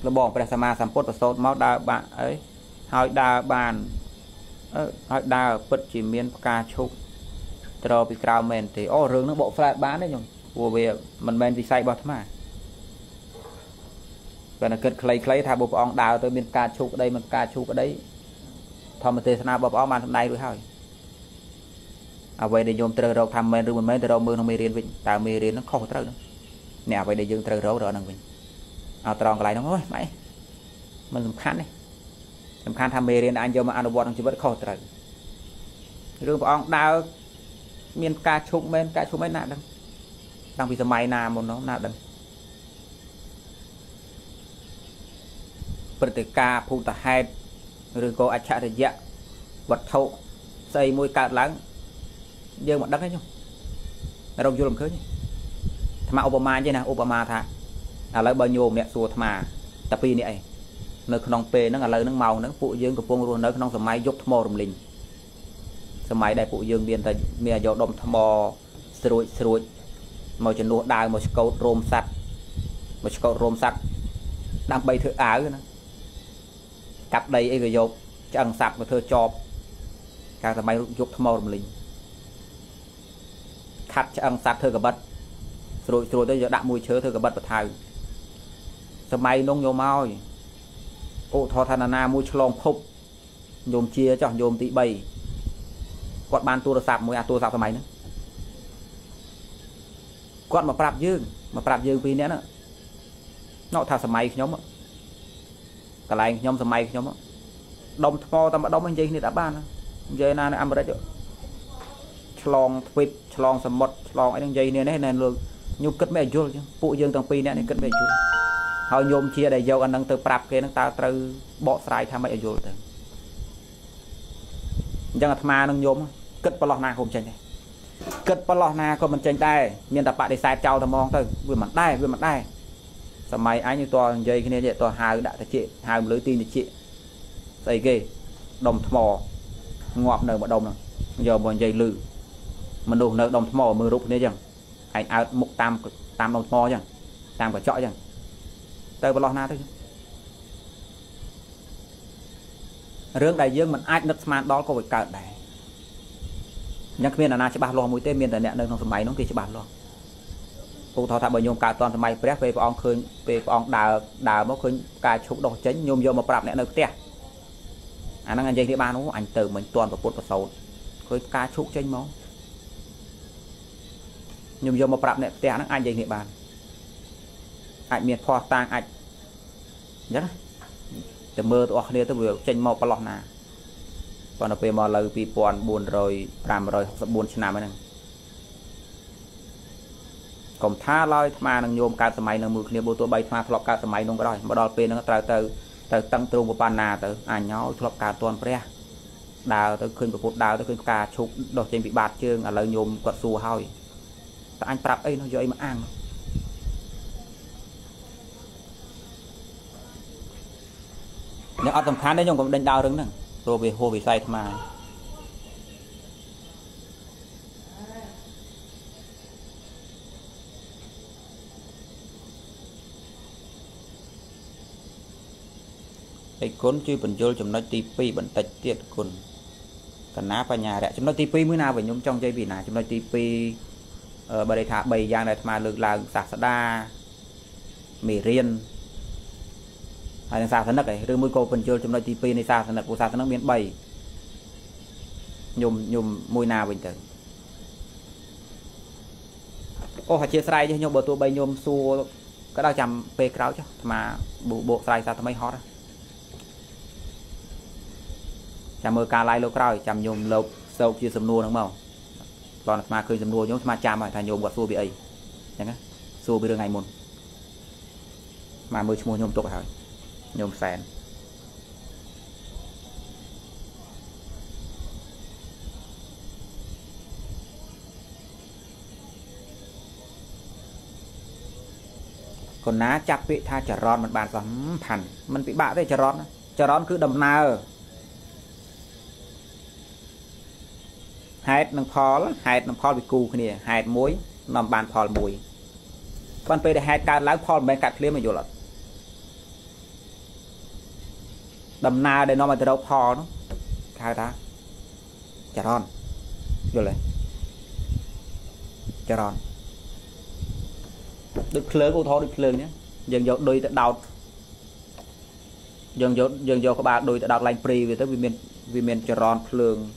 là bỏ phải xem mà sản xuất và sốt máu đa bạn ấy hỏi đa bàn hỏi đa vật chỉ miên ca chúc rồi bị cao mền thì ô rừng nó bộ phạt bán đấy nhung vừa về mình men thì say bọt mà và là cất lấy lấy thà bộ ông đào tới miên ca chúc ở đây mình ca chúc ở đấy thò một tê na bộ ông màn hôm nay rồi thôi à vậy để nhung từ rồi tham men rồi mình mới từ rồi mưa nó mới riêng vịnh tao mới riêng nó khó tới nữa nè vậy để dừng từ rồi rồi năng vịnh à tròn lại nó thôi mày mình làm khăn đi làm khăn tham mê riêng anh cho mà ăn đồ bọt chỉ vẫn khó tới rừng ông đào miền ca chung men ca chung mấy nạt đâu đang vì giờ máy nà một nó nạt đâu bật từ ca phụ ta hai rồi có ách chả được dạ vật thâu xây môi cạn láng dương mặt đất đấy nhung nó đông vô làm khứ nhỉ thằng Obama chứ nào Obama thà à lấy bao nhiêu nẹt xua thằng mà tập đi nẹt nơi con pê nó là lời nó màu nó phụ dương của phong luôn nơi con sầm máy dốc tham mò rầm lình sầm máy đại phụ dương biên tại mẹ dọ đom tham mò sôi sôi màu chân đua đai màu câu rôm sắt màu câu rôm sắt đang bay thưa áo nữa cặp đầy cái dọc chẳng sạc mà thưa chọp càng sầm máy dốc tham mò rầm lình khát chẳng sạc thưa cả bật sôi sôi tới giờ đạm mùi chớ thưa cả bật và thải sầm máy nông nhiều mau ô thọ thà na môi chlong khúc nhôm chia cho nhôm tị bầy quạt bàn tua sạp môi à tua sạp máy nữa quạt mà prap dương mà prap dương vì nữa nó thà sạp máy nhóm cả lại nhóm sạp máy nhóm đông thò tao đông anh chị thì đã ban giờ na ăn mà đấy chứ chlong phịch chlong sầm mật chlong anh chị này nên luôn nhôm cất mẹ chua phụ dương thằng pin này cất mẹ chua họ nhôm chia đầy dâu anh đang tự prap kia đang ta từ bỏ sai tham mấy dầu từ chẳng là tham đang nhôm cất palong na không chênh này cất palong na còn mình chênh đây miền tập bạn để sai trâu tham mong từ vừa mặt đây vừa mặt đây sao máy anh như toàn dây cái này vậy toàn hai đã chị hai lưới tin chị dây kì đồng mò ngọt nở mà đồng này giờ bọn dây lử mình đủ nở đồng mò mưa rụng đấy chẳng anh áo mục tam tam đồng mò chẳng tam cả chọi chẳng tới vào lò na thôi. Rương đại dương mình ai nứt màn đó có phải cạn đấy. Nhắc miền là na chỉ bàn lò mũi tên miền là nẹn nơi trong máy nó kia chỉ bàn lò. Cụ thọ tháp bởi nhôm cả toàn máy prep về phòng khơi về phòng đào đào mốc khơi cả chục độc chén nhôm vô mà prap nẹn nơi kia. Anh đang ăn dây thì ba nó ảnh từ mình toàn và cuốn và sầu khơi cả chục chén máu. Nhôm vô mà prap nẹn kia đang ăn dây thì bàn ai miệt phò tang ai nhớ từ mưa tụi họ tôi vừa tranh màu palong nà còn về màu là vì còn buồn rồi làm rồi buồn chừng nào mới nè còn tha loi mà năng nhôm cả máy năng mực kia bộ tôi bay tha lọc cả máy nông cái rồi mà đòi về nó từ từ từ tăng trùng của pan nà từ à nhó lọc cả toàn pre đào tôi khơi một đào tôi khơi cả chục đọt trên bị bạt chương là lời nhôm quạt xù hôi anh tập ấy nó dễ mà ăn nếu ở tầm khán đấy nhung cũng đánh đau đứng nè rồi về hồ về say mà cái cuốn chui bẩn vô chấm nói tivi bẩn tạch tiệt cuốn cả ná vào nhà đấy chấm nói tivi mới nào về nhung trong dây bị nào chấm nói tivi ở bờ đây thả bầy giang này mà lực là sạc đa mì riên hay là sao thân đất này, đưa mũi cô phần chơi trong nơi tê pê này sao thân đất của sao thân đất miền Bắc nhôm nhôm môi nào bình thường, ô phải chia sai chứ nhôm bờ tôi bay nhôm xua cái đao chầm pê cáo chứ mà bộ bộ sai sao thằng mấy hot, chầm mờ cà lai lô cào chầm nhôm lộc sâu chia sầm nua đúng không, còn mà khơi sầm nua nhôm mà chầm phải thành nhôm bờ xua bị ấy, chẳng á, xua bị được ngày môn, mà mới mua nhôm tốt rồi. Nhôm sàn còn ná chặt bị tha chả rón mình bàn sắm thằn mình bị bạ thế chả rón chả rón cứ đầm nào hạt nằm phò hạt nằm phò bị cù cái này hạt muối nằm bàn phò muối còn về để hạt cá lá phò mình cắt lấy mà vô lợt đầm na để nó mà từ đâu phò nó khai ta chả ron rồi này chả ron đứt lớn của thó đứt lớn nhé dần dần đôi tận đào dần dần dần dần các bạn đôi tận đào lành pri về tới vì miền vì miền chả ron phường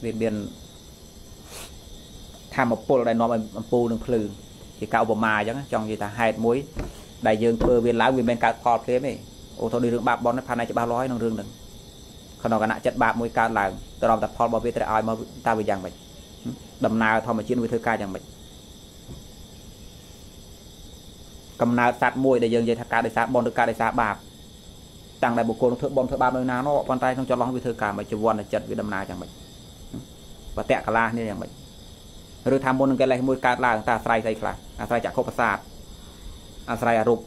vì miền tham một pol đây nó mà pol đừng phường thì cạo bờ mài chẳng trong gì ta hai muối đại dương bờ biển lá vì miền cạo phò thế này ô thôi đi rừng bạc bọn nó pha này cho bao lói nó rừng đừng còn nó cả nãy chất bạc mùi cao là tôi đọc tập phó bảo vệ tới ai mà ta bị giang vậy đầm nào thôi mà chiến với thơ ca giang vậy cầm nào sát mùi để dừng dây thác ca để sát bọn được ca để sát bạc tăng đại bộ cô nó thượng bọn thơ bạc nơi nào nó bọn tay không cho lóng với thơ ca mà cho bọn là chất với đầm nào chẳng vậy và tẹt cả la như chẳng vậy rồi tham môn cái này mùi cao là người ta sai sai là sai chả khóc sát sai rụp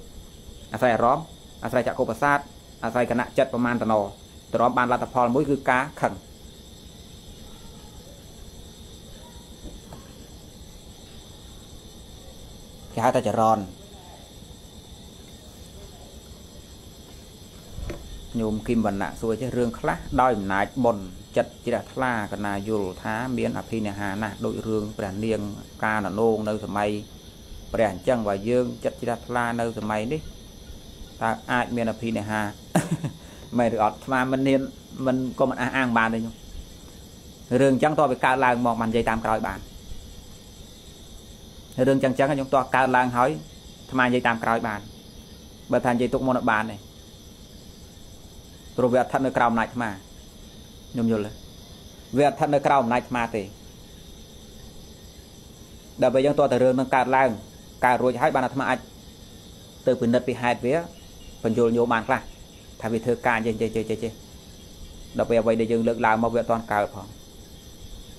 sai róm อาศัยจากโคปศาสอาศัยขณะจัดประมาณตนอตรอบบานรัตพลมุ้ยคือการขันแค่แต่จะรอนโยมกิมวันน่ะสวยใช่เรื่องคละดอยหนายบนจัดจิตทลากันนายอยู่ท้าเมียนอภินิหารนะโดยเรื่องประเนียงกาหนองในสมัยประเด็นจังว่าเยื่อจัดจิตทลาในสมัยนี้ตาไอเมียนอภินิหารไม่หรืออดมามันเนียนมันก็มันอ้างบานเลยเรื่องจังต่อไปการลางมองมันใจตามกลอยบานเรื่องจังจังกันยงตัวการลางหอยทำไมใจตามกลอยบานประธานใจตุกมนบานเลยตัวเวียดทันในกราวนัยมาโยมโยเลยเวียดทันในกราวนัยมาตีเดี๋ยวไปยังตัวแต่เรื่องการล่างการรวยจะให้บานธรรมะตื่นเป็นนัดไปหายเวียเป็นโยโยบานกล้าทำวิธีการเจเจเจเจเจเดี๋ยวไปไปเดี๋ยวยังเลิกลามาเวียดตอนกาวพอ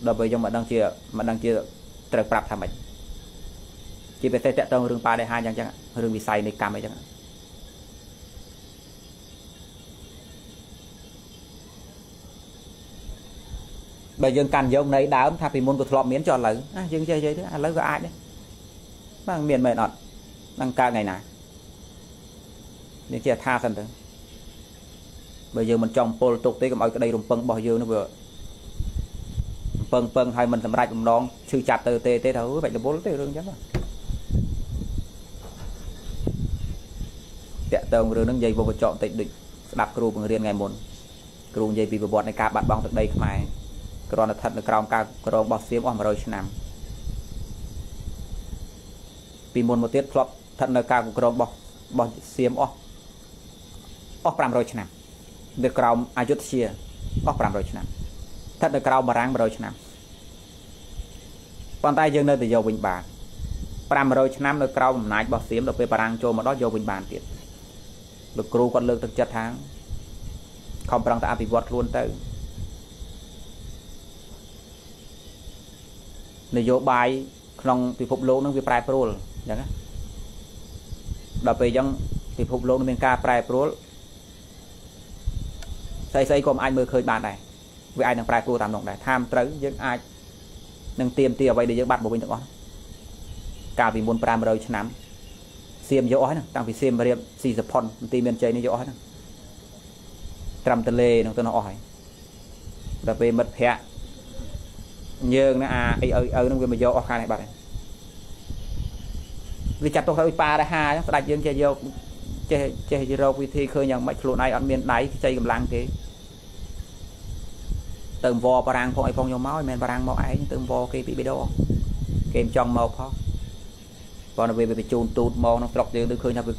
เดี๋ยวไปยังมันดังเจียมันดังเจียตรึกปรับทำไปจีไปเตะตรงเรื่องปลาได้หายยังจังเรื่องวิสัยในการไปจังbây giờ càn giống này đá ấm thà thì môn của thọ miến cho lớn, dừng chơi chơi thứ lớn của ai đấy, bằng miền mệt nọt, đang ca ngày nào, những kia tha thành thế, bây giờ mình trồng pol tục tới cái mọi cái đây rùng peng bỏ dưa nó vừa, peng peng hay mình làm rạch làm đòn, sư chặt từ tê tê thấu vậy là bố tê rương chắc rồi, tẹt tường rương nâng dây vô chọn tịnh định, đặt kêu bằng riêng ngày môn, kêu dây vì vừa bọt này cá bạn bong từ đây không ai.กรอนถัดในกรองการกรองบอสเซียมออกมาโดยชนะปีมวลมติดครบถัดในการกรองบอสบอสเซียมออกออกปรามโดยชนะในกรองอายุเชียออกปรามโดยชนะถัดในกรองบารังมาโดยชนะตอนใต้ยังเดินแต่โยบินบานปรามโดยชนะในกรองนายบอสเซียมเราไปบารังโจมาดอโยบินบานเกิดหรือครูคนเลือกตั้งจัดทางคำปรางตาปีวัดล้วนเตอร์ในโยบายคลองติภพโลกนั่งวิปลายโปรลอย่างนั้นเราไปยังติภพโลกนั่งเป็นการปลายโปรลใส่ใส่กลมไอ้เมื่อเคยบานได้วิไอ้นั่งปลายโปรตามดอกได้ทำตรึงยังไอ้นั่งเตรียมเตรียมไว้เดี๋ยวบัดบุบินต่างๆการวิมลปรามเราชนะเสียมเยอะอ้อยนั่งตั้งพิเศษมาเรียบสี่สิบพอนตีเมียนใจนี่เยอะอ้อยนั่งตรำทะเลนั่งตัวน้อยเราไปมัดแพะเยื่อนะอาไอเออเออนั่งเวียนมาโยออกคาในบ้านวิจัดตัวเขาปลาได้ห้าแล้วตัดเยื่อเจโยเจเจเจโรวิธีเคยอย่างไม่โลนไออันเมียนไหนใจกำลังทีเติมวอปรางพองไอพองยมเมาเมียนปรางเมาไอเติมวอเกปีไปโดเกมจองเมาพอตอนเวียนไปจูนตูดมองน้องตกเยื่อตัวเคยอย่างไป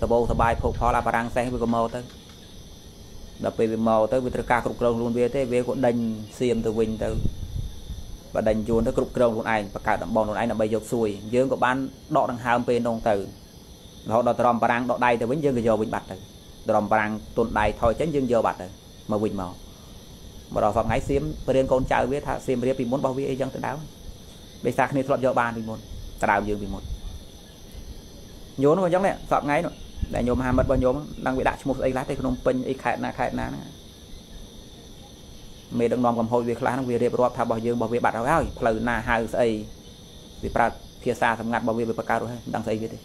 สบายสบายพกพอลาปรางแซงไปกับเมาตั้งเดี๋ยวไปเป็นเมาตั้งวิธีการกรุบกรองลุนเวียเต้เวียก็ดันเสียมตัววินตัวvà đánh chuồn nó cục kêu luôn anh và cả đậm bòn luôn anh là bây giờ xuôi dương của ban đọ đang hàm về nông từ họ đọ tròn parang đọ đây thì vẫn dương cái giờ bình bạch rồi tròn parang tuần đây thôi tránh dương giờ bạch rồi mà bình màu mà đọ phật ngái xiêm riêng con trai biết thà xiêm riêng bình muốn bao vi ấy dân tự đáo bây giờ này thọ giờ ban bình muốn ta đào dương bình muốn nhốn vào giống này phật ngái nữa để nhôm hàm mất bao nhôm đang bị đại một ấy lá thì không pin ấy khai na khai naเมื่อดนอมกับโฮวีคลาสวีเรียบรอบทำบ่อยืมบ่อวีบัดเอาไว้พลอยนาหายใส่วีปราเพียซาทำงานบ่อวีไปประกาศด้วยดังใส่วีดิ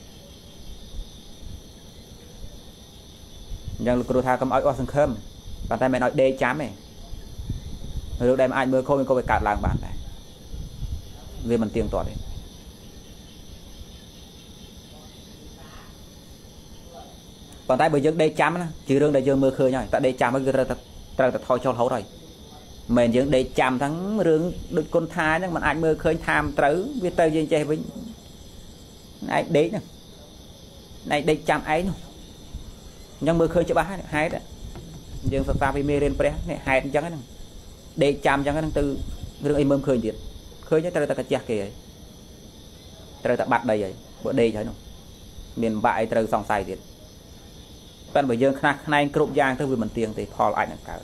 ยังลูกกระทากำอ้อยอ้อสังเคมตอนแต่แม่น้อยเดจ้ามเองลูกได้มาไอ้เมื่อโค้งมันก็ไปกัดลางบานไปวีมันเตียงต่อเลยตอนแต่บ่อยืมเดจ้ามนะจีเรื่องได้ยืมเมื่อเคยหน่อยแต่เดจ้ามมันก็เราเราแต่ทอยชอลเขาเลยmình những để chạm thắng rừng được con tha nhưng mà ai mơ khơi tham tử với tờ dân chơi với này đấy nè này để chạm ấy nè nhưng mơ khơi cho bá hai đó nhưng sao ta bị mê lên bé này hai chẳng ấy để chạm chẳng ấy tháng tư rừng em mơm khơi điện khơi nhất ta ta chặt kìa ta ta bắt đây vậy bữa đây thôi nè miền vại từ sòng xài điện bạn bởi dương khắc này cụm giang tới vì mình tiền thì họ lại cả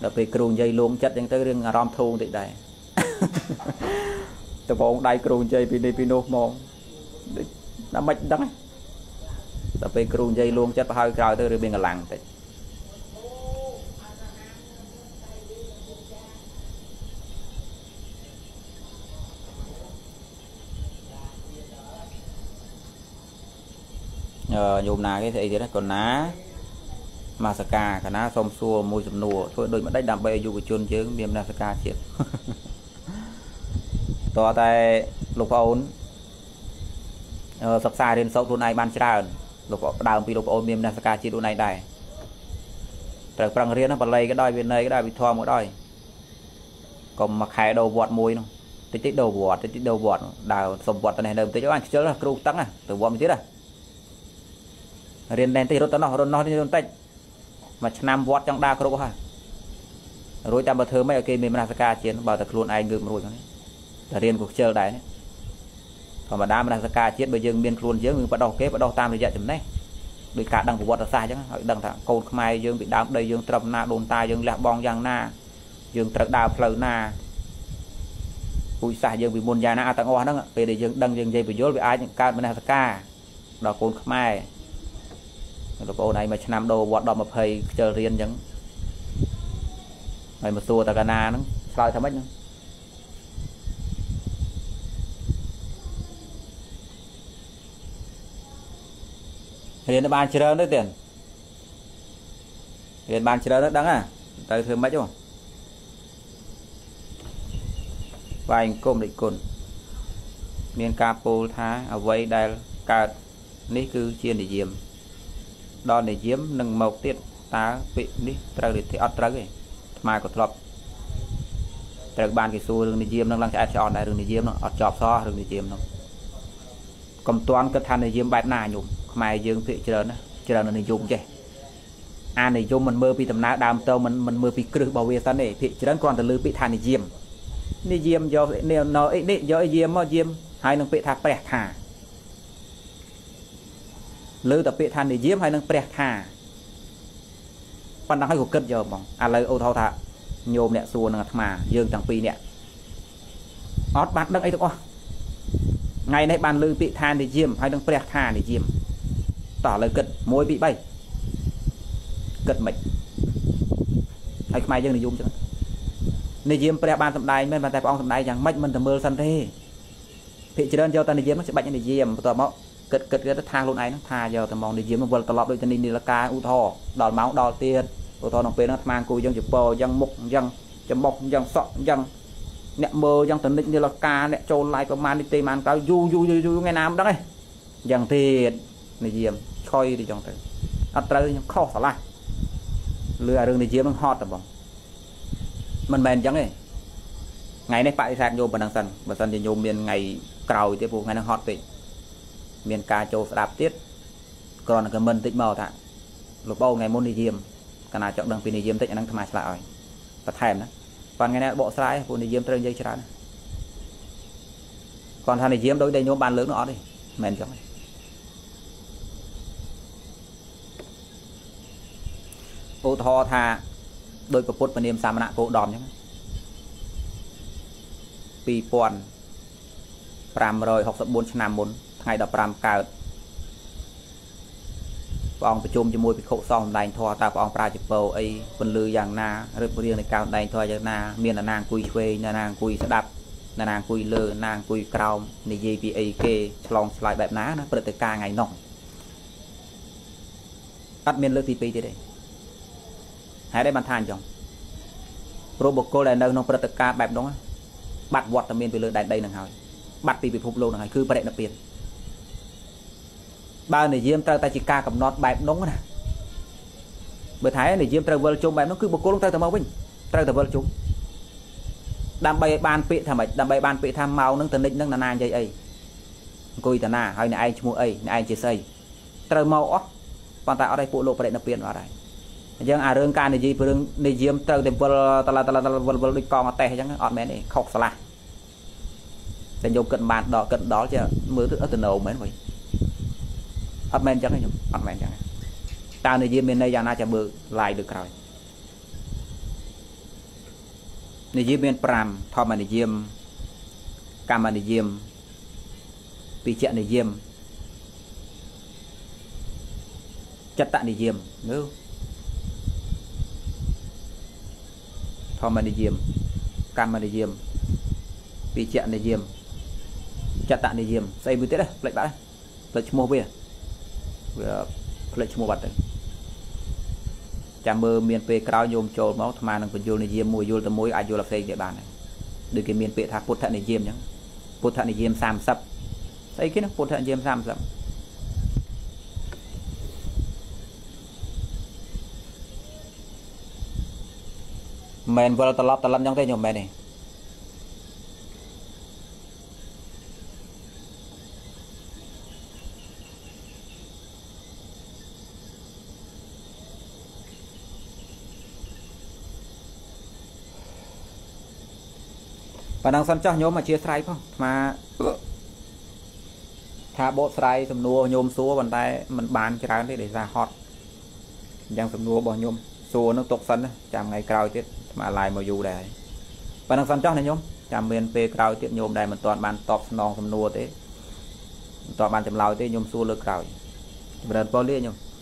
เราไปกรูนใจลวงจัดยังตัวเรื่องรอมทูติดได้แต่พอองได้กรูนใจปีนี้ปีโนมองน้ำมันดัง tập về kêu dây luôn chết hơi cào tới rồi bên làng thì nhôm ná cái gì thế đấy còn ná masaka cả ná xôm xua môi sầm nùa thôi đôi mà đánh đam bê du của chôn chứ miếng masaka chết to tay lục ôn sập sai đến sâu tuần này ban tràn lục đào bị lục ôn miếng masaka chết tuần này đài trời phẳng riêng nó bật lây cái đôi bên đây cái đôi bị thua một đôi còn mặc hai đầu bọt môi nó tích tích đầu bọt tích tích đầu bọt đào sầm bọt này đầm tới chỗ anh chớ là kêu tăng à từ bọt mình chết à riêng đèn thì rốt tao nó rốt nó đi rốt tay mà nam vót trong đa khâu ha rồi ta bờ thơ mấy cái mình Manasaka chiến bảo thật luôn ai ngược rồi ta riêng cuộc chơi đấy còn mà đá Manasaka chiến bây giờ miền luôn dưới mình bắt đầu kế bắt đầu tam thì dạy chấm này bị cả đằng của vót là sai chứ họ đằng thẳng cột mai dương bị đám đầy dương trầm na đồn tai dương lẹ bong giang na dương trật đào phở na bụi sai dương bị buồn già na tặng hoa đó về để dương đằng dương dây bị dối bị ai những cái Manasaka đó cột mai lúc ô này mà nam đô vọt đỏ mà phơi chờ riêng chẳng mày mà xua ta cana nó sao thấm hết nữa riêng là ban chơi đấy tiền riêng ban chơi đấy đắng à tới thêm mấy chứ không vài anh côm định cồn miền capo thá ở vây đài cả ní cứ chiên để diêm đó để diếm nâng màu tiết tá vị đi trâu để thì ăn trâu cái mai có thọp trâu bàn cái xu đường để diêm nâng lăng chạy chọn này đường để diêm nó ăn chọp so đường để diêm nó cầm toán cất than để diêm bát nà nhung mai dương thị chờ nó chờ nó để dùng chứ an để dùng mình mơ bị tầm ná đam tâu mình mình mơ bị cứ bảo vệ sân này thị chờ còn từ lư bị than để diêm để diêm do neo nó để do diêm mà diêm hai nâng bị thà bẹt thà lư tập bị than để diêm hay nâng bẹt hà, quan đang hay cuộc cất giờ mỏng, à lời ô thao thà, nhôm nè xua nè mà dương thằng pi nè, ót bát đất ấy đúng không? Ngày nay bàn lư bị than để diêm hay nâng bẹt hà để diêm, tỏ lời cất môi bị bay, cất mệt, hay mai dương để dùng chứ, để diêm bẹt bàn tầm đài, men bàn tay bóng tầm đài chẳng mệt mình tầm mưa sân thế, thị trường cho ta để diêm nó sẽ bệnh để diêm, tòa mẫu cất cất cái tha luôn ấy nó tha giờ thằng mòn để diêm nó vượt tọp đôi chân đi là cá u thò đòi máu đòi tiền u thò nó pe nó mang cùi dân chụp bò dân mục dân chấm bọc dân sọ dân nẹt mơ dân tấn định như là cá nẹt trôn lại có man đi tây man cao du du du du ngày nam đó đây dân tiền để diêm khơi thì trong từ ăn tới những kho sả lại lừa đường để diêm nó hot tầm bông mình bền chẳng này ngày nay phải sạc vô bản đằng sân bản sân thì vô miền ngày cào tiếp vụ ngày đang hot vậy miền ca châu đạp tiết còn là cái mình tích màu thạ lục bao ngày môn đi diêm cả nào chọn đường pin đi diêm tích năng tham gia lại và thèm đó còn ngày nay bộ sai phụ đi diêm trên dây chán còn thằng đi diêm đối đây nhóm bàn lớn nó đi mền chồng ô thò thà đôi cặp phốt và niêm xà mạ cổ đòn nhá pi pòn pram rồi học tập bốn năm bốn ngày đọc làm cả bọn phải chôm cho môi bị khổ xong đành thò ta bọn ra chụp bầu ấy quân lư giang na rất riêng này cao đành thò giang na miền là nàng cùi quê là nàng cùi sẽ đập là nàng cùi lơ nàng cùi cao này gì vì ấy kê lòng lại bẹp ná nó bật từ ca ngày nọ cắt miền lư thì pi thế đấy hãy đây bàn than chồng robot cô là đâu nó bật từ ca bẹp đúng không bắt vọt tầm miền về lư đại đây là hỏi bắt vì bị phục lâu là hỏi cứ bật đệm tiền ba này diêm ta ta chỉ ca cầm nọt bài đúng nè bởi thái này diêm ta vơ chung bài nó cứ bộc cố ta tao mau bình ta tao vơ chung đam bay ban pị thầm mày đam bay ban pị tham mau nâng tần định nâng nà nà dây ấy coi tần nà hay này ai mua ấy này ai chia xây ta mau ó còn tại ở đây phụ lộ phải đập tiền vào đây nhưng à rương ca này gì rương này diêm ta thì vơ ta là ta là ta vơ vơ đi con tè hay chẳng ọt mẹ này khóc xả để vô cận bàn đỏ cận đó chứ mới thức ở từ đầu mới vậy ăn men chẳng này nhung ăn men chẳng này ta này diêm bên đây già na chả bự lại được rồi này diêm bên pram thọ mà này diêm cam mà này diêm bị chuyện này diêm chất tạng đi diêm nếu thom đi diêm cam đi diêm vị chẹn đi diêm chất tạng đi diêm xây bưu tiết đấy lệnh bạn lệnh mua về lệnh mua bật đấy chạm bờ miền tây cao nhôm trầu máu tham ăn còn vô đi diêm mùi vô từ mối ai vô là xây địa bàn này được cái miền tây tháp bột thận đi diêm nhá bột thận đi diêm sam sập xây cái nó bột thận diêm sam sập mền vừa là tạt lót tạt lăn trong tay nhom mền này và đang săn cho nhôm mà chia sải không mà thả bộ sải sầm nua nhôm xúa bàn tay mình bàn cái rán để ra hot đang sầm nua bỏ nhôm xúa nó tục sân chạm ngày cao tiết mà lại mà dù để và đang săn cho này nhôm chạm miền p cao tiết nhôm đây mình toàn bàn top non sầm nua thế toàn bàn chầm lao thế nhôm xúa lực cao mình đơn bao nhiêu nhôm